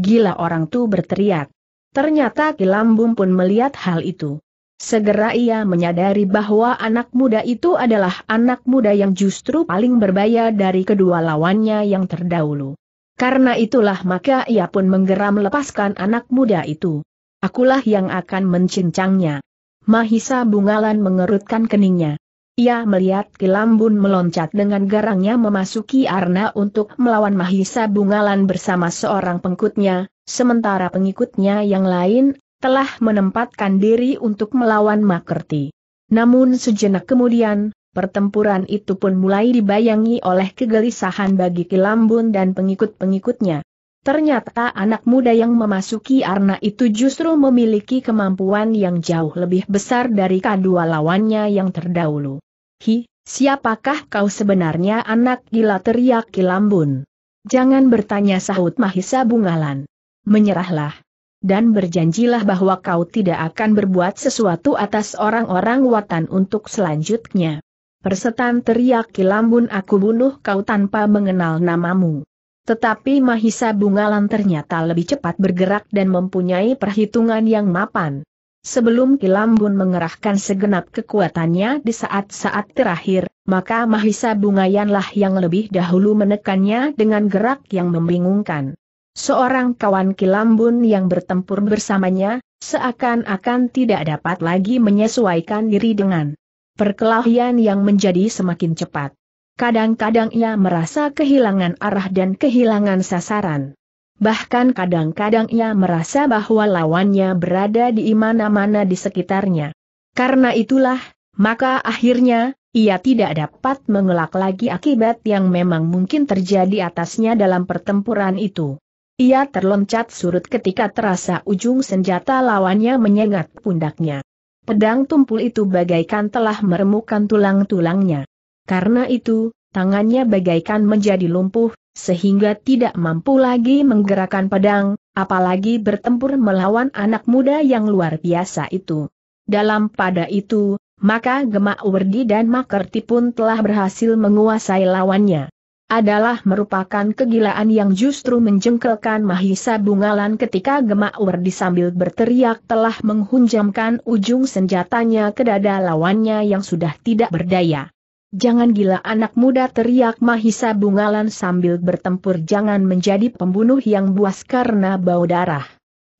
"Gila!" orang itu berteriak. Ternyata Ki Lambun pun melihat hal itu. Segera ia menyadari bahwa anak muda itu adalah anak muda yang justru paling berbahaya dari kedua lawannya yang terdahulu. Karena itulah maka ia pun menggeram lepaskan anak muda itu. Akulah yang akan mencincangnya. Mahisa Bungalan mengerutkan keningnya. Ia melihat Ki Lambun meloncat dengan garangnya memasuki arena untuk melawan Mahisa Bungalan bersama seorang pengikutnya, sementara pengikutnya yang lain telah menempatkan diri untuk melawan Makerti. Namun sejenak kemudian, pertempuran itu pun mulai dibayangi oleh kegelisahan bagi Ki Lambun dan pengikut-pengikutnya. Ternyata anak muda yang memasuki arena itu justru memiliki kemampuan yang jauh lebih besar dari kedua lawannya yang terdahulu. "Hi, siapakah kau sebenarnya, anak gila?" teriak Ki Lambun. "Jangan bertanya," sahut Mahisa Bungalan. "Menyerahlah. Dan berjanjilah bahwa kau tidak akan berbuat sesuatu atas orang-orang Watan untuk selanjutnya." "Persetan," teriak Ki Lambun, "aku bunuh kau tanpa mengenal namamu." Tetapi Mahisa Bungalan ternyata lebih cepat bergerak dan mempunyai perhitungan yang mapan. Sebelum Ki Lambun mengerahkan segenap kekuatannya di saat-saat terakhir, maka Mahisa Bungalanlah yang lebih dahulu menekannya dengan gerak yang membingungkan. Seorang kawan Ki Lambun yang bertempur bersamanya, seakan-akan tidak dapat lagi menyesuaikan diri dengan perkelahian yang menjadi semakin cepat. Kadang-kadang ia merasa kehilangan arah dan kehilangan sasaran. Bahkan kadang-kadang ia merasa bahwa lawannya berada di mana-mana di sekitarnya. Karena itulah, maka akhirnya, ia tidak dapat mengelak lagi akibat yang memang mungkin terjadi atasnya dalam pertempuran itu. Ia terloncat surut ketika terasa ujung senjata lawannya menyengat pundaknya. Pedang tumpul itu bagaikan telah meremukkan tulang-tulangnya. Karena itu, tangannya bagaikan menjadi lumpuh, sehingga tidak mampu lagi menggerakkan pedang, apalagi bertempur melawan anak muda yang luar biasa itu. Dalam pada itu, maka Gemak Wardi dan Makerti pun telah berhasil menguasai lawannya. Adalah merupakan kegilaan yang justru menjengkelkan Mahisa Bungalan ketika Gemak Wardi sambil berteriak telah menghunjamkan ujung senjatanya ke dada lawannya yang sudah tidak berdaya. "Jangan gila, anak muda!" teriak Mahisa Bungalan sambil bertempur, "jangan menjadi pembunuh yang buas karena bau darah."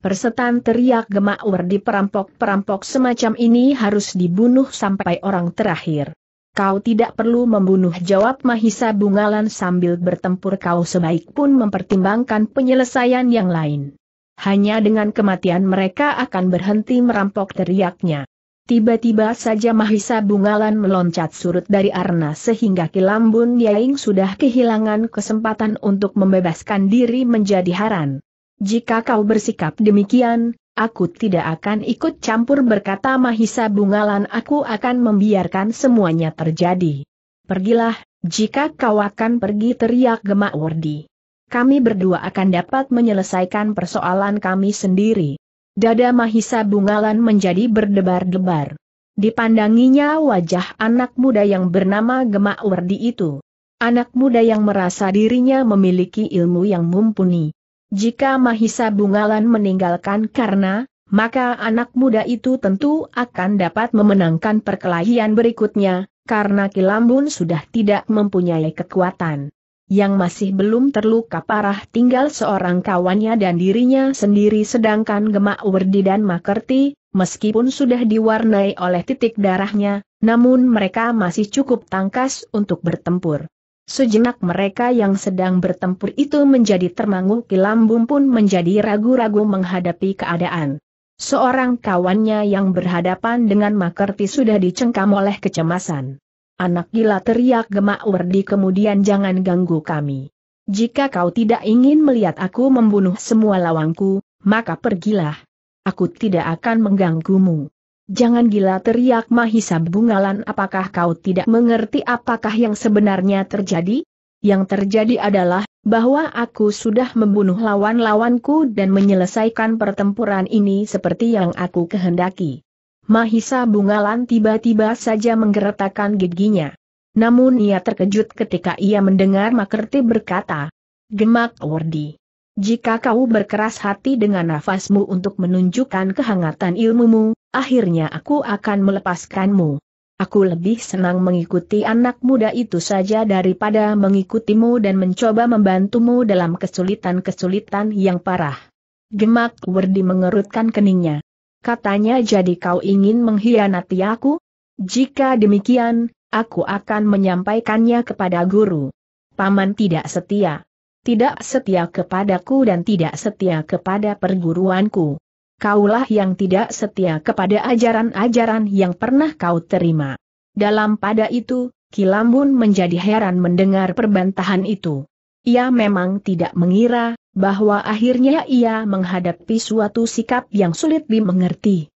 "Persetan!" teriak Gemak Wardi, "perampok-perampok semacam ini harus dibunuh sampai orang terakhir." "Kau tidak perlu membunuh," jawab Mahisa Bungalan sambil bertempur, "kau sebaik pun mempertimbangkan penyelesaian yang lain. Hanya dengan kematian mereka akan berhenti merampok," teriaknya. Tiba-tiba saja Mahisa Bungalan meloncat surut dari arena sehingga Ki Lambun Yaing sudah kehilangan kesempatan untuk membebaskan diri menjadi haran. "Jika kau bersikap demikian, aku tidak akan ikut campur," berkata Mahisa Bungalan, "aku akan membiarkan semuanya terjadi." "Pergilah, jika kau akan pergi," teriak Gemak Wardi. "Kami berdua akan dapat menyelesaikan persoalan kami sendiri." Dada Mahisa Bungalan menjadi berdebar-debar. Dipandanginya wajah anak muda yang bernama Gemak Wardi itu. Anak muda yang merasa dirinya memiliki ilmu yang mumpuni. Jika Mahisa Bungalan meninggalkan karena, maka anak muda itu tentu akan dapat memenangkan perkelahian berikutnya, karena Ki Lambun sudah tidak mempunyai kekuatan. Yang masih belum terluka parah tinggal seorang kawannya dan dirinya sendiri, sedangkan Gemak Wardi dan Makerti, meskipun sudah diwarnai oleh titik darahnya, namun mereka masih cukup tangkas untuk bertempur. Sejenak mereka yang sedang bertempur itu menjadi termangu. Ki Lambun pun menjadi ragu-ragu menghadapi keadaan. Seorang kawannya yang berhadapan dengan Makerti sudah dicengkam oleh kecemasan. "Anak gila!" teriak Gemak Wardi kemudian, "jangan ganggu kami. Jika kau tidak ingin melihat aku membunuh semua lawanku, maka pergilah. Aku tidak akan mengganggumu." "Jangan gila!" teriak Mahisa Bungalan, "apakah kau tidak mengerti apakah yang sebenarnya terjadi? Yang terjadi adalah, bahwa aku sudah membunuh lawan-lawanku dan menyelesaikan pertempuran ini seperti yang aku kehendaki." Mahisa Bungalan tiba-tiba saja menggeretakkan giginya. Namun ia terkejut ketika ia mendengar Makerti berkata, "Gemak Wardi, jika kau berkeras hati dengan nafasmu untuk menunjukkan kehangatan ilmumu, akhirnya aku akan melepaskanmu. Aku lebih senang mengikuti anak muda itu saja daripada mengikutimu dan mencoba membantumu dalam kesulitan-kesulitan yang parah." Gemak Wardi mengerutkan keningnya. Katanya, "Jadi kau ingin mengkhianati aku? Jika demikian, aku akan menyampaikannya kepada guru. Paman tidak setia. Tidak setia kepadaku dan tidak setia kepada perguruanku. Kaulah yang tidak setia kepada ajaran-ajaran yang pernah kau terima." Dalam pada itu, Ki Lambun menjadi heran mendengar perbantahan itu. Ia memang tidak mengira bahwa akhirnya ia menghadapi suatu sikap yang sulit dimengerti.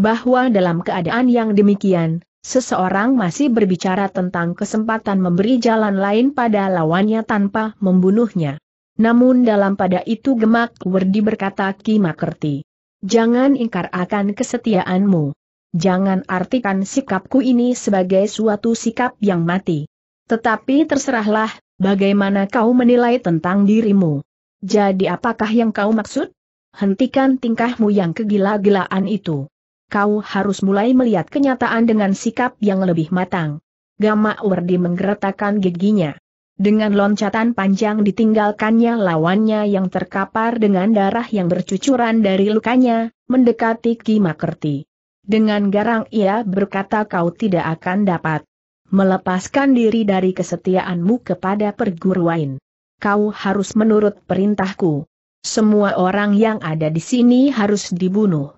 Bahwa dalam keadaan yang demikian, seseorang masih berbicara tentang kesempatan memberi jalan lain pada lawannya tanpa membunuhnya. Namun dalam pada itu Gemak Wardi berkata, "Ki Makerti, jangan ingkar akan kesetiaanmu. Jangan artikan sikapku ini sebagai suatu sikap yang mati. Tetapi terserahlah, bagaimana kau menilai tentang dirimu. Jadi apakah yang kau maksud? Hentikan tingkahmu yang kegila-gilaan itu. Kau harus mulai melihat kenyataan dengan sikap yang lebih matang." Gemak Wardi menggeretakkan giginya. Dengan loncatan panjang ditinggalkannya lawannya yang terkapar dengan darah yang bercucuran dari lukanya, mendekati Ki Makerti. Dengan garang ia berkata, "Kau tidak akan dapat melepaskan diri dari kesetiaanmu kepada perguruan. Kau harus menurut perintahku. Semua orang yang ada di sini harus dibunuh.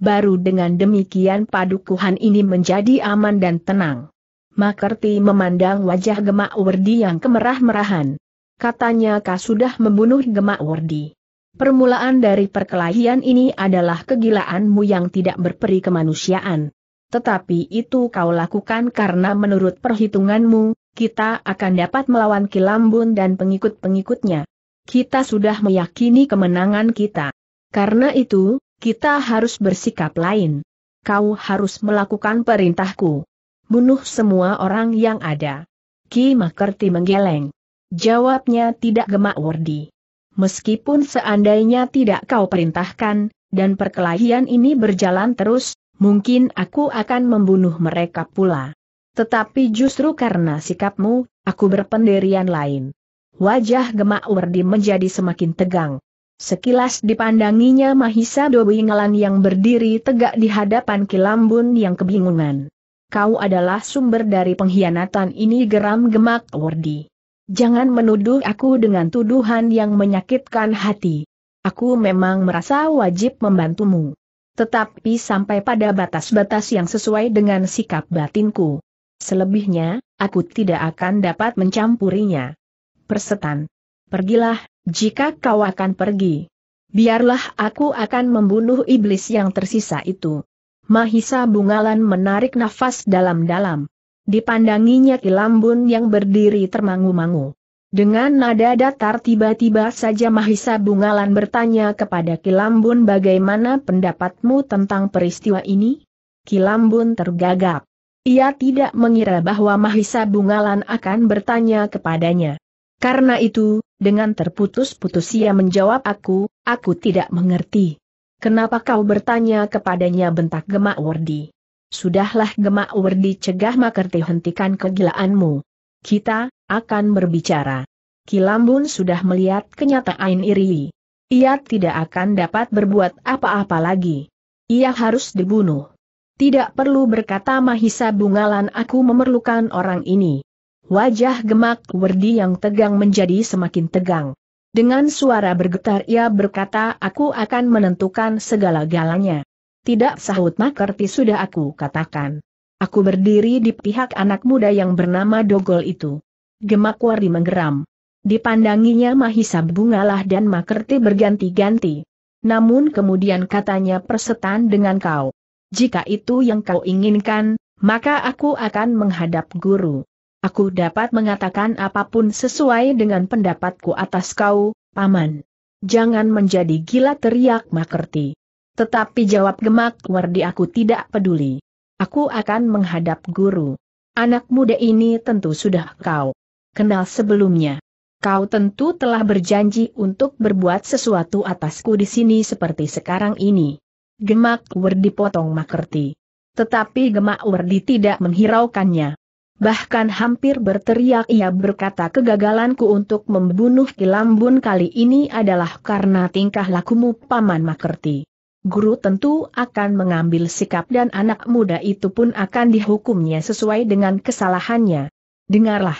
Baru dengan demikian padukuhan ini menjadi aman dan tenang." Makerti memandang wajah Gemak Wardi yang kemerah-merahan. Katanya, "Kau sudah membunuh Gemak Wardi. Permulaan dari perkelahian ini adalah kegilaanmu yang tidak berperi kemanusiaan. Tetapi itu kau lakukan karena menurut perhitunganmu, kita akan dapat melawan Ki Lambun dan pengikut-pengikutnya. Kita sudah meyakini kemenangan kita. Karena itu, kita harus bersikap lain. Kau harus melakukan perintahku. Bunuh semua orang yang ada." Ki Makerti menggeleng. Jawabnya, "Tidak Gemak Wardi. Meskipun seandainya tidak kau perintahkan, dan perkelahian ini berjalan terus, mungkin aku akan membunuh mereka pula. Tetapi justru karena sikapmu, aku berpendirian lain." Wajah Gemak Wardi menjadi semakin tegang. Sekilas dipandanginya Mahisa Bungalan yang berdiri tegak di hadapan Ki Lambun yang kebingungan. "Kau adalah sumber dari pengkhianatan ini," geram Gemak Wardi. "Jangan menuduh aku dengan tuduhan yang menyakitkan hati. Aku memang merasa wajib membantumu. Tetapi sampai pada batas-batas yang sesuai dengan sikap batinku. Selebihnya, aku tidak akan dapat mencampurinya." "Persetan. Pergilah, jika kau akan pergi. Biarlah aku akan membunuh iblis yang tersisa itu." Mahisa Bungalan menarik nafas dalam-dalam. Dipandanginya Ki Lambun yang berdiri termangu-mangu. Dengan nada datar tiba-tiba saja Mahisa Bungalan bertanya kepada Ki Lambun, "Bagaimana pendapatmu tentang peristiwa ini?" Ki Lambun tergagap. Ia tidak mengira bahwa Mahisa Bungalan akan bertanya kepadanya. Karena itu, dengan terputus-putus ia menjawab, aku, aku tidak mengerti." "Kenapa kau bertanya kepadanya?" bentak Gemak Wardi. "Sudahlah Gemak Wardi," cegah Makerti, "hentikan kegilaanmu. Kita akan berbicara." Ki Lambun sudah melihat kenyataan iri. Ia tidak akan dapat berbuat apa-apa lagi. Ia harus dibunuh. "Tidak perlu," berkata Mahisa Bungalan, "aku memerlukan orang ini." Wajah Gemak Wardi yang tegang menjadi semakin tegang. Dengan suara bergetar ia berkata, "Aku akan menentukan segala-galanya." "Tidak," sahut Makerti, "sudah aku katakan. Aku berdiri di pihak anak muda yang bernama Dogol itu." Gemak Wardi menggeram. Dipandanginya Mahisa Bungalan dan Makerti berganti-ganti. Namun kemudian katanya, "Persetan dengan kau. Jika itu yang kau inginkan, maka aku akan menghadap guru. Aku dapat mengatakan apapun sesuai dengan pendapatku atas kau, Paman." "Jangan menjadi gila," teriak Makerti. "Tetapi," jawab Gemak Wardi, "aku tidak peduli. Aku akan menghadap guru. Anak muda ini tentu sudah kau kenal sebelumnya. Kau tentu telah berjanji untuk berbuat sesuatu atasku di sini seperti sekarang ini." "Gemak Wardi," potong Makerti. Tetapi Gemak Wardi tidak menghiraukannya. Bahkan hampir berteriak ia berkata, kegagalanku untuk membunuh Ki Lambun kali ini adalah karena tingkah lakumu, Paman Makerti. Guru tentu akan mengambil sikap dan anak muda itu pun akan dihukumnya sesuai dengan kesalahannya. Dengarlah.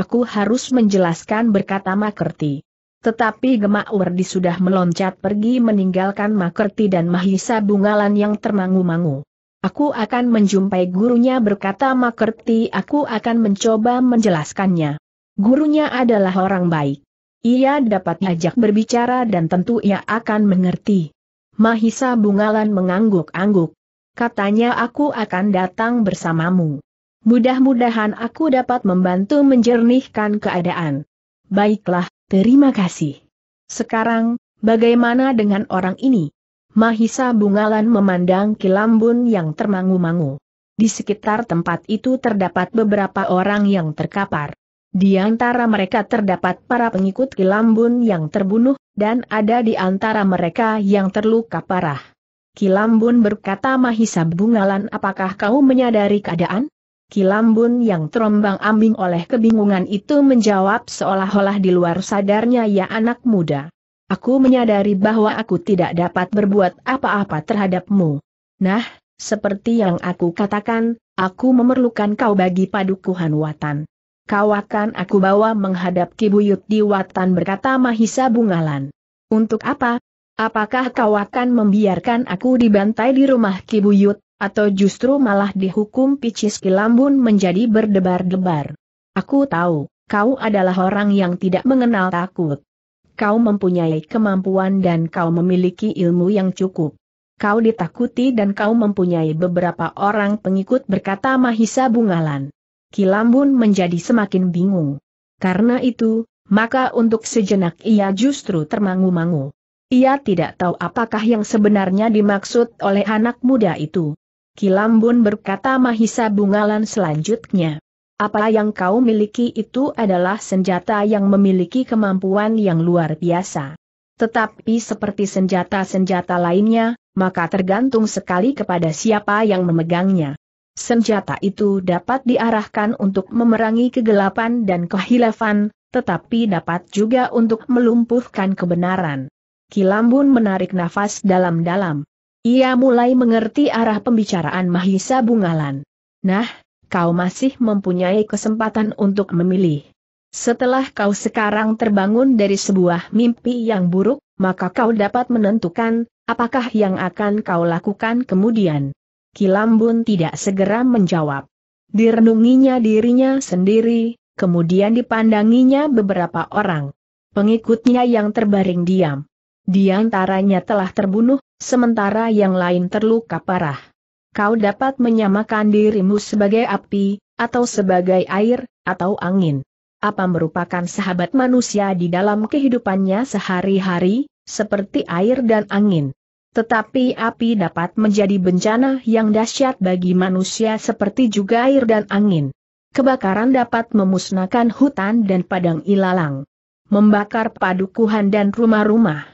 Aku harus menjelaskan, berkata Makerti. Tetapi Gemak Wardi sudah meloncat pergi meninggalkan Makerti dan Mahisa Bungalan yang termangu-mangu. Aku akan menjumpai gurunya, berkata Makerti, aku akan mencoba menjelaskannya. Gurunya adalah orang baik. Ia dapat diajak berbicara dan tentu ia akan mengerti. Mahisa Bungalan mengangguk-angguk. Katanya, aku akan datang bersamamu. Mudah-mudahan aku dapat membantu menjernihkan keadaan. Baiklah, terima kasih. Sekarang, bagaimana dengan orang ini? Mahisa Bungalan memandang Ki Lambun yang termangu-mangu. Di sekitar tempat itu terdapat beberapa orang yang terkapar. Di antara mereka terdapat para pengikut Ki Lambun yang terbunuh, dan ada di antara mereka yang terluka parah. Ki Lambun, berkata Mahisa Bungalan, apakah kau menyadari keadaan? Ki Lambun yang terombang-ambing oleh kebingungan itu menjawab seolah-olah di luar sadarnya, ya anak muda. Aku menyadari bahwa aku tidak dapat berbuat apa-apa terhadapmu. Nah, seperti yang aku katakan, aku memerlukan kau bagi padukuhan Watan. Kau akan aku bawa menghadap Ki Buyut di Watan, berkata Mahisa Bungalan. Untuk apa? Apakah kau akan membiarkan aku dibantai di rumah Ki Buyut, atau justru malah dihukum picis? Ki Lambun menjadi berdebar-debar. Aku tahu, kau adalah orang yang tidak mengenal takut. Kau mempunyai kemampuan dan kau memiliki ilmu yang cukup. Kau ditakuti dan kau mempunyai beberapa orang pengikut, berkata Mahisa Bungalan. Ki Lambun menjadi semakin bingung. Karena itu, maka untuk sejenak ia justru termangu-mangu. Ia tidak tahu apakah yang sebenarnya dimaksud oleh anak muda itu. Ki Lambun, berkata Mahisa Bungalan selanjutnya. Apa yang kau miliki itu adalah senjata yang memiliki kemampuan yang luar biasa. Tetapi seperti senjata-senjata lainnya, maka tergantung sekali kepada siapa yang memegangnya. Senjata itu dapat diarahkan untuk memerangi kegelapan dan kehilafan, tetapi dapat juga untuk melumpuhkan kebenaran. Ki Lambun menarik nafas dalam-dalam. Ia mulai mengerti arah pembicaraan Mahisa Bungalan. Nah, kau masih mempunyai kesempatan untuk memilih. Setelah kau sekarang terbangun dari sebuah mimpi yang buruk, maka kau dapat menentukan apakah yang akan kau lakukan kemudian. Ki Lambun tidak segera menjawab. Direnunginya dirinya sendiri, kemudian dipandanginya beberapa orang. Pengikutnya yang terbaring diam. Di antaranya telah terbunuh, sementara yang lain terluka parah. Kau dapat menyamakan dirimu sebagai api, atau sebagai air, atau angin. Apa merupakan sahabat manusia di dalam kehidupannya sehari-hari, seperti air dan angin. Tetapi api dapat menjadi bencana yang dahsyat bagi manusia seperti juga air dan angin. Kebakaran dapat memusnahkan hutan dan padang ilalang. Membakar padukuhan dan rumah-rumah.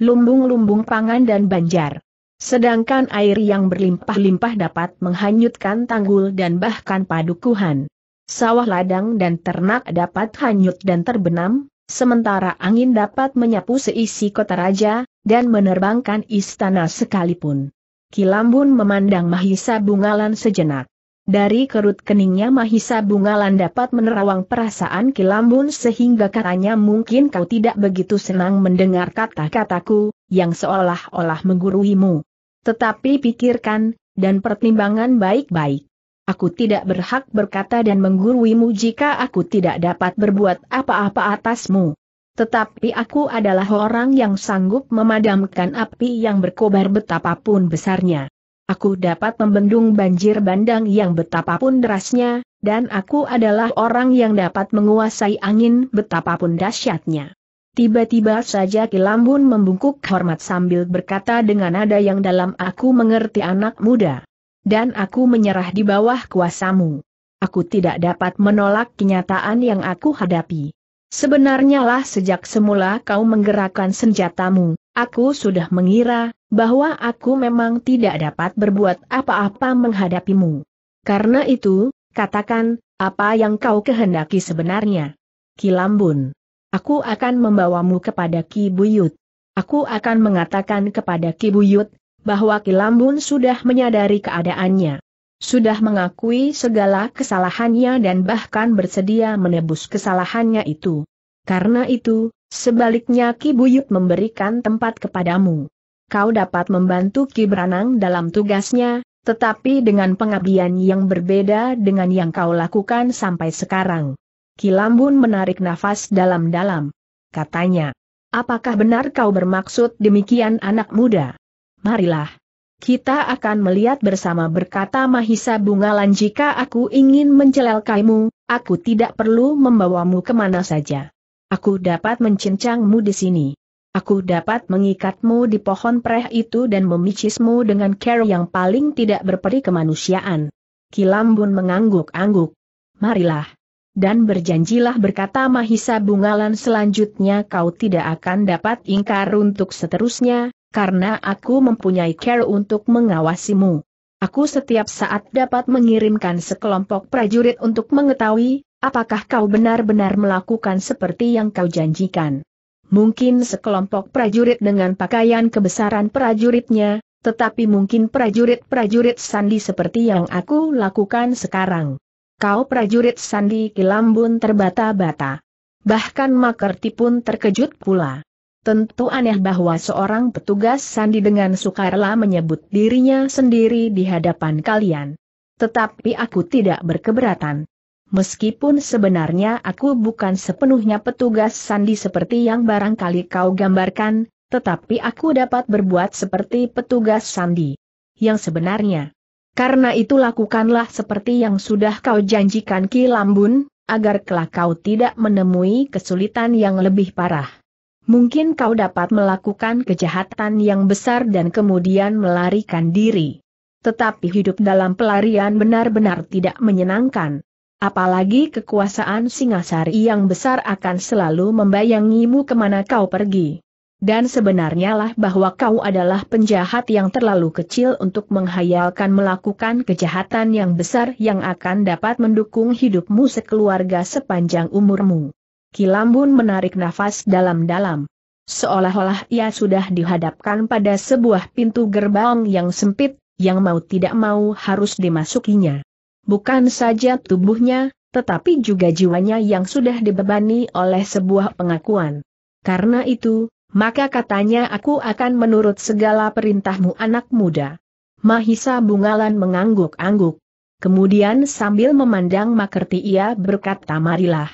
Lumbung-lumbung pangan dan banjar. Sedangkan air yang berlimpah-limpah dapat menghanyutkan tanggul dan bahkan padukuhan. Sawah, ladang dan ternak dapat hanyut dan terbenam, sementara angin dapat menyapu seisi kota raja, dan menerbangkan istana sekalipun. Ki Lambun memandang Mahisa Bungalan sejenak. Dari kerut keningnya Mahisa Bungalan dapat menerawang perasaan Ki Lambun sehingga katanya, mungkin kau tidak begitu senang mendengar kata-kataku, yang seolah-olah mengguruimu. Tetapi pikirkan, dan pertimbangan baik-baik. Aku tidak berhak berkata dan mengguruimu jika aku tidak dapat berbuat apa-apa atasmu. Tetapi aku adalah orang yang sanggup memadamkan api yang berkobar betapapun besarnya. Aku dapat membendung banjir bandang yang betapapun derasnya, dan aku adalah orang yang dapat menguasai angin betapapun dahsyatnya. Tiba-tiba saja Ki Lambun membungkuk hormat sambil berkata dengan nada yang dalam, aku mengerti anak muda. Dan aku menyerah di bawah kuasamu. Aku tidak dapat menolak kenyataan yang aku hadapi. Sebenarnya lah sejak semula kau menggerakkan senjatamu, aku sudah mengira, bahwa aku memang tidak dapat berbuat apa-apa menghadapimu. Karena itu, katakan, apa yang kau kehendaki sebenarnya? Ki Lambun, aku akan membawamu kepada Ki Buyut. Aku akan mengatakan kepada Ki Buyut, bahwa Ki Lambun sudah menyadari keadaannya. Sudah mengakui segala kesalahannya dan bahkan bersedia menebus kesalahannya itu. Karena itu, sebaliknya Ki Buyut memberikan tempat kepadamu. Kau dapat membantu Ki Branang dalam tugasnya, tetapi dengan pengabdian yang berbeda dengan yang kau lakukan sampai sekarang. Ki Lambun menarik nafas dalam-dalam. Katanya, apakah benar kau bermaksud demikian anak muda? Marilah. Kita akan melihat bersama, berkata Mahisa Bungalan. Jika aku ingin mencelakaimu, aku tidak perlu membawamu kemana saja. Aku dapat mencincangmu di sini. Aku dapat mengikatmu di pohon preh itu dan memicismu dengan cara yang paling tidak berperi kemanusiaan. Ki Lambun mengangguk-angguk. Marilah. Dan berjanjilah, berkata Mahisa Bungalan selanjutnya, kau tidak akan dapat ingkar untuk seterusnya. Karena aku mempunyai care untuk mengawasimu. Aku setiap saat dapat mengirimkan sekelompok prajurit untuk mengetahui, apakah kau benar-benar melakukan seperti yang kau janjikan. Mungkin sekelompok prajurit dengan pakaian kebesaran prajuritnya, tetapi mungkin prajurit-prajurit sandi seperti yang aku lakukan sekarang. Kau prajurit sandi. Ki Lambun terbata-bata. Bahkan Makerti pun terkejut pula. Tentu aneh bahwa seorang petugas sandi dengan sukarela menyebut dirinya sendiri di hadapan kalian. Tetapi aku tidak berkeberatan. Meskipun sebenarnya aku bukan sepenuhnya petugas sandi seperti yang barangkali kau gambarkan, tetapi aku dapat berbuat seperti petugas sandi yang sebenarnya. Karena itu lakukanlah seperti yang sudah kau janjikan Ki Lambun, agar kelak kau tidak menemui kesulitan yang lebih parah. Mungkin kau dapat melakukan kejahatan yang besar dan kemudian melarikan diri. Tetapi hidup dalam pelarian benar-benar tidak menyenangkan. Apalagi kekuasaan Singasari yang besar akan selalu membayangimu kemana kau pergi. Dan sebenarnya lah bahwa kau adalah penjahat yang terlalu kecil untuk menghayalkan melakukan kejahatan yang besar yang akan dapat mendukung hidupmu sekeluarga sepanjang umurmu. Ki Lambun menarik nafas dalam-dalam. Seolah-olah ia sudah dihadapkan pada sebuah pintu gerbang yang sempit, yang mau tidak mau harus dimasukinya. Bukan saja tubuhnya, tetapi juga jiwanya yang sudah dibebani oleh sebuah pengakuan. Karena itu, maka katanya, aku akan menurut segala perintahmu anak muda. Mahisa Bungalan mengangguk-angguk. Kemudian sambil memandang Makerti ia berkata, marilah.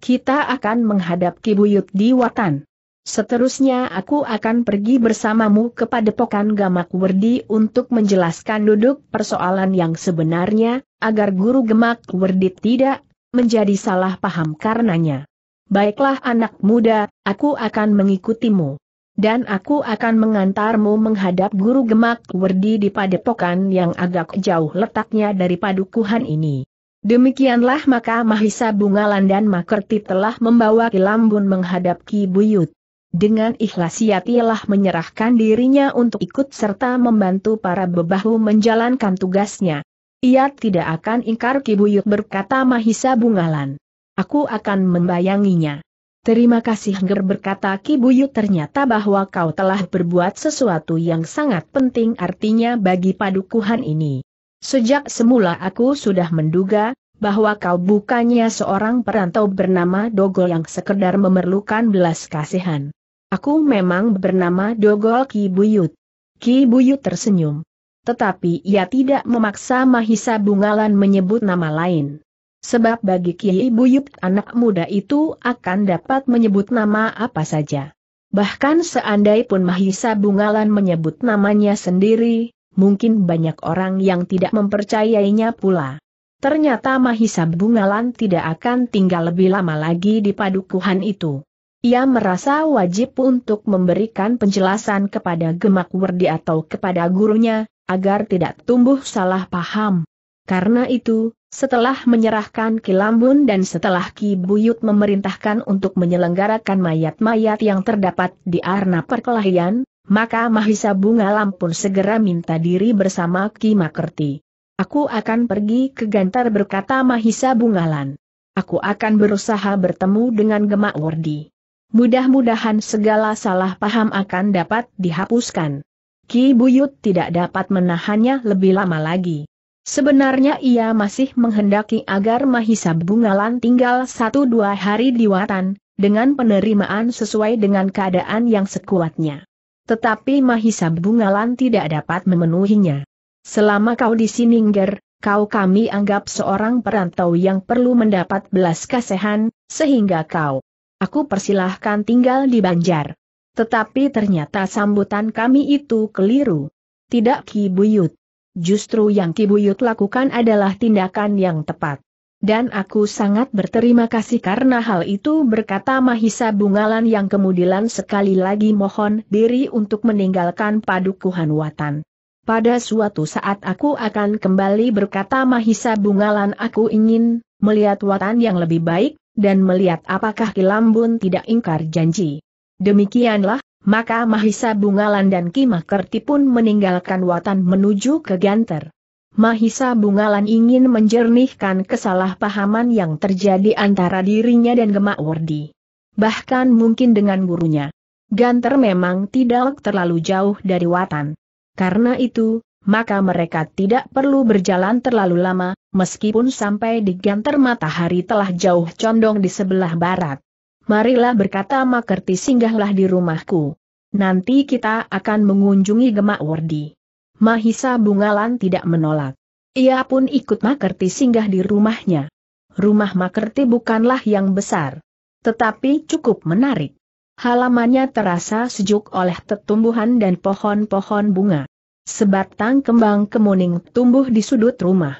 Kita akan menghadap Ki Buyut di Watan. Seterusnya aku akan pergi bersamamu ke padepokan Gemak Wardi untuk menjelaskan duduk persoalan yang sebenarnya, agar guru Gemak Wardi tidak menjadi salah paham karenanya. Baiklah anak muda, aku akan mengikutimu. Dan aku akan mengantarmu menghadap guru Gemak Wardi di padepokan yang agak jauh letaknya dari padukuhan ini. Demikianlah maka Mahisa Bungalan dan Makerti telah membawa Ki Lambun menghadap Ki Buyut. Dengan ikhlas ia telah menyerahkan dirinya untuk ikut serta membantu para bebahu menjalankan tugasnya. Ia tidak akan ingkar Ki Buyut, berkata Mahisa Bungalan. Aku akan membayanginya. Terima kasih Ger, berkata Ki Buyut, ternyata bahwa kau telah berbuat sesuatu yang sangat penting artinya bagi padukuhan ini. Sejak semula aku sudah menduga, bahwa kau bukannya seorang perantau bernama Dogol yang sekedar memerlukan belas kasihan. Aku memang bernama Dogol Ki Buyut. Ki Buyut tersenyum. Tetapi ia tidak memaksa Mahisa Bungalan menyebut nama lain. Sebab bagi Ki Buyut anak muda itu akan dapat menyebut nama apa saja. Bahkan seandainya pun Mahisa Bungalan menyebut namanya sendiri, mungkin banyak orang yang tidak mempercayainya pula. Ternyata Mahisa Bungalan tidak akan tinggal lebih lama lagi di padukuhan itu. Ia merasa wajib untuk memberikan penjelasan kepada Gemak Wardi atau kepada gurunya, agar tidak tumbuh salah paham. Karena itu, setelah menyerahkan Ki Lambun dan setelah Ki Buyut memerintahkan untuk menyelenggarakan mayat-mayat yang terdapat di arna perkelahian, maka Mahisa Bungalan pun segera minta diri bersama Ki Makerti. Aku akan pergi ke Ganter, berkata Mahisa Bungalan. Aku akan berusaha bertemu dengan Gemak Wardi. Mudah-mudahan segala salah paham akan dapat dihapuskan. Ki Buyut tidak dapat menahannya lebih lama lagi. Sebenarnya ia masih menghendaki agar Mahisa Bungalan tinggal satu dua hari di Watan, dengan penerimaan sesuai dengan keadaan yang sekuatnya. Tetapi Mahisa Bungalan tidak dapat memenuhinya. Selama kau di Siningger, kau kami anggap seorang perantau yang perlu mendapat belas kasihan, sehingga kau. Aku persilahkan tinggal di Banjar. Tetapi ternyata sambutan kami itu keliru. Tidak, Ki Buyut. Justru yang Ki Buyut lakukan adalah tindakan yang tepat. Dan aku sangat berterima kasih karena hal itu, berkata Mahisa Bungalan yang kemudian sekali lagi mohon diri untuk meninggalkan padukuhan Watan. Pada suatu saat aku akan kembali, berkata Mahisa Bungalan. Aku ingin melihat Watan yang lebih baik, dan melihat apakah Ki Lambun tidak ingkar janji. Demikianlah, maka Mahisa Bungalan dan Ki Makerti pun meninggalkan Watan menuju ke Ganter. Mahisa Bungalan ingin menjernihkan kesalahpahaman yang terjadi antara dirinya dan Gemak Wardi. Bahkan mungkin dengan gurunya. Ganter memang tidak terlalu jauh dari Watan. Karena itu, maka mereka tidak perlu berjalan terlalu lama, meskipun sampai di Ganter matahari telah jauh condong di sebelah barat. Marilah, berkata Makerti, singgahlah di rumahku. Nanti kita akan mengunjungi Gemak Wardi. Mahisa Bungalan tidak menolak. Ia pun ikut Makerti singgah di rumahnya. Rumah Makerti bukanlah yang besar, tetapi cukup menarik. Halamannya terasa sejuk oleh tetumbuhan dan pohon-pohon bunga. Sebatang kembang kemuning tumbuh di sudut rumah.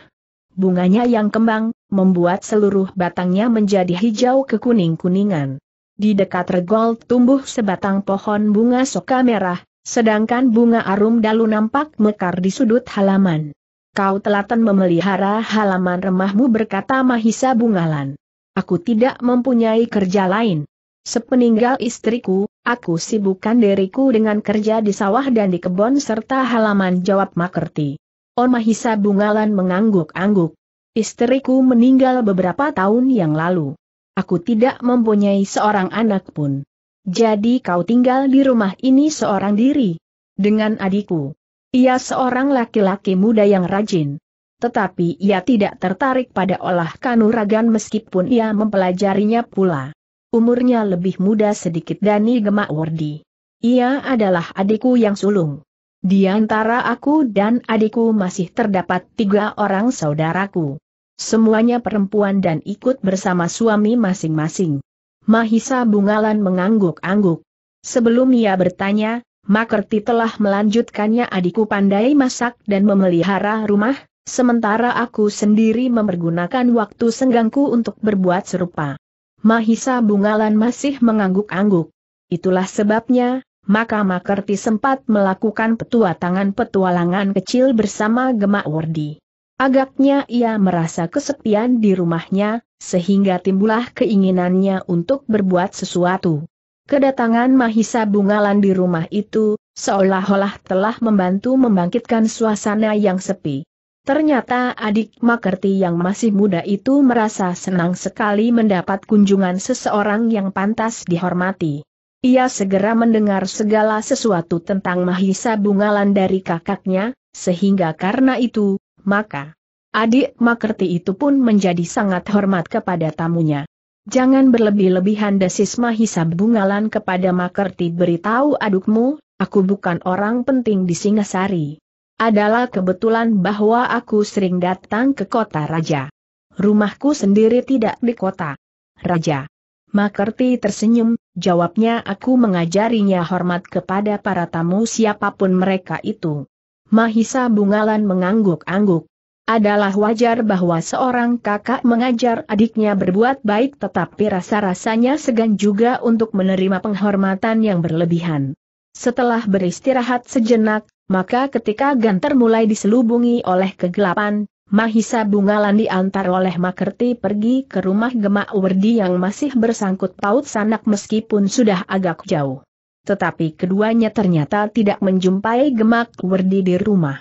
Bunganya yang kembang, membuat seluruh batangnya menjadi hijau kekuning-kuningan. Di dekat regol tumbuh sebatang pohon bunga soka merah, sedangkan bunga arum dalu nampak mekar di sudut halaman. Kau telaten memelihara halaman rumahmu, berkata Mahisa Bungalan. Aku tidak mempunyai kerja lain. Sepeninggal istriku, aku sibukkan diriku dengan kerja di sawah dan di kebun serta halaman, jawab Makerti. Oh, Mahisa Bungalan mengangguk-angguk. Istriku meninggal beberapa tahun yang lalu. Aku tidak mempunyai seorang anak pun. Jadi kau tinggal di rumah ini seorang diri. Dengan adikku. Ia seorang laki-laki muda yang rajin. Tetapi ia tidak tertarik pada olah kanuragan meskipun ia mempelajarinya pula. Umurnya lebih muda sedikit dari Gemak Wardi. Ia adalah adikku yang sulung. Di antara aku dan adikku masih terdapat tiga orang saudaraku. Semuanya perempuan dan ikut bersama suami masing-masing. Mahisa Bungalan mengangguk-angguk. Sebelum ia bertanya, Makerti telah melanjutkannya. Adikku pandai masak dan memelihara rumah, sementara aku sendiri mempergunakan waktu senggangku untuk berbuat serupa. Mahisa Bungalan masih mengangguk-angguk. Itulah sebabnya, maka Makerti sempat melakukan petualangan petualangan kecil bersama Gemak Wardi. Agaknya ia merasa kesepian di rumahnya, sehingga timbullah keinginannya untuk berbuat sesuatu. Kedatangan Mahisa Bungalan di rumah itu, seolah-olah telah membantu membangkitkan suasana yang sepi. Ternyata adik Makerti yang masih muda itu merasa senang sekali mendapat kunjungan seseorang yang pantas dihormati. Ia segera mendengar segala sesuatu tentang Mahisa Bungalan dari kakaknya, sehingga karena itu, maka adik Makerti itu pun menjadi sangat hormat kepada tamunya. Jangan berlebih-lebihan, desis Mahisa Bungalan kepada Makerti. Beritahu adikmu, aku bukan orang penting di Singasari. Adalah kebetulan bahwa aku sering datang ke kota raja. Rumahku sendiri tidak di kota raja. Makerti tersenyum, jawabnya, aku mengajarinya hormat kepada para tamu siapapun mereka itu. Mahisa Bungalan mengangguk-angguk. Adalah wajar bahwa seorang kakak mengajar adiknya berbuat baik, tetapi rasa-rasanya segan juga untuk menerima penghormatan yang berlebihan. Setelah beristirahat sejenak, maka ketika Ganter mulai diselubungi oleh kegelapan, Mahisa Bungalan diantar oleh Makerti pergi ke rumah Gemak Wardi yang masih bersangkut paut sanak meskipun sudah agak jauh. tetapi keduanya ternyata tidak menjumpai Gemak Wardi di rumah.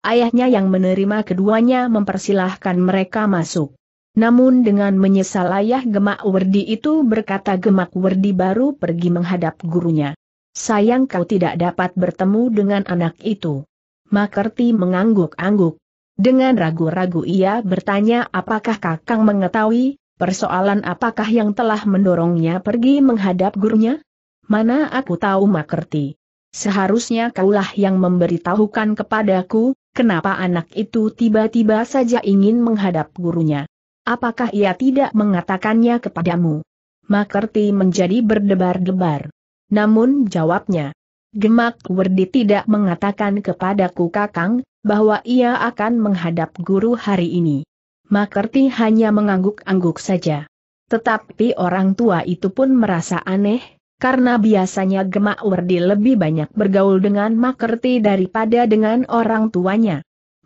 Ayahnya yang menerima keduanya mempersilahkan mereka masuk. Namun dengan menyesal ayah Gemak Wardi itu berkata, Gemak Wardi baru pergi menghadap gurunya. Sayang kau tidak dapat bertemu dengan anak itu. Makerti mengangguk-angguk. Dengan ragu-ragu ia bertanya, apakah Kakang mengetahui persoalan apakah yang telah mendorongnya pergi menghadap gurunya? Mana aku tahu, Makerti. Seharusnya kaulah yang memberitahukan kepadaku. Kenapa anak itu tiba-tiba saja ingin menghadap gurunya? Apakah ia tidak mengatakannya kepadamu? Makerti menjadi berdebar-debar. Namun jawabnya, Gemak Wardi tidak mengatakan kepadaku Kakang, bahwa ia akan menghadap guru hari ini. Makerti hanya mengangguk-angguk saja. Tetapi orang tua itu pun merasa aneh, karena biasanya Gemak Wardi lebih banyak bergaul dengan Makerti daripada dengan orang tuanya.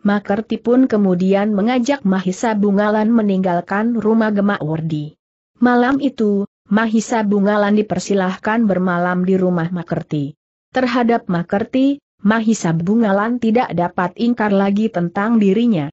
Makerti pun kemudian mengajak Mahisa Bungalan meninggalkan rumah Gemak Wardi. Malam itu, Mahisa Bungalan dipersilahkan bermalam di rumah Makerti. Terhadap Makerti, Mahisa Bungalan tidak dapat ingkar lagi tentang dirinya.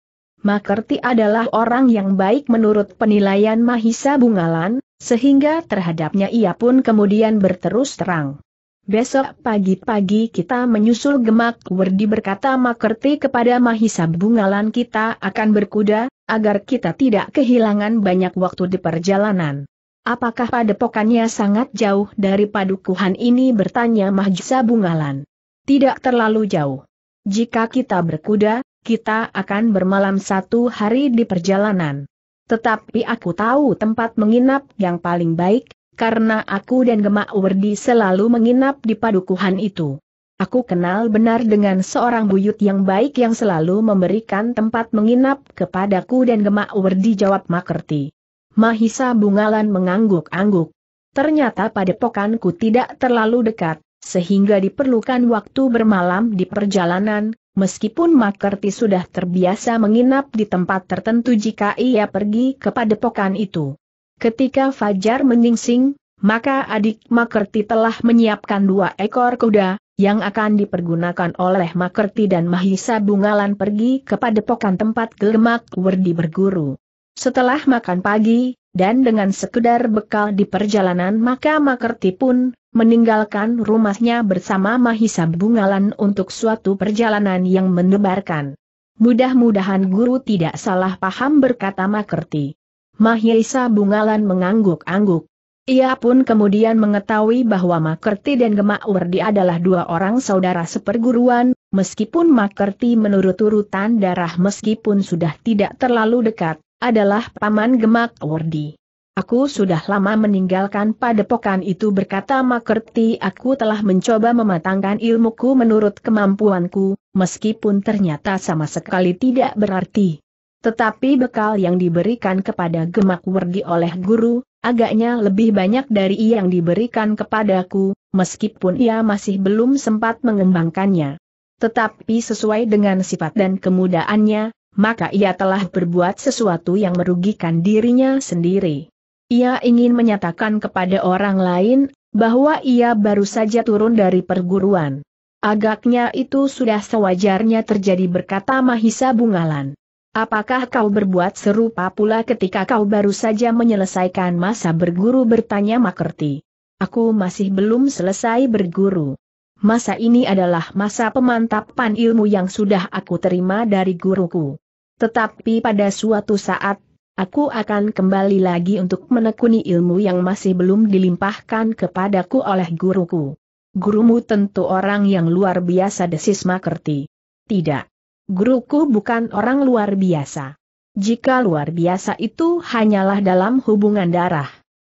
Makerti adalah orang yang baik menurut penilaian Mahisa Bungalan, sehingga terhadapnya ia pun kemudian berterus terang. Besok pagi-pagi kita menyusul Gemak Wardi, berkata Makerti kepada Mahisa Bungalan, kita akan berkuda, agar kita tidak kehilangan banyak waktu di perjalanan. Apakah padepokannya sangat jauh dari padukuhan ini, bertanya Mahisa Bungalan. Tidak terlalu jauh. Jika kita berkuda, kita akan bermalam satu hari di perjalanan. Tetapi aku tahu tempat menginap yang paling baik, karena aku dan Gemak Wardi selalu menginap di padukuhan itu. Aku kenal benar dengan seorang buyut yang baik yang selalu memberikan tempat menginap kepadaku dan Gemak Wardi, jawab Makerti. Mahisa Bungalan mengangguk-angguk. Ternyata padepokanku tidak terlalu dekat, sehingga diperlukan waktu bermalam di perjalanan. Meskipun Makerti sudah terbiasa menginap di tempat tertentu jika ia pergi ke padepokan itu. Ketika fajar menyingsing, maka adik Makerti telah menyiapkan dua ekor kuda, yang akan dipergunakan oleh Makerti dan Mahisa Bungalan pergi ke padepokan tempat Gemak Wardi berguru. Setelah makan pagi, dan dengan sekedar bekal di perjalanan, maka Makerti pun meninggalkan rumahnya bersama Mahisa Bungalan untuk suatu perjalanan yang mendebarkan. Mudah-mudahan guru tidak salah paham, berkata Makerti. Mahisa Bungalan mengangguk-angguk. Ia pun kemudian mengetahui bahwa Makerti dan Gemak Wardi adalah dua orang saudara seperguruan, meskipun Makerti menurut urutan darah meskipun sudah tidak terlalu dekat, adalah paman Gemak Wardi. Aku sudah lama meninggalkan padepokan itu, berkata Makerti, aku telah mencoba mematangkan ilmuku menurut kemampuanku, meskipun ternyata sama sekali tidak berarti. Tetapi bekal yang diberikan kepada Gemak Wardi oleh guru, agaknya lebih banyak dari yang diberikan kepadaku, meskipun ia masih belum sempat mengembangkannya. Tetapi sesuai dengan sifat dan kemudaannya, maka ia telah berbuat sesuatu yang merugikan dirinya sendiri. Ia ingin menyatakan kepada orang lain bahwa ia baru saja turun dari perguruan. Agaknya itu sudah sewajarnya terjadi, berkata Mahisa Bungalan. Apakah kau berbuat serupa pula ketika kau baru saja menyelesaikan masa berguru, bertanya Makerti. Aku masih belum selesai berguru. Masa ini adalah masa pemantapan ilmu yang sudah aku terima dari guruku. Tetapi pada suatu saat, aku akan kembali lagi untuk menekuni ilmu yang masih belum dilimpahkan kepadaku oleh guruku. Gurumu tentu orang yang luar biasa, desis Makerti. Tidak. Guruku bukan orang luar biasa. Jika luar biasa itu hanyalah dalam hubungan darah.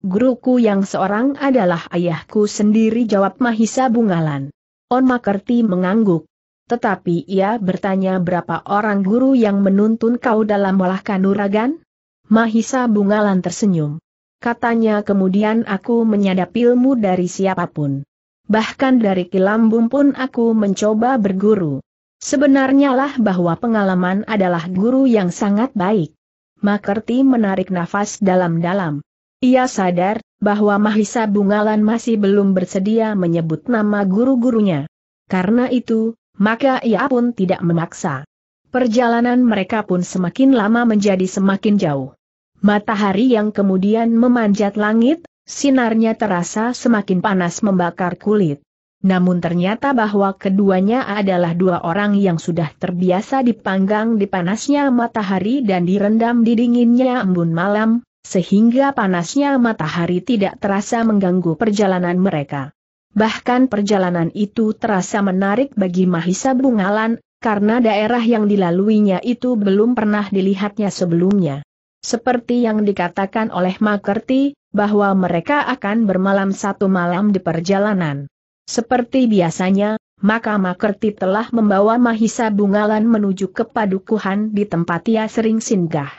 Guruku yang seorang adalah ayahku sendiri, jawab Mahisa Bungalan. On Makerti mengangguk. Tetapi ia bertanya, berapa orang guru yang menuntun kau dalam olah kanuragan? Mahisa Bungalan tersenyum. Katanya, kemudian aku menyadap ilmu dari siapapun. Bahkan dari Ki Lambun pun aku mencoba berguru. Sebenarnya lah bahwa pengalaman adalah guru yang sangat baik. Makerti menarik nafas dalam-dalam. Ia sadar bahwa Mahisa Bungalan masih belum bersedia menyebut nama guru-gurunya. Karena itu, maka ia pun tidak memaksa. Perjalanan mereka pun semakin lama menjadi semakin jauh. Matahari yang kemudian memanjat langit, sinarnya terasa semakin panas membakar kulit. Namun ternyata bahwa keduanya adalah dua orang yang sudah terbiasa dipanggang di panasnya matahari dan direndam di dinginnya embun malam, sehingga panasnya matahari tidak terasa mengganggu perjalanan mereka. Bahkan perjalanan itu terasa menarik bagi Mahisa Bungalan, karena daerah yang dilaluinya itu belum pernah dilihatnya sebelumnya. Seperti yang dikatakan oleh Makerti, bahwa mereka akan bermalam satu malam di perjalanan. Seperti biasanya, maka Makerti telah membawa Mahisa Bungalan menuju ke padukuhan di tempat ia sering singgah.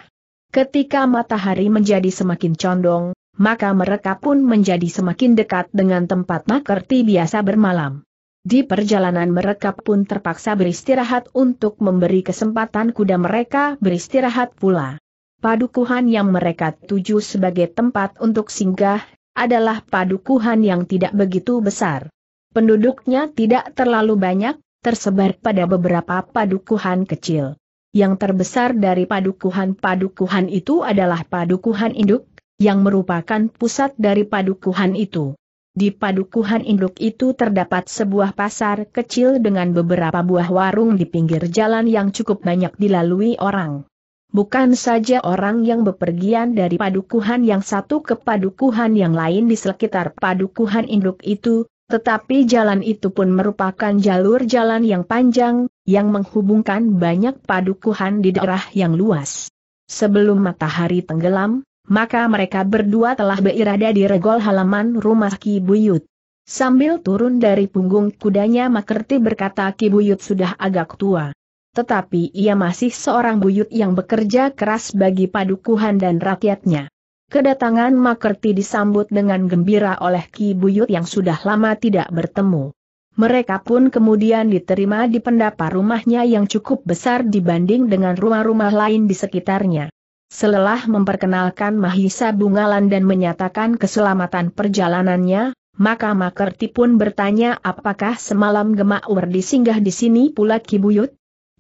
Ketika matahari menjadi semakin condong, maka mereka pun menjadi semakin dekat dengan tempat Makerti biasa bermalam. Di perjalanan mereka pun terpaksa beristirahat untuk memberi kesempatan kuda mereka beristirahat pula. Padukuhan yang mereka tuju sebagai tempat untuk singgah adalah padukuhan yang tidak begitu besar. Penduduknya tidak terlalu banyak, tersebar pada beberapa padukuhan kecil. Yang terbesar dari padukuhan-padukuhan itu adalah padukuhan induk, yang merupakan pusat dari padukuhan itu. Di padukuhan induk itu terdapat sebuah pasar kecil dengan beberapa buah warung di pinggir jalan yang cukup banyak dilalui orang. Bukan saja orang yang bepergian dari padukuhan yang satu ke padukuhan yang lain di sekitar padukuhan induk itu, tetapi jalan itu pun merupakan jalur jalan yang panjang, yang menghubungkan banyak padukuhan di daerah yang luas. Sebelum matahari tenggelam, maka mereka berdua telah berada di regol halaman rumah Ki Buyut. Sambil turun dari punggung kudanya, Makerti berkata, Ki Buyut sudah agak tua. Tetapi ia masih seorang buyut yang bekerja keras bagi padukuhan dan rakyatnya. Kedatangan Makerti disambut dengan gembira oleh Ki Buyut yang sudah lama tidak bertemu. Mereka pun kemudian diterima di pendapa rumahnya yang cukup besar dibanding dengan rumah-rumah lain di sekitarnya. Selelah memperkenalkan Mahisa Bungalan dan menyatakan keselamatan perjalanannya, maka Makerti pun bertanya, apakah semalam Gemak Wardi singgah di sini pula Ki Buyut?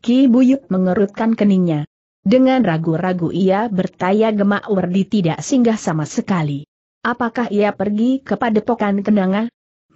Ki Buyut mengerutkan keningnya. Dengan ragu-ragu ia bertanya, Gemak Wardi tidak singgah sama sekali. Apakah ia pergi ke padepokan Kenanga?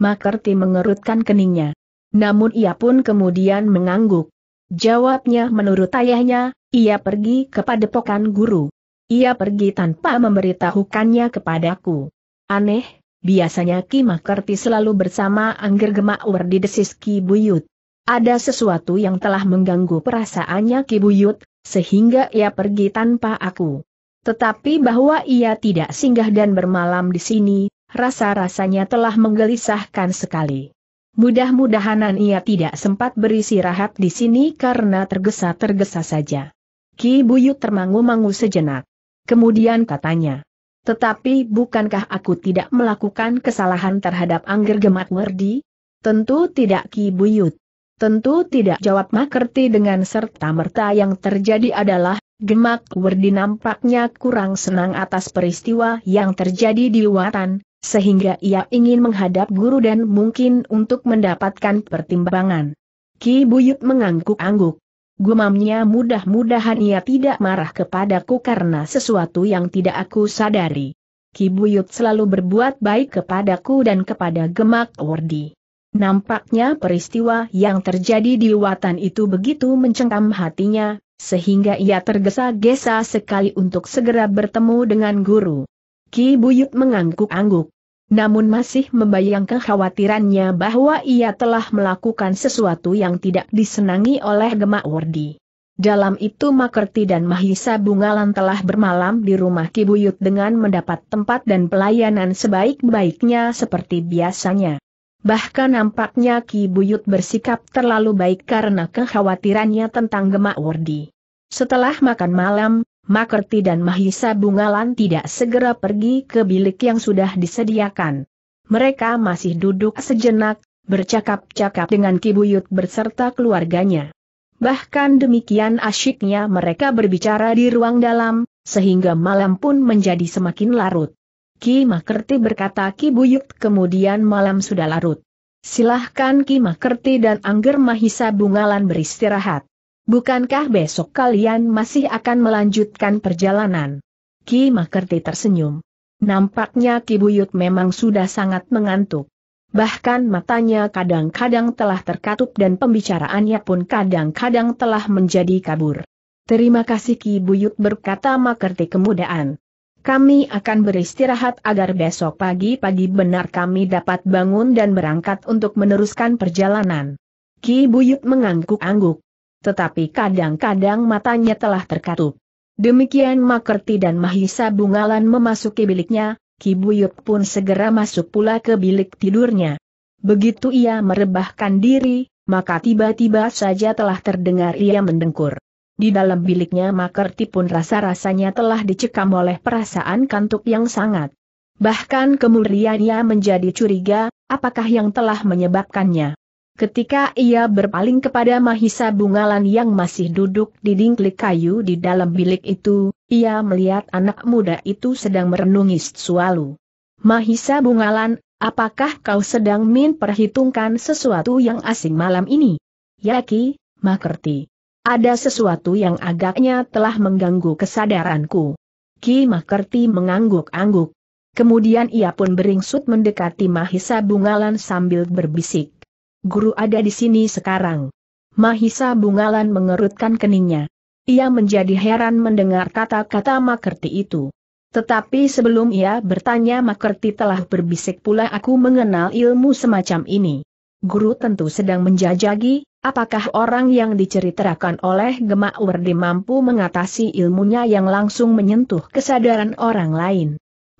Makerti mengerutkan keningnya. Namun ia pun kemudian mengangguk. Jawabnya, menurut ayahnya, ia pergi ke padepokan guru. Ia pergi tanpa memberitahukannya kepadaku. Aneh, biasanya Ki Makerti selalu bersama Angger Gemak Wardi, desis Ki Buyut. Ada sesuatu yang telah mengganggu perasaannya Ki Buyut, sehingga ia pergi tanpa aku. Tetapi bahwa ia tidak singgah dan bermalam di sini, rasa-rasanya telah menggelisahkan sekali. Mudah-mudahan ia tidak sempat beristirahat di sini karena tergesa-tergesa saja. Ki Buyut termangu-mangu sejenak. Kemudian katanya, tetapi bukankah aku tidak melakukan kesalahan terhadap Angger Gemak Wardi? Tentu tidak Ki Buyut. Tentu tidak, jawab Makerti dengan serta-merta. Yang terjadi adalah, Gemak Wardi nampaknya kurang senang atas peristiwa yang terjadi di Watan, sehingga ia ingin menghadap guru dan mungkin untuk mendapatkan pertimbangan. Ki Buyut mengangguk-angguk. Gumamnya, mudah-mudahan ia tidak marah kepadaku karena sesuatu yang tidak aku sadari. Ki Buyut selalu berbuat baik kepadaku dan kepada Gemak Wardi. Nampaknya peristiwa yang terjadi di Watan itu begitu mencengkam hatinya, sehingga ia tergesa-gesa sekali untuk segera bertemu dengan guru. Ki Buyut mengangguk-angguk. Namun masih membayangkan kekhawatirannya bahwa ia telah melakukan sesuatu yang tidak disenangi oleh Gemak Wardi. Dalam itu Makerti dan Mahisa Bungalan telah bermalam di rumah Ki Buyut dengan mendapat tempat dan pelayanan sebaik-baiknya seperti biasanya. Bahkan nampaknya Ki Buyut bersikap terlalu baik karena kekhawatirannya tentang Gemak Wardi. Setelah makan malam, Makerti dan Mahisa Bungalan tidak segera pergi ke bilik yang sudah disediakan. Mereka masih duduk sejenak, bercakap-cakap dengan Ki Buyut berserta keluarganya. Bahkan demikian asyiknya mereka berbicara di ruang dalam, sehingga malam pun menjadi semakin larut. Ki Makerti berkata Ki Buyut kemudian malam sudah larut. Silahkan Ki Makerti dan Angger Mahisa Bungalan beristirahat. Bukankah besok kalian masih akan melanjutkan perjalanan? Ki Makerti tersenyum. Nampaknya Ki Buyut memang sudah sangat mengantuk. Bahkan matanya kadang-kadang telah terkatup dan pembicaraannya pun kadang-kadang telah menjadi kabur. Terima kasih Ki Buyut, berkata Makerti kemudian. Kami akan beristirahat agar besok pagi-pagi benar kami dapat bangun dan berangkat untuk meneruskan perjalanan. Ki Buyut mengangguk-angguk. Tetapi kadang-kadang matanya telah terkatup. Demikian Makerti dan Mahisa Bungalan memasuki biliknya, Ki Buyut pun segera masuk pula ke bilik tidurnya. Begitu ia merebahkan diri, maka tiba-tiba saja telah terdengar ia mendengkur. Di dalam biliknya Makerti pun rasa-rasanya telah dicekam oleh perasaan kantuk yang sangat. Bahkan kemudian ia menjadi curiga, apakah yang telah menyebabkannya. Ketika ia berpaling kepada Mahisa Bungalan yang masih duduk di dingklik kayu di dalam bilik itu, ia melihat anak muda itu sedang merenungi sesuatu. Mahisa Bungalan, apakah kau sedang memperhitungkan sesuatu yang asing malam ini? Ya Ki Makerti. Ada sesuatu yang agaknya telah mengganggu kesadaranku. Ki Makerti mengangguk-angguk. Kemudian ia pun beringsut mendekati Mahisa Bungalan sambil berbisik. Guru ada di sini sekarang. Mahisa Bungalan mengerutkan keningnya. Ia menjadi heran mendengar kata-kata Makerti itu. Tetapi sebelum ia bertanya, Makerti telah berbisik pula, aku mengenal ilmu semacam ini. Guru tentu sedang menjajaki, apakah orang yang diceritakan oleh Gemak Wardi mampu mengatasi ilmunya yang langsung menyentuh kesadaran orang lain.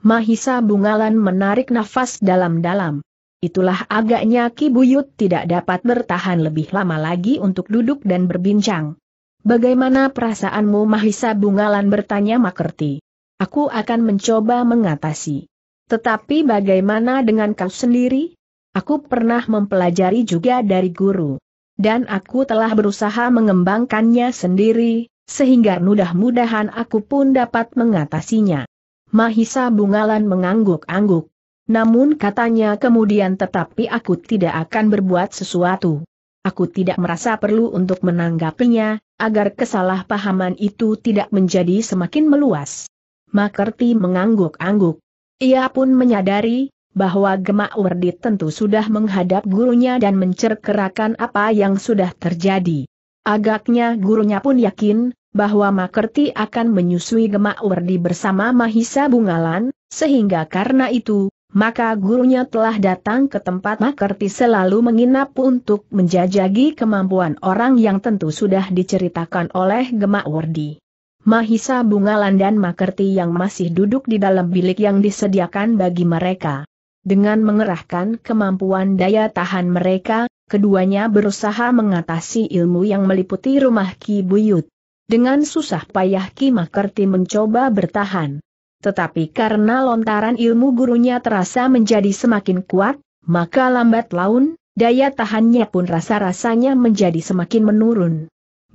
Mahisa Bungalan menarik nafas dalam-dalam. Itulah agaknya Ki Buyut tidak dapat bertahan lebih lama lagi untuk duduk dan berbincang. Bagaimana perasaanmu Mahisa Bungalan, bertanya Makerti. Aku akan mencoba mengatasi. Tetapi bagaimana dengan kau sendiri? Aku pernah mempelajari juga dari guru. Dan aku telah berusaha mengembangkannya sendiri, sehingga mudah-mudahan aku pun dapat mengatasinya. Mahisa Bungalan mengangguk-angguk. Namun katanya kemudian, tetapi aku tidak akan berbuat sesuatu. Aku tidak merasa perlu untuk menanggapinya, agar kesalahpahaman itu tidak menjadi semakin meluas. Makerti mengangguk-angguk. Ia pun menyadari bahwa Gemak Wardi tentu sudah menghadap gurunya dan mencerkerakan apa yang sudah terjadi. Agaknya gurunya pun yakin bahwa Makerti akan menyusui Gemak Wardi bersama Mahisa Bungalan, sehingga karena itu, maka gurunya telah datang ke tempat Makerti selalu menginap untuk menjajaki kemampuan orang yang tentu sudah diceritakan oleh Gemak Wardi. Mahisa Bungalan dan Makerti yang masih duduk di dalam bilik yang disediakan bagi mereka. Dengan mengerahkan kemampuan daya tahan mereka, keduanya berusaha mengatasi ilmu yang meliputi rumah Ki Buyut. Dengan susah payah Ki Makerti mencoba bertahan. Tetapi karena lontaran ilmu gurunya terasa menjadi semakin kuat, maka lambat laun, daya tahannya pun rasa-rasanya menjadi semakin menurun.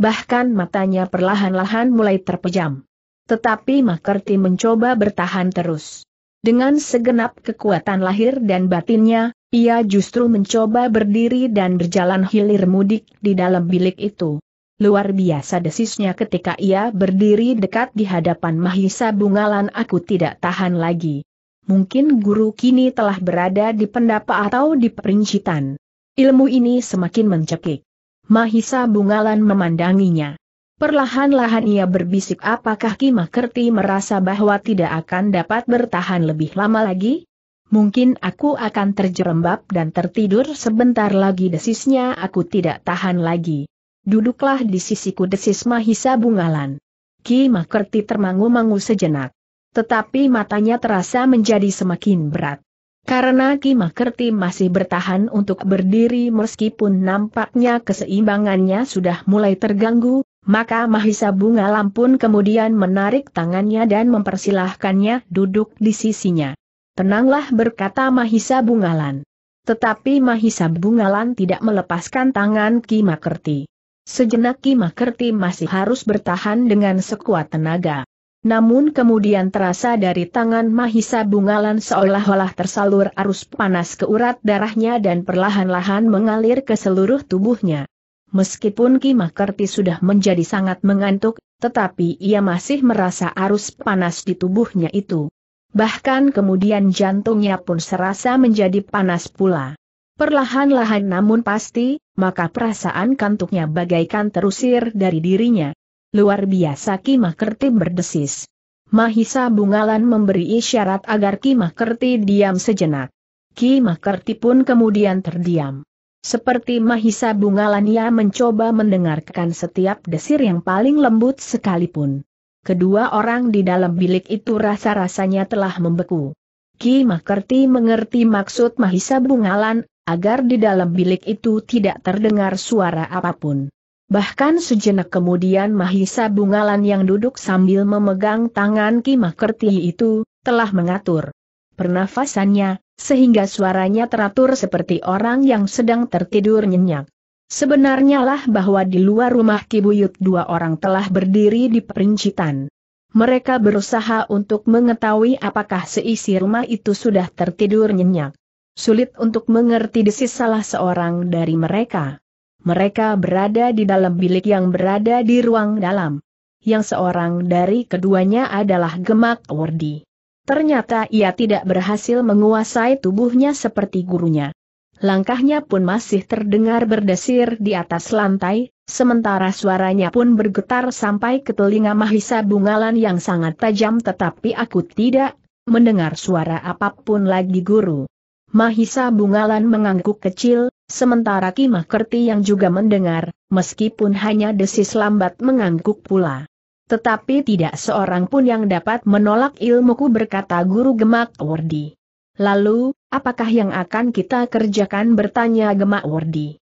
Bahkan matanya perlahan-lahan mulai terpejam. Tetapi Makerti mencoba bertahan terus. Dengan segenap kekuatan lahir dan batinnya, ia justru mencoba berdiri dan berjalan hilir mudik di dalam bilik itu. Luar biasa desisnya ketika ia berdiri dekat di hadapan Mahisa Bungalan, aku tidak tahan lagi. Mungkin guru kini telah berada di pendapa atau di perincitan. Ilmu ini semakin mencekik. Mahisa Bungalan memandanginya. Perlahan-lahan ia berbisik, apakah Ki Makerti merasa bahwa tidak akan dapat bertahan lebih lama lagi? Mungkin aku akan terjerembab dan tertidur sebentar lagi, desisnya, aku tidak tahan lagi. Duduklah di sisiku, desis Mahisa Bungalan. Ki Makerti termangu-mangu sejenak. Tetapi matanya terasa menjadi semakin berat. Karena Ki Makerti masih bertahan untuk berdiri meskipun nampaknya keseimbangannya sudah mulai terganggu, maka Mahisa Bungalan pun kemudian menarik tangannya dan mempersilahkannya duduk di sisinya. Tenanglah, berkata Mahisa Bungalan. Tetapi Mahisa Bungalan tidak melepaskan tangan Ki Makerti. Sejenak Ki Makerti masih harus bertahan dengan sekuat tenaga. Namun kemudian terasa dari tangan Mahisa Bungalan seolah-olah tersalur arus panas ke urat darahnya dan perlahan-lahan mengalir ke seluruh tubuhnya. Meskipun Ki Makerti sudah menjadi sangat mengantuk, tetapi ia masih merasa arus panas di tubuhnya itu. Bahkan kemudian jantungnya pun serasa menjadi panas pula. Perlahan-lahan namun pasti, maka perasaan kantuknya bagaikan terusir dari dirinya. Luar biasa, Ki Makerti berdesis. Mahisa Bungalan memberi isyarat agar Ki Makerti diam sejenak. Ki Makerti pun kemudian terdiam. Seperti Mahisa Bungalan ia mencoba mendengarkan setiap desir yang paling lembut sekalipun. Kedua orang di dalam bilik itu rasa-rasanya telah membeku. Ki Makerti mengerti maksud Mahisa Bungalan, agar di dalam bilik itu tidak terdengar suara apapun. Bahkan sejenak kemudian Mahisa Bungalan yang duduk sambil memegang tangan Ki Makerti itu, telah mengatur pernafasannya, sehingga suaranya teratur seperti orang yang sedang tertidur nyenyak. Sebenarnya lah bahwa di luar rumah Ki Buyut dua orang telah berdiri di perincitan. Mereka berusaha untuk mengetahui apakah seisi rumah itu sudah tertidur nyenyak. Sulit untuk mengerti desis salah seorang dari mereka. Mereka berada di dalam bilik yang berada di ruang dalam. Yang seorang dari keduanya adalah Gemak Wardi. Ternyata ia tidak berhasil menguasai tubuhnya seperti gurunya. Langkahnya pun masih terdengar berdesir di atas lantai, sementara suaranya pun bergetar sampai ke telinga Mahisa Bungalan yang sangat tajam. Tetapi aku tidak mendengar suara apapun lagi, guru. Mahisa Bungalan mengangguk kecil, sementara Ki Makerti yang juga mendengar, meskipun hanya desis lambat, mengangguk pula. Tetapi tidak seorang pun yang dapat menolak ilmuku, berkata Guru Gemak Wardi. Lalu, apakah yang akan kita kerjakan, bertanya Gemak Wardi.